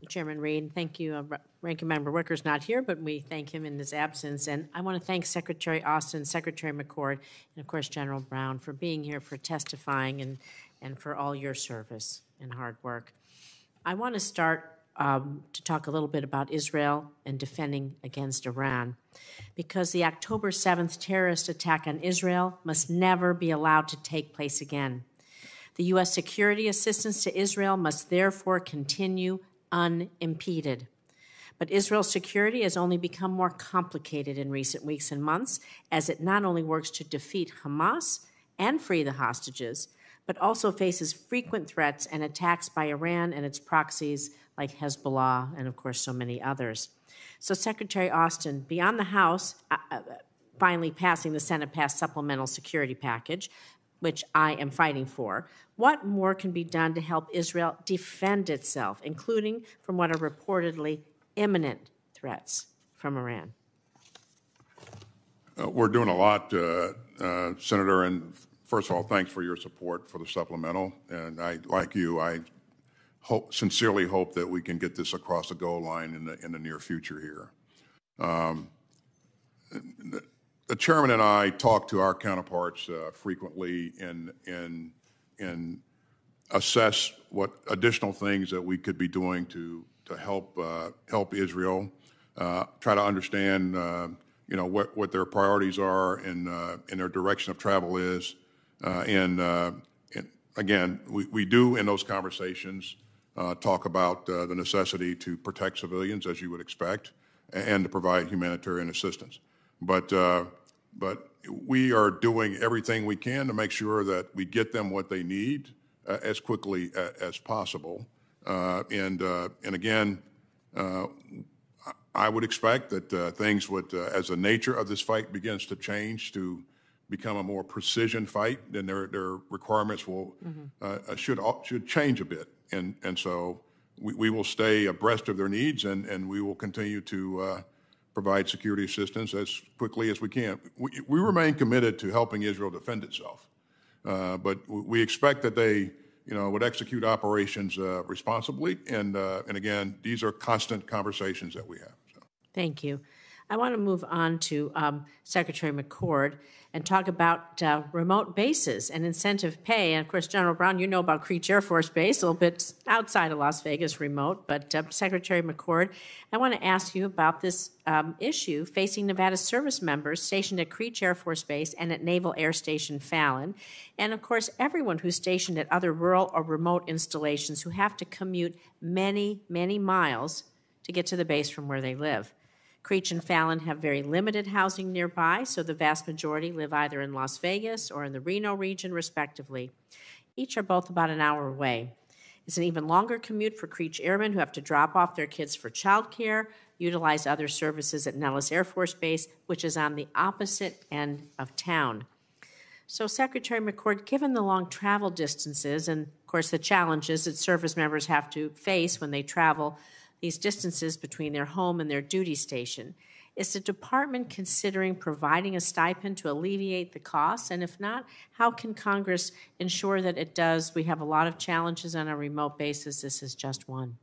Chairman Reid, thank you. Ranking Member Wicker's not here, but we thank him in his absence. And I want to thank Secretary Austin, Secretary McCord, and, of course, General Brown for being here, for testifying, and for all your service and hard work. I want to start to talk a little bit about Israel and defending against Iran, because the October 7th terrorist attack on Israel must never be allowed to take place again. The U.S. security assistance to Israel must therefore continue unimpeded. But Israel's security has only become more complicated in recent weeks and months, as it not only works to defeat Hamas and free the hostages, but also faces frequent threats and attacks by Iran and its proxies like Hezbollah and, of course, so many others. So Secretary Austin, beyond the House finally passing the Senate-passed Supplemental Security Package, which I am fighting for, what more can be done to help Israel defend itself, including from what are reportedly imminent threats from Iran? We're doing a lot, Senator, and first of all, thanks for your support for the supplemental. And I sincerely hope that we can get this across the goal line in the near future here. The chairman and I talk to our counterparts frequently and assess what additional things that we could be doing to help Israel. Try to understand what their priorities are and their direction of travel is. And again, we do in those conversations talk about the necessity to protect civilians, as you would expect, and to provide humanitarian assistance. But we are doing everything we can to make sure that we get them what they need as quickly as possible. And again, I would expect that things would, as the nature of this fight begins to change to become a more precision fight, then their requirements will should change a bit, and so we will stay abreast of their needs, and we will continue to provide security assistance as quickly as we can. We remain committed to helping Israel defend itself, but we expect that they, you know, would execute operations responsibly. And again, these are constant conversations that we have. So. Thank you. I want to move on to Secretary McCord and talk about remote bases and incentive pay. And of course, General Brown, you know about Creech Air Force Base, a little bit outside of Las Vegas, remote. But Secretary McCord, I want to ask you about this issue facing Nevada service members stationed at Creech Air Force Base and at Naval Air Station Fallon. And of course, everyone who's stationed at other rural or remote installations who have to commute many, many miles to get to the base from where they live. Creech and Fallon have very limited housing nearby, so the vast majority live either in Las Vegas or in the Reno region, respectively. Each are both about an hour away. It's an even longer commute for Creech airmen who have to drop off their kids for childcare, utilize other services at Nellis Air Force Base, which is on the opposite end of town. So, Secretary McCord, given the long travel distances and, of course, the challenges that service members have to face when they travel these distances between their home and their duty station, is the department considering providing a stipend to alleviate the costs? And if not, how can Congress ensure that it does? We have a lot of challenges on a remote basis. This is just one.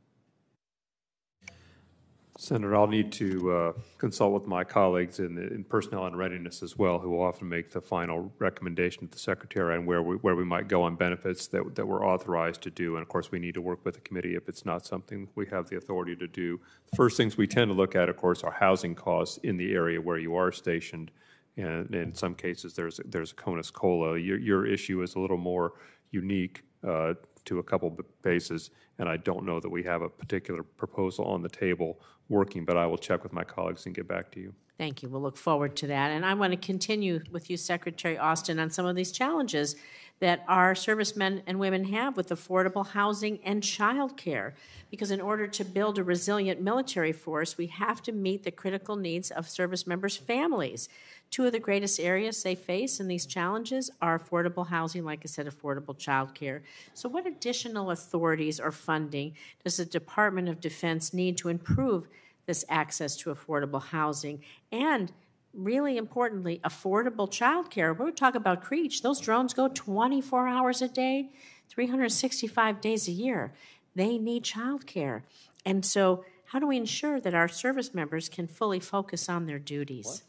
Senator, I'll need to consult with my colleagues in personnel and readiness as well, who will often make the final recommendation to the Secretary on where we might go on benefits that we're authorized to do. And, of course, we need to work with the committee if it's not something we have the authority to do. The first things we tend to look at, of course, are housing costs in the area where you are stationed. And in some cases, there's a CONUS COLA. Your issue is a little more unique to a couple of bases, and I don't know that we have a particular proposal on the table working, but I will check with my colleagues and get back to you. Thank you. We'll look forward to that. And I want to continue with you, Secretary Austin, on some of these challenges that our servicemen and women have with affordable housing and child care, because in order to build a resilient military force, we have to meet the critical needs of service members' families. Two of the greatest areas they face in these challenges are affordable housing, like I said, affordable child care. So what additional authorities or funding does the Department of Defense need to improve this access to affordable housing? And really importantly, affordable child care. When we talk about Creech, those drones go 24 hours a day, 365 days a year. They need child care. And so how do we ensure that our service members can fully focus on their duties? What?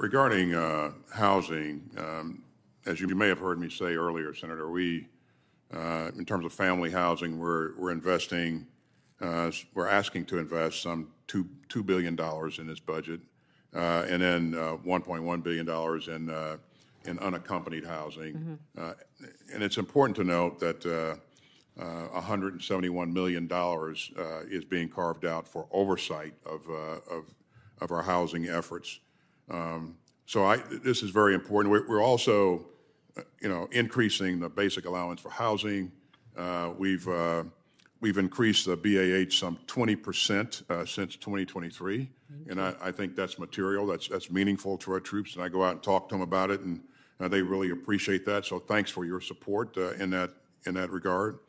Regarding housing, as you may have heard me say earlier, Senator, we, in terms of family housing, we're investing, we're asking to invest some $2 billion in this budget, and then $1.1 billion in unaccompanied housing. And it's important to note that $171 million is being carved out for oversight of our housing efforts. So this is very important. We're also, you know, increasing the basic allowance for housing. We've increased the BAH some 20% since 2023, and I think that's material. That's meaningful to our troops, and I go out and talk to them about it, and they really appreciate that. So thanks for your support in that regard.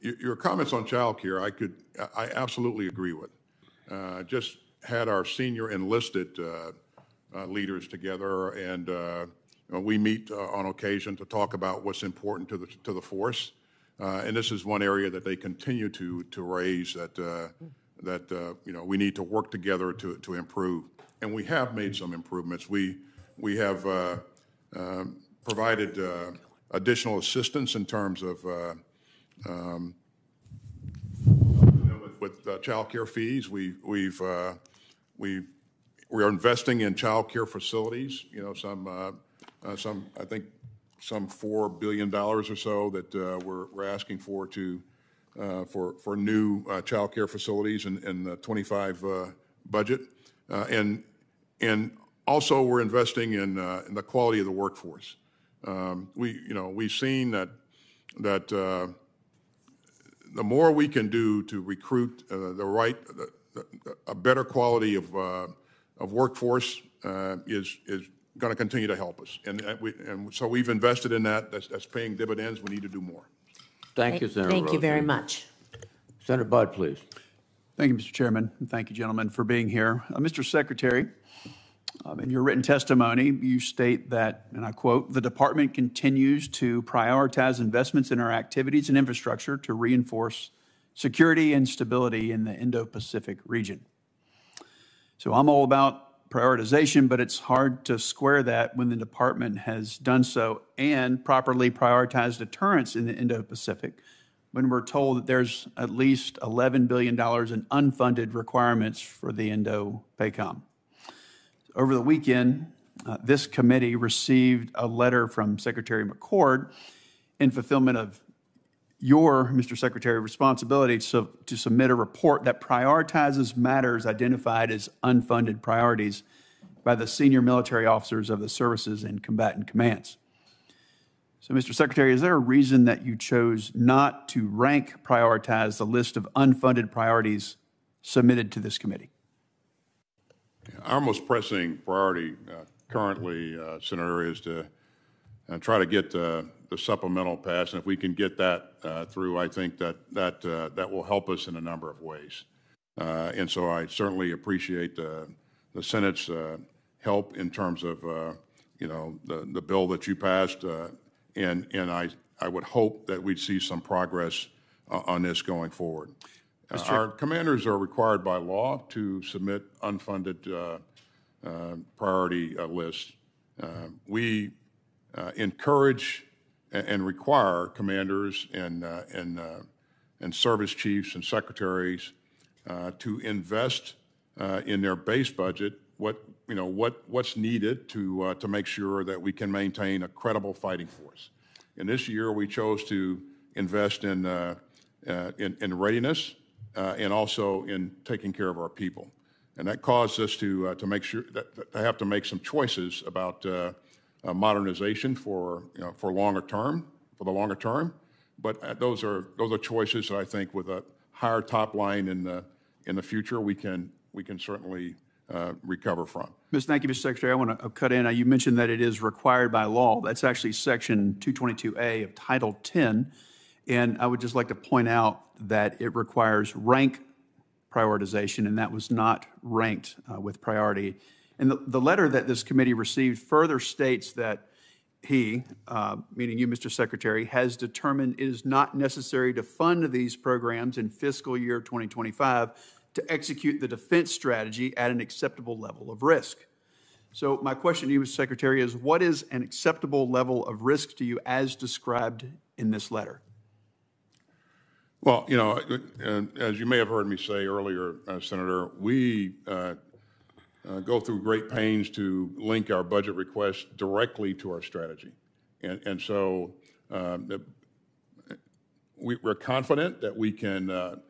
Your comments on child care, I absolutely agree with. Just had our senior enlisted leaders together, and we meet on occasion to talk about what's important to the force. And this is one area that they continue to raise that you know, we need to work together to improve. And we have made some improvements. We have provided additional assistance in terms of with child care fees. We are investing in child care facilities, you know, I think some $4 billion or so that we're asking for new child care facilities in the 25 budget. And also we're investing in the quality of the workforce. We've seen that the more we can do to recruit a better quality of workforce is going to continue to help us. And so we've invested in that. That's paying dividends. We need to do more. Thank you, Senator. Thank you very much. Senator Budd, please. Thank you, Mr. Chairman. And thank you, gentlemen, for being here. Mr. Secretary, in your written testimony, you state that, and I quote, the department continues to prioritize investments in our activities and infrastructure to reinforce security and stability in the Indo-Pacific region. So I'm all about prioritization, but it's hard to square that when the department has done so and properly prioritized deterrence in the Indo-Pacific, when we're told that there's at least $11 billion in unfunded requirements for the Indo-PACOM. Over the weekend, this committee received a letter from Secretary McCord in fulfillment of your, Mr. Secretary, responsibility to submit a report that prioritizes matters identified as unfunded priorities by the senior military officers of the services and combatant commands. So, Mr. Secretary, is there a reason that you chose not to rank prioritize the list of unfunded priorities submitted to this committee? Our most pressing priority currently, Senator, is to try to get the supplemental passed. And if we can get that through, I think that will help us in a number of ways. And so I certainly appreciate the Senate's help in terms of, the bill that you passed. And I would hope that we'd see some progress on this going forward. Our commanders are required by law to submit unfunded priority lists. We encourage and require commanders and service chiefs and secretaries to invest in their base budget what's needed to make sure that we can maintain a credible fighting force. And this year, we chose to invest in readiness and also in taking care of our people. And that caused us to make sure that they have to make some choices about modernization for the longer term. But those are choices that I think, with a higher top line in the future, we can certainly recover from. Thank you, Mr. Secretary. I want to cut in. You mentioned that it is required by law. That's actually Section 222A of Title 10. And I would just like to point out that it requires rank prioritization, and that was not ranked with priority. And the letter that this committee received further states that he, meaning you, Mr. Secretary, has determined it is not necessary to fund these programs in fiscal year 2025 to execute the defense strategy at an acceptable level of risk. So my question to you, Mr. Secretary, is what is an acceptable level of risk to you as described in this letter? Well, as you may have heard me say earlier, Senator, we go through great pains to link our budget requests directly to our strategy. And so we're confident that we can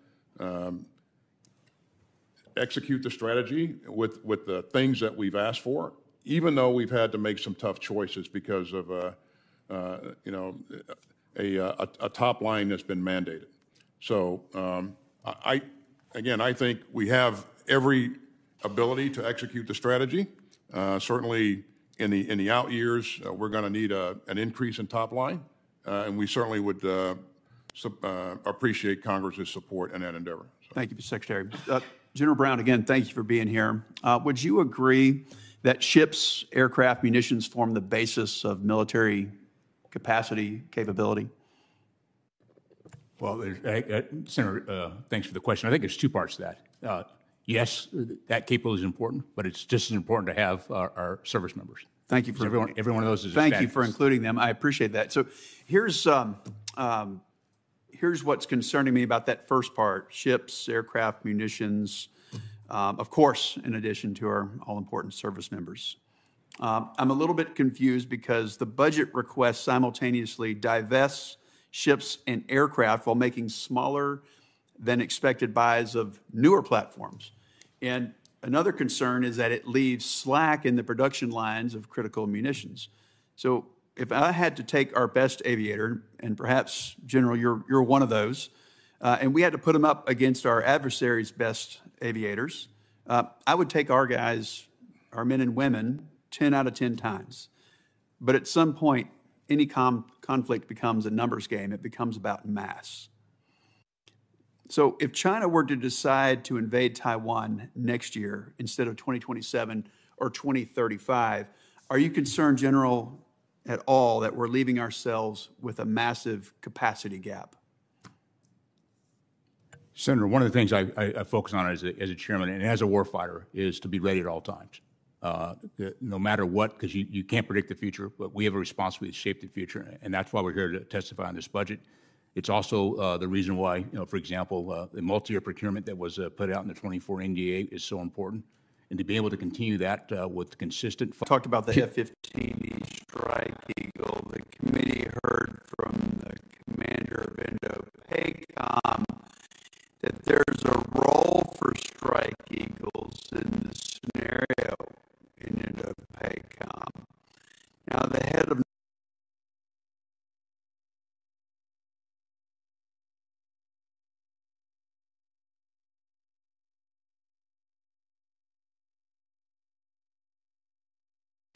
execute the strategy with the things that we've asked for, even though we've had to make some tough choices because of a top line that's been mandated. So I think we have every ability to execute the strategy. Certainly in the out years, we're going to need an increase in top line, and we certainly would appreciate Congress's support in that endeavor. So. Thank you, Mr. Secretary. General Brown, again, thank you for being here. Would you agree that ships, aircraft, munitions form the basis of military capacity, capability? Well, Senator, thanks for the question. I think there's two parts to that. Yes, that capability is important, but it's just as important to have our service members. Thank you for every one of those. Thank you for including them. I appreciate that. So here's what's concerning me about that first part: ships, aircraft, munitions, of course, in addition to our all-important service members. I'm a little bit confused because the budget request simultaneously divests ships and aircraft while making smaller than expected buys of newer platforms. And another concern is that it leaves slack in the production lines of critical munitions. So if I had to take our best aviator, and perhaps, General, you're one of those, And we had to put them up against our adversaries' best aviators. I would take our guys, our men and women, 10 out of 10 times. But at some point, any conflict becomes a numbers game. It becomes about mass. So if China were to decide to invade Taiwan next year instead of 2027 or 2035, are you concerned, General, at all that we're leaving ourselves with a massive capacity gap? Senator, one of the things I focus on as a chairman and as a warfighter is to be ready at all times. No matter what, because you can't predict the future, but we have a responsibility to shape the future, and that's why we're here to testify on this budget. It's also the reason why, for example, the multi-year procurement that was put out in the 24 NDAA is so important, and to be able to continue that with consistent... Talked about the F-15E Strike Eagle. The committee heard from the commander of Indo-PACOM that there's a role for strike eagles in the scenario in Indo-PACOM. Now, the head of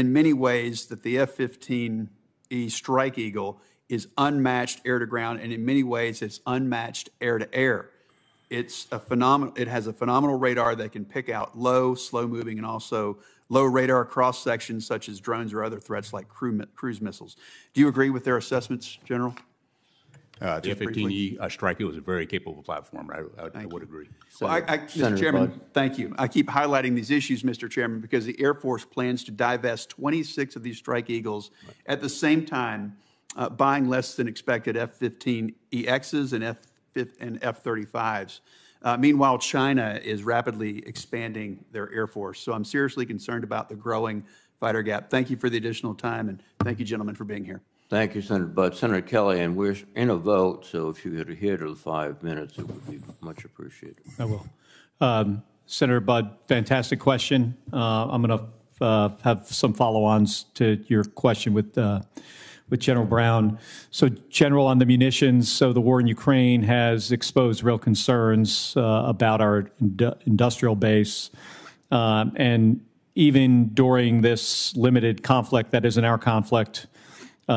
in many ways that the F-15E Strike Eagle is unmatched air-to-ground, and in many ways it's unmatched air-to-air. It's a phenomenal. It has a phenomenal radar that can pick out low, slow-moving, and also low radar cross-sections such as drones or other threats like cruise missiles. Do you agree with their assessments, General? The F-15E Strike Eagle was a very capable platform. I would agree. Senator, well, Mr. Chairman, thank you. I keep highlighting these issues, Mr. Chairman, because the Air Force plans to divest 26 of these Strike Eagles at the same time buying less than expected F-15EXs and F-35s. Meanwhile, China is rapidly expanding their Air Force. So I'm seriously concerned about the growing fighter gap. Thank you for the additional time, and thank you, gentlemen, for being here. Thank you, Senator Budd. Senator Kelly, and we're in a vote, so if you could adhere to the 5 minutes, it would be much appreciated. I will. Senator Budd, fantastic question. I'm going to have some follow-ons to your question with General Brown. So, General, on the munitions, so the war in Ukraine has exposed real concerns about our industrial base, and even during this limited conflict that isn't our conflict,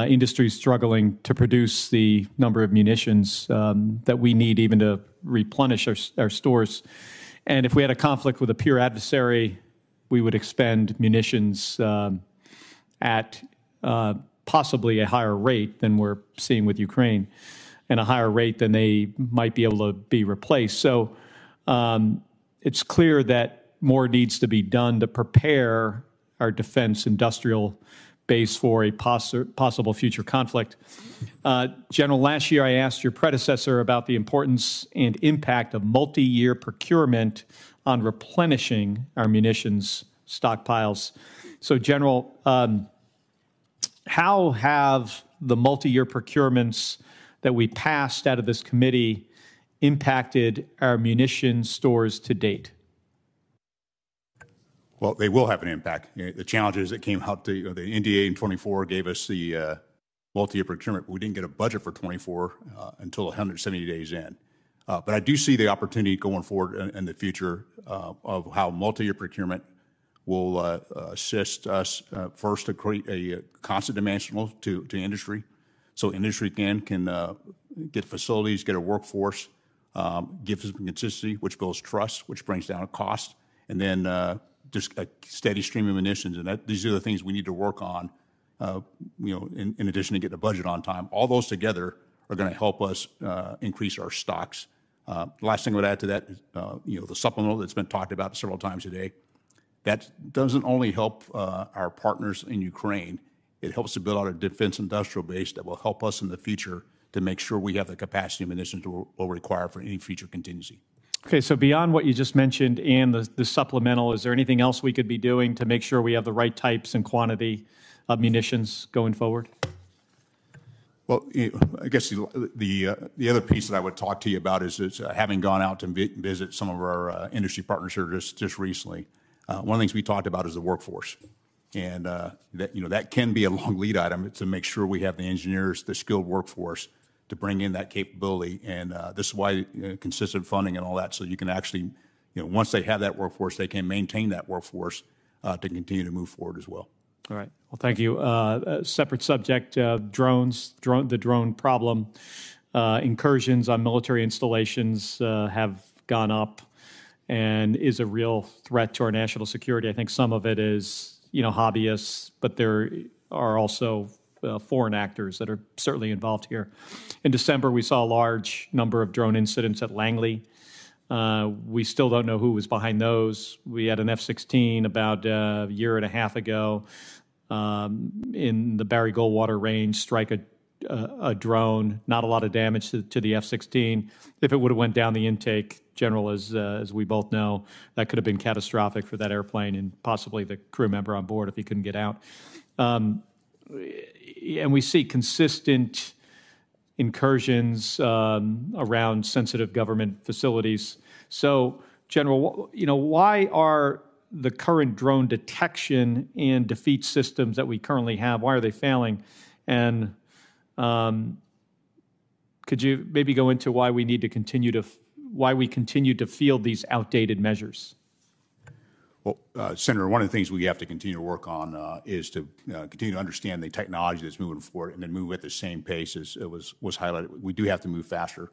industry struggling to produce the number of munitions that we need even to replenish our stores. And if we had a conflict with a peer adversary, we would expend munitions at possibly a higher rate than we're seeing with Ukraine, and a higher rate than they might be able to be replaced. So it's clear that more needs to be done to prepare our defense industrial base for a possible future conflict. General, last year I asked your predecessor about the importance and impact of multi-year procurement on replenishing our munitions stockpiles. So, General, how have the multi-year procurements that we passed out of this committee impacted our munition stores to date? Well, they will have an impact. The challenges that came out, the NDAA in 24 gave us the multi-year procurement. We didn't get a budget for 24 until 170 days in. But I do see the opportunity going forward in the future of how multi-year procurement will assist us first to create a constant demand signal to industry, so industry can get facilities, get a workforce, give some consistency, which builds trust, which brings down cost, and then just a steady stream of munitions, and these are the things we need to work on, in addition to getting the budget on time. All those together are going to help us increase our stocks. Last thing I would add to that is, the supplemental that's been talked about several times today, that doesn't only help our partners in Ukraine, it helps to build out a defense industrial base that will help us in the future to make sure we have the capacity of munitions we'll require for any future contingency. Okay, so beyond what you just mentioned and the supplemental, is there anything else we could be doing to make sure we have the right types and quantity of munitions going forward? Well, I guess the other piece that I would talk to you about is having gone out to visit some of our industry partners here just recently. One of the things we talked about is the workforce, and that can be a long lead item to make sure we have the engineers, the skilled workforce to bring in that capability. And this is why consistent funding and all that, so you can actually, once they have that workforce, they can maintain that workforce to continue to move forward as well. All right. Well, thank you. A separate subject, drones, the drone problem. Incursions on military installations have gone up and is a real threat to our national security. I think some of it is, hobbyists, but there are also foreign actors that are certainly involved here. In December, we saw a large number of drone incidents at Langley. We still don't know who was behind those. We had an F-16 about a year and a half ago in the Barry Goldwater range strike a drone. Not a lot of damage to the F-16. If it would have went down the intake, General, as we both know, that could have been catastrophic for that airplane and possibly the crew member on board if he couldn't get out. And we see consistent incursions around sensitive government facilities. So, General, why are the current drone detection and defeat systems that we currently have, why are they failing? And could you maybe go into why we need to continue to field these outdated measures? Well, Senator, one of the things we have to continue to work on is to continue to understand the technology that's moving forward and then move at the same pace as it was highlighted. We do have to move faster.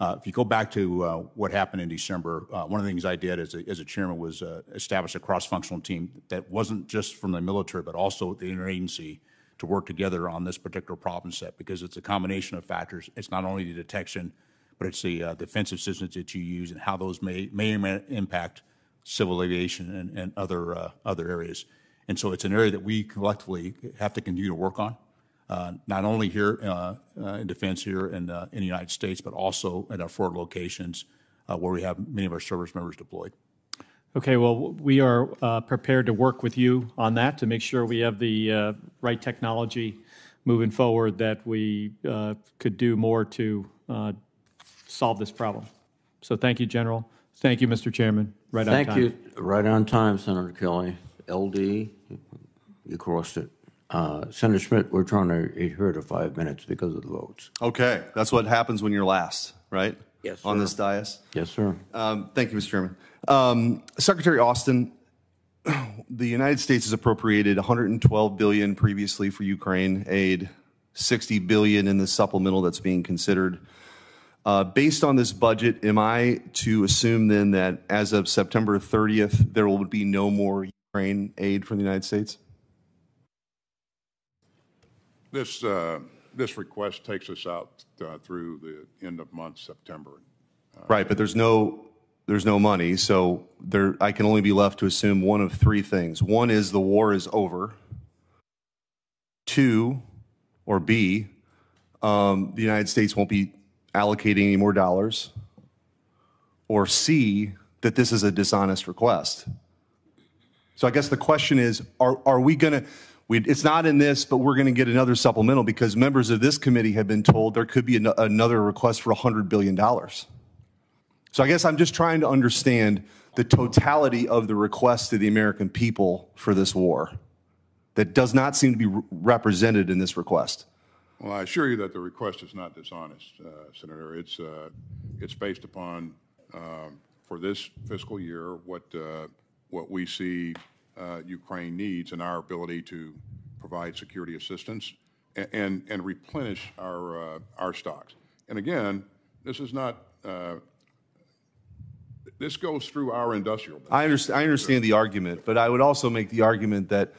If you go back to what happened in December, one of the things I did as a chairman was establish a cross-functional team that wasn't just from the military, but also the interagency to work together on this particular problem set, because it's a combination of factors. It's not only the detection, but it's the defensive systems that you use and how those may impact civil aviation and other areas. And so it's an area that we collectively have to continue to work on, not only here in defense here in the United States, but also in our forward locations where we have many of our service members deployed. Okay, well, we are prepared to work with you on that to make sure we have the right technology moving forward, that we could do more to solve this problem. So thank you, General. Thank you, Mr. Chairman. Right on time. Thank you. Right on time, Senator Kelly. LD, you crossed it. Senator Schmidt, we're trying to adhere to 5 minutes because of the votes. Okay. That's what happens when you're last, right? Yes, sir. On this dais? Yes, sir. Thank you, Mr. Chairman. Secretary Austin, the United States has appropriated $112 billion previously for Ukraine aid, $60 billion in the supplemental that's being considered. Based on this budget, am I to assume then that as of September 30th, there will be no more Ukraine aid from the United States? This request takes us out through the end of month September. Right, but there's no money, so I can only be left to assume one of three things. One is the war is over. Two, or B, the United States won't be allocating any more dollars, or C, that this is a dishonest request. So I guess the question is, are we going to, it's not in this, but we're going to get another supplemental because members of this committee have been told there could be another request for $100 billion. So I guess I'm just trying to understand the totality of the request to the American people for this war that does not seem to be represented in this request. Well, I assure you that the request is not dishonest, Senator. It's based upon, for this fiscal year, what we see Ukraine needs and our ability to provide security assistance and replenish our stocks. And again, this is not. This goes through our industrial base. I understand the argument, but I would also make the argument that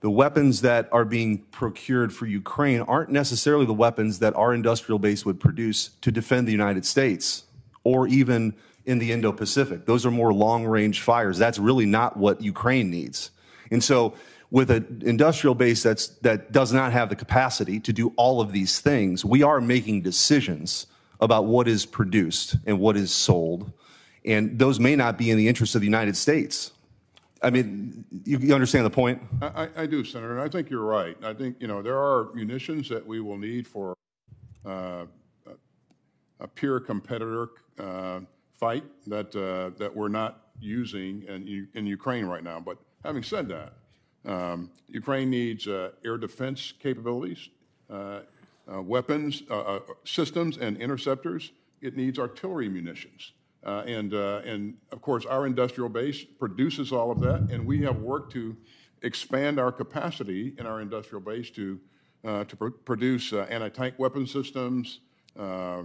the weapons that are being procured for Ukraine aren't necessarily the weapons that our industrial base would produce to defend the United States or even in the Indo-Pacific. Those are more long-range fires. That's really not what Ukraine needs. And so with an industrial base that does not have the capacity to do all of these things, we are making decisions about what is produced and what is sold. And those may not be in the interest of the United States. I mean, you understand the point? I do, Senator, and I think you're right. I think, there are munitions that we will need for a peer competitor fight that we're not using in Ukraine right now. But having said that, Ukraine needs air defense capabilities. weapons, systems, and interceptors. It needs artillery munitions. And of course, our industrial base produces all of that, and we have worked to expand our capacity in our industrial base to produce anti-tank weapon systems. I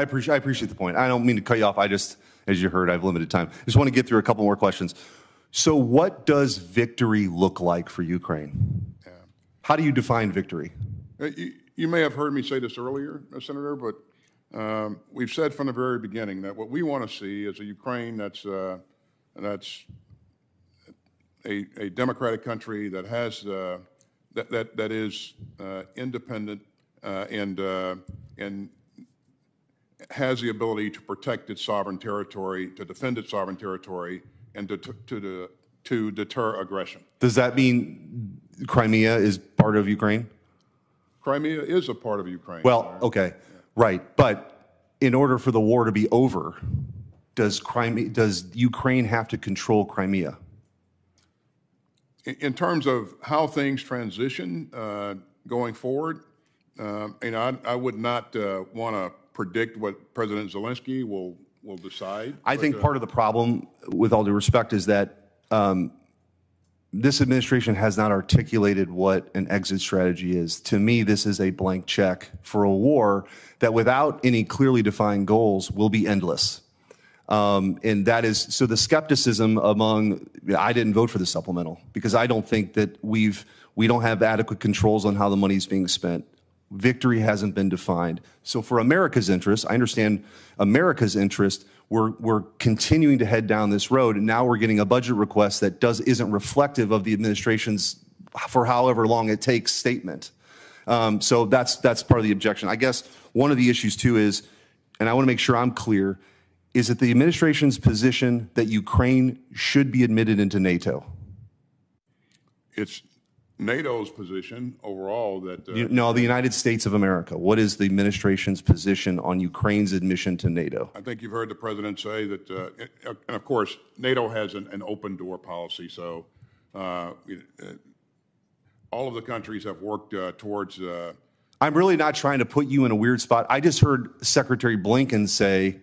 appreciate the point. I don't mean to cut you off. I just, as you heard, I have limited time. I just want to get through a couple more questions. So what does victory look like for Ukraine? Yeah. How do you define victory? You may have heard me say this earlier, Senator, but we've said from the very beginning that what we want to see is a Ukraine that's a democratic country that has that is independent and has the ability to protect its sovereign territory, to defend its sovereign territory, and to deter aggression. Does that mean Crimea is part of Ukraine? Crimea is a part of Ukraine. Well, okay, yeah. Right. But in order for the war to be over, does Ukraine have to control Crimea? In terms of how things transition going forward, I would not want to predict what President Zelensky will decide. I think part of the problem, with all due respect, is that this administration has not articulated what an exit strategy is. To me, this is a blank check for a war that, without any clearly defined goals, will be endless. And that is, so the skepticism among, I didn't vote for the supplemental because I don't think that we don't have adequate controls on how the money is being spent. Victory hasn't been defined. So for America's interest, I understand America's interest, we're continuing to head down this road, and now we're getting a budget request that isn't reflective of the administration's for however long it takes statement. So that's part of the objection. I guess one of the issues too is, and I want to make sure I'm clear, is it the administration's position that Ukraine should be admitted into NATO? It's NATO's position overall that... No, the United States of America. What is the administration's position on Ukraine's admission to NATO? I think you've heard the president say that, and of course, NATO has an open-door policy, so all of the countries have worked towards... I'm really not trying to put you in a weird spot. I just heard Secretary Blinken say...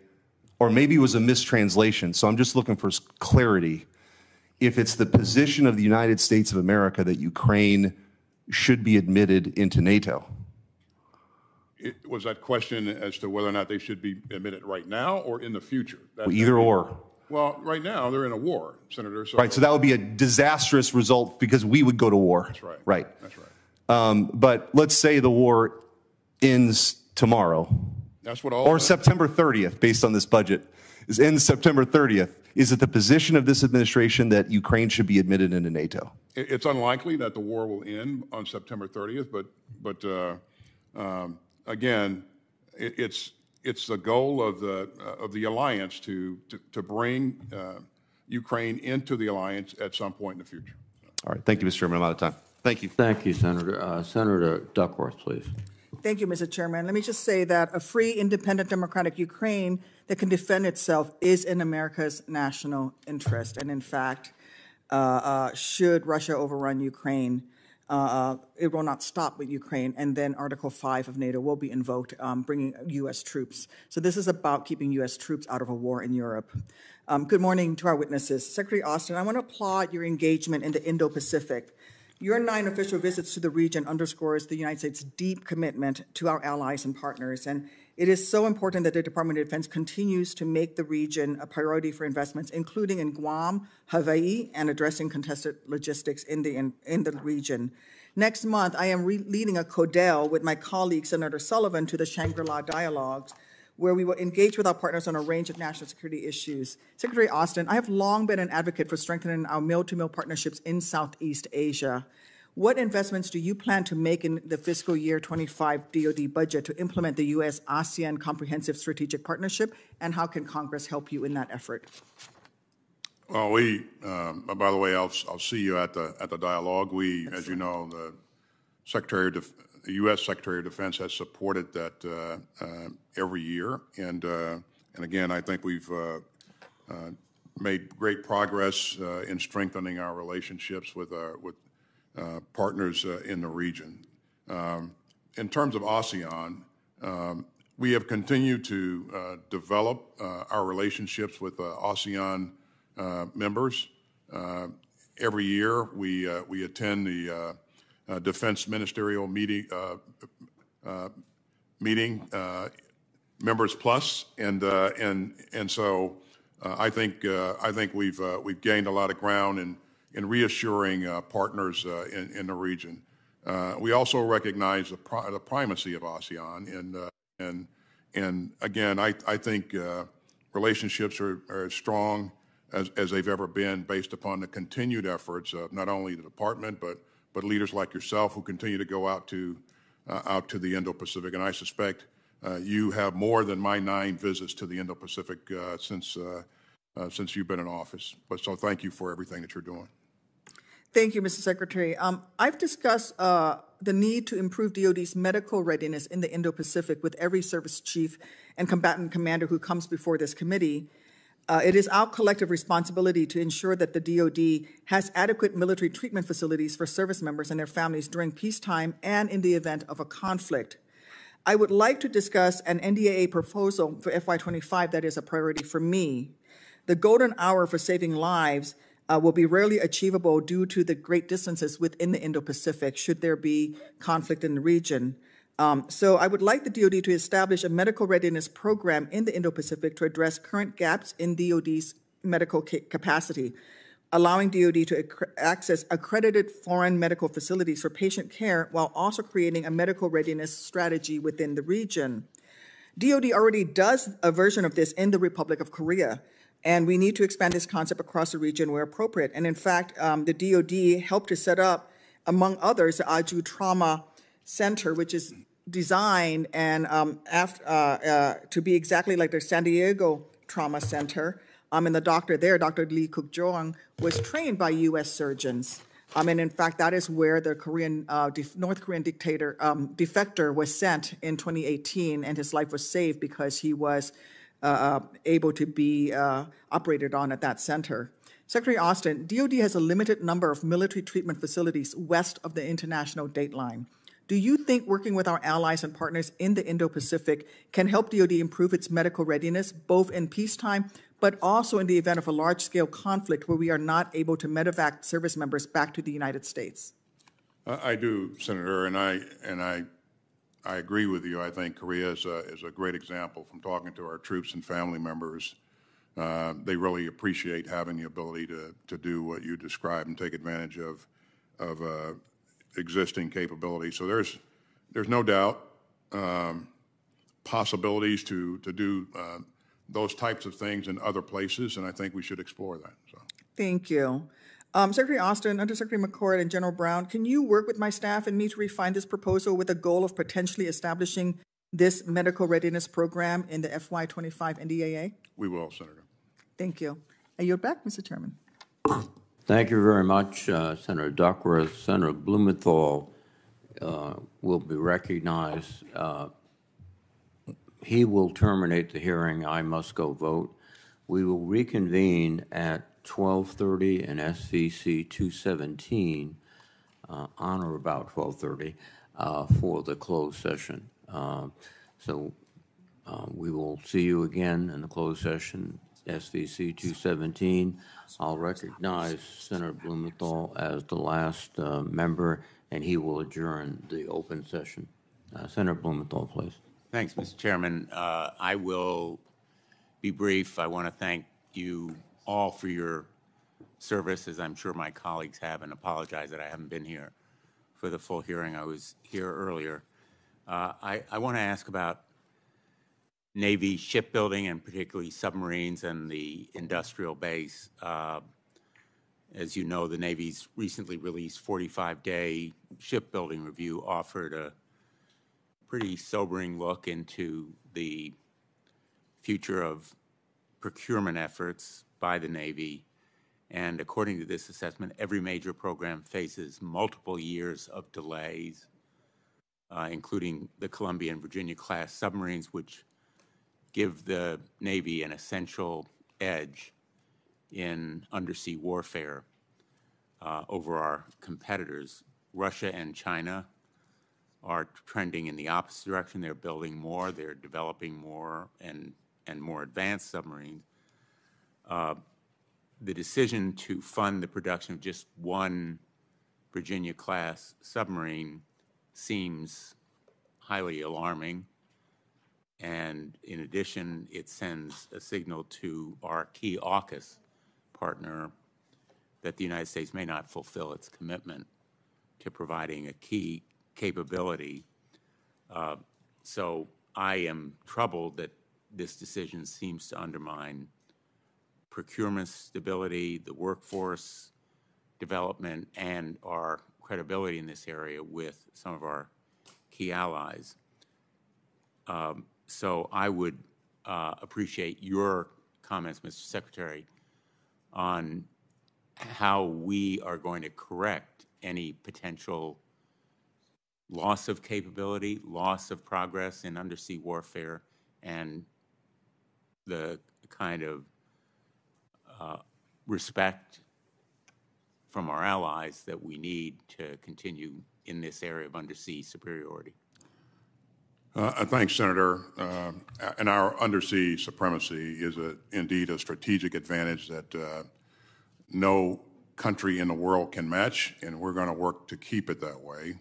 Or maybe it was a mistranslation, so I'm just looking for clarity. If it's the position of the United States of America that Ukraine should be admitted into NATO. Was that question as to whether or not they should be admitted right now or in the future? Either or. Well, right now they're in a war, Senator. So right, so that would be a disastrous result because we would go to war. That's right. Right. That's right. But let's say the war ends tomorrow. That's what all or September 30th, based on this budget, is in September 30th. Is it the position of this administration that Ukraine should be admitted into NATO? It's unlikely that the war will end on September 30th, but again, it's the goal of the alliance to bring Ukraine into the alliance at some point in the future. All right, thank you, Mr. Chairman. I'm out of time. Thank you. Thank you, Senator. Senator Duckworth, please. Thank you, Mr. Chairman. Let me just say that a free, independent, democratic Ukraine that can defend itself is in America's national interest. And in fact, should Russia overrun Ukraine, it will not stop with Ukraine. And then Article 5 of NATO will be invoked, bringing U.S. troops. So this is about keeping U.S. troops out of a war in Europe. Good morning to our witnesses. Secretary Austin, I want to applaud your engagement in the Indo-Pacific. Your 9 official visits to the region underscores the United States' deep commitment to our allies and partners, and it is so important that the Department of Defense continues to make the region a priority for investments, including in Guam, Hawaii, and addressing contested logistics in the region. Next month, I am leading a CODEL with my colleague, Senator Sullivan, to the Shangri-La Dialogues, where we will engage with our partners on a range of national security issues. Secretary Austin, I have long been an advocate for strengthening our mill-to-mill partnerships in Southeast Asia. What investments do you plan to make in the fiscal year 25 DoD budget to implement the U.S.-ASEAN Comprehensive Strategic Partnership, and how can Congress help you in that effort? Well, we, by the way, I'll see you at the dialogue. We, as you know, the Secretary of Defense, the U.S. Secretary of Defense has supported that every year, and again, I think we've made great progress in strengthening our relationships with partners in the region. in terms of ASEAN, we have continued to develop our relationships with ASEAN members. Every year, we attend the Defense Ministerial Meeting, Members Plus, and so I think we've gained a lot of ground in reassuring partners in the region. We also recognize the primacy of ASEAN, and again, I think relationships are as strong as they've ever been, based upon the continued efforts of not only the department but leaders like yourself who continue to go out to the Indo-Pacific. And I suspect you have more than my 9 visits to the Indo-Pacific since you've been in office. But so thank you for everything that you're doing. Thank you, Mr. Secretary. I've discussed the need to improve DOD's medical readiness in the Indo-Pacific with every service chief and combatant commander who comes before this committee. It is our collective responsibility to ensure that the DOD has adequate military treatment facilities for service members and their families during peacetime and in the event of a conflict. I would like to discuss an NDAA proposal for FY25 that is a priority for me. The golden hour for saving lives will be rarely achievable due to the great distances within the Indo-Pacific should there be conflict in the region. So I would like the DOD to establish a medical readiness program in the Indo-Pacific to address current gaps in DOD's medical capacity, allowing DOD to access accredited foreign medical facilities for patient care while also creating a medical readiness strategy within the region. DOD already does a version of this in the Republic of Korea, and we need to expand this concept across the region where appropriate. And in fact, the DOD helped to set up, among others, the Aju Trauma Center, which is designed and to be exactly like their San Diego Trauma Center. And the doctor there, Dr. Lee Kuk-jong, was trained by U.S. surgeons. And in fact, that is where the Korean, North Korean dictator defector was sent in 2018, and his life was saved because he was able to be operated on at that center. Secretary Austin, DOD has a limited number of military treatment facilities west of the international date line. Do you think working with our allies and partners in the Indo-Pacific can help DOD improve its medical readiness, both in peacetime, but also in the event of a large-scale conflict where we are not able to medevac service members back to the United States? I do, Senator, and I agree with you. I think Korea is a great example. From talking to our troops and family members, they really appreciate having the ability to do what you described and take advantage of existing capabilities. So there's no doubt possibilities to do those types of things in other places, and I think we should explore that. So. Thank you. Secretary Austin, Undersecretary McCord, and General Brown, can you work with my staff and me to refine this proposal with a goal of potentially establishing this medical readiness program in the FY25 NDAA? We will, Senator. Thank you. And you're back, Mr. Chairman. Thank you very much, Senator Duckworth. Senator Blumenthal will be recognized. He will terminate the hearing. I must go vote. We will reconvene at 12:30 and SVC 217 on or about 12:30 for the closed session. So we will see you again in the closed session, SVC 217. I'll recognize Senator Blumenthal as the last member, and he will adjourn the open session. Senator Blumenthal, please. Thanks, Mr. Chairman. I will be brief. I want to thank you all for your service, as I'm sure my colleagues have, and apologize that I haven't been here for the full hearing. I was here earlier. I want to ask about Navy shipbuilding, and particularly submarines and the industrial base. As you know, the Navy's recently released 45-day shipbuilding review offered a pretty sobering look into the future of procurement efforts by the Navy, and according to this assessment, every major program faces multiple years of delays, including the Columbia and Virginia-class submarines, which give the Navy an essential edge in undersea warfare over our competitors. Russia and China are trending in the opposite direction. They're building more, they're developing more, and more advanced submarines. The decision to fund the production of just one Virginia-class submarine seems highly alarming. And in addition, it sends a signal to our key AUKUS partner that the United States may not fulfill its commitment to providing a key capability. So I am troubled that this decision seems to undermine procurement stability, the workforce development, and our credibility in this area with some of our key allies. So I would appreciate your comments, Mr. Secretary, on how we are going to correct any potential loss of capability, loss of progress in undersea warfare, and the kind of respect from our allies that we need to continue in this area of undersea superiority. Thanks, Senator. And our undersea supremacy is indeed a strategic advantage that no country in the world can match, and we're going to work to keep it that way.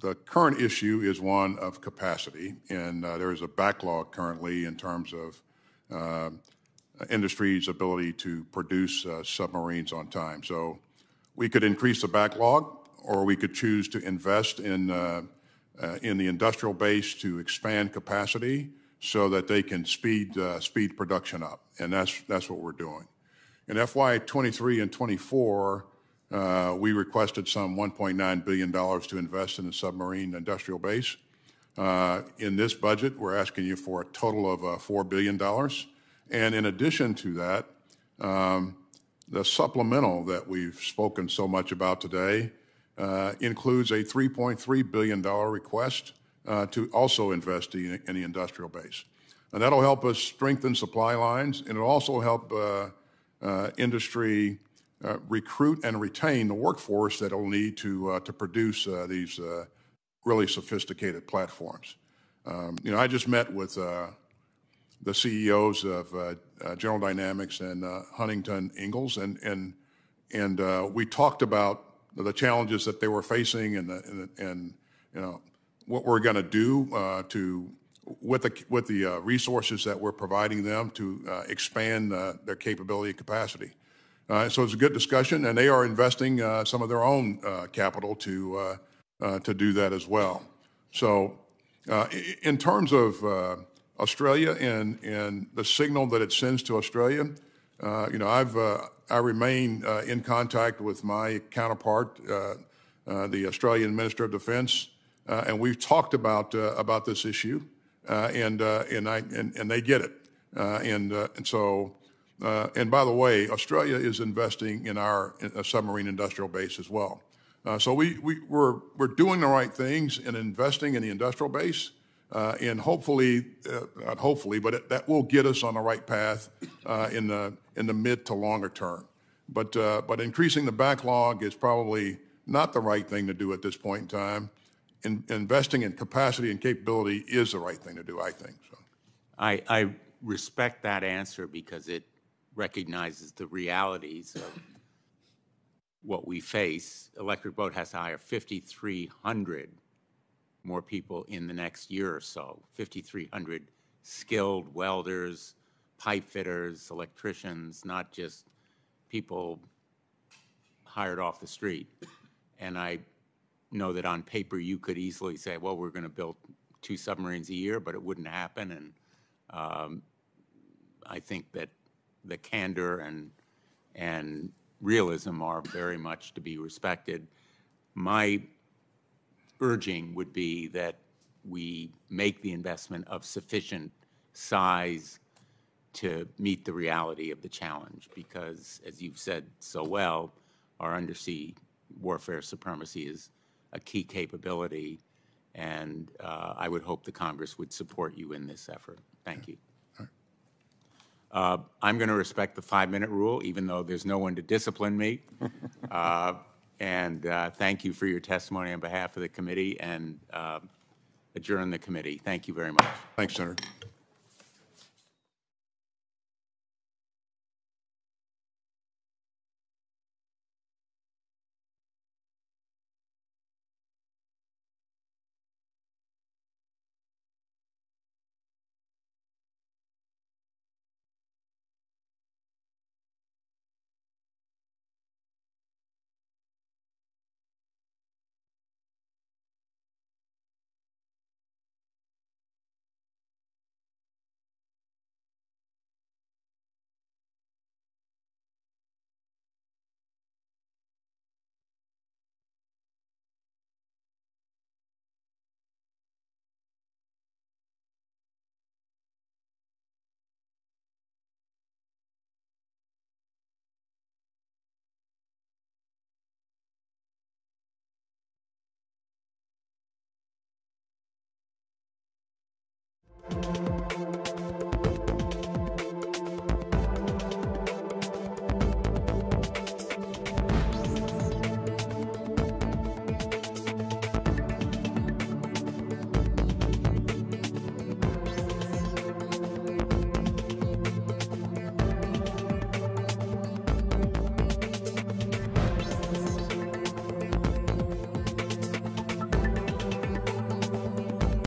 The current issue is one of capacity, and there is a backlog currently in terms of industry's ability to produce submarines on time. So we could increase the backlog, or we could choose to invest in the industrial base to expand capacity so that they can speed production up, and that's what we're doing. In FY 23 and 24, we requested some $1.9 billion to invest in the submarine industrial base. In this budget, we're asking you for a total of $4 billion. And in addition to that, the supplemental that we've spoken so much about today includes a $3.3 billion request to also invest in the industrial base. And that'll help us strengthen supply lines, and it'll also help industry recruit and retain the workforce that will need to produce these really sophisticated platforms. I just met with the CEOs of General Dynamics and Huntington Ingalls, and we talked about the challenges that they were facing, and what we're going to do with the resources that we're providing them to expand their capability and capacity. So it's a good discussion, and they are investing some of their own capital to do that as well. So in terms of Australia and the signal that it sends to Australia, I remain in contact with my counterpart, the Australian Minister of Defence, and we've talked about this issue, and they get it, and so. And by the way, Australia is investing in our submarine industrial base as well. So we're doing the right things and investing in the industrial base, and hopefully, not hopefully, but that will get us on the right path in the mid to longer term. But increasing the backlog is probably not the right thing to do at this point in time. Investing in capacity and capability is the right thing to do, I think. So. I respect that answer because it recognizes the realities of what we face. Electric Boat has to hire 5,300 more people in the next year or so, 5,300 skilled welders, pipe fitters, electricians, not just people hired off the street. And I know that on paper you could easily say, well, we're going to build 2 submarines a year, but it wouldn't happen. And I think that the candor and realism are very much to be respected. My urging would be that we make the investment of sufficient size to meet the reality of the challenge, because, as you've said so well, our undersea warfare supremacy is a key capability, and I would hope the Congress would support you in this effort. Thank you. I'm going to respect the 5-minute rule, even though there's no one to discipline me. And thank you for your testimony on behalf of the committee, and adjourn the committee. Thank you very much. Thanks, Senator.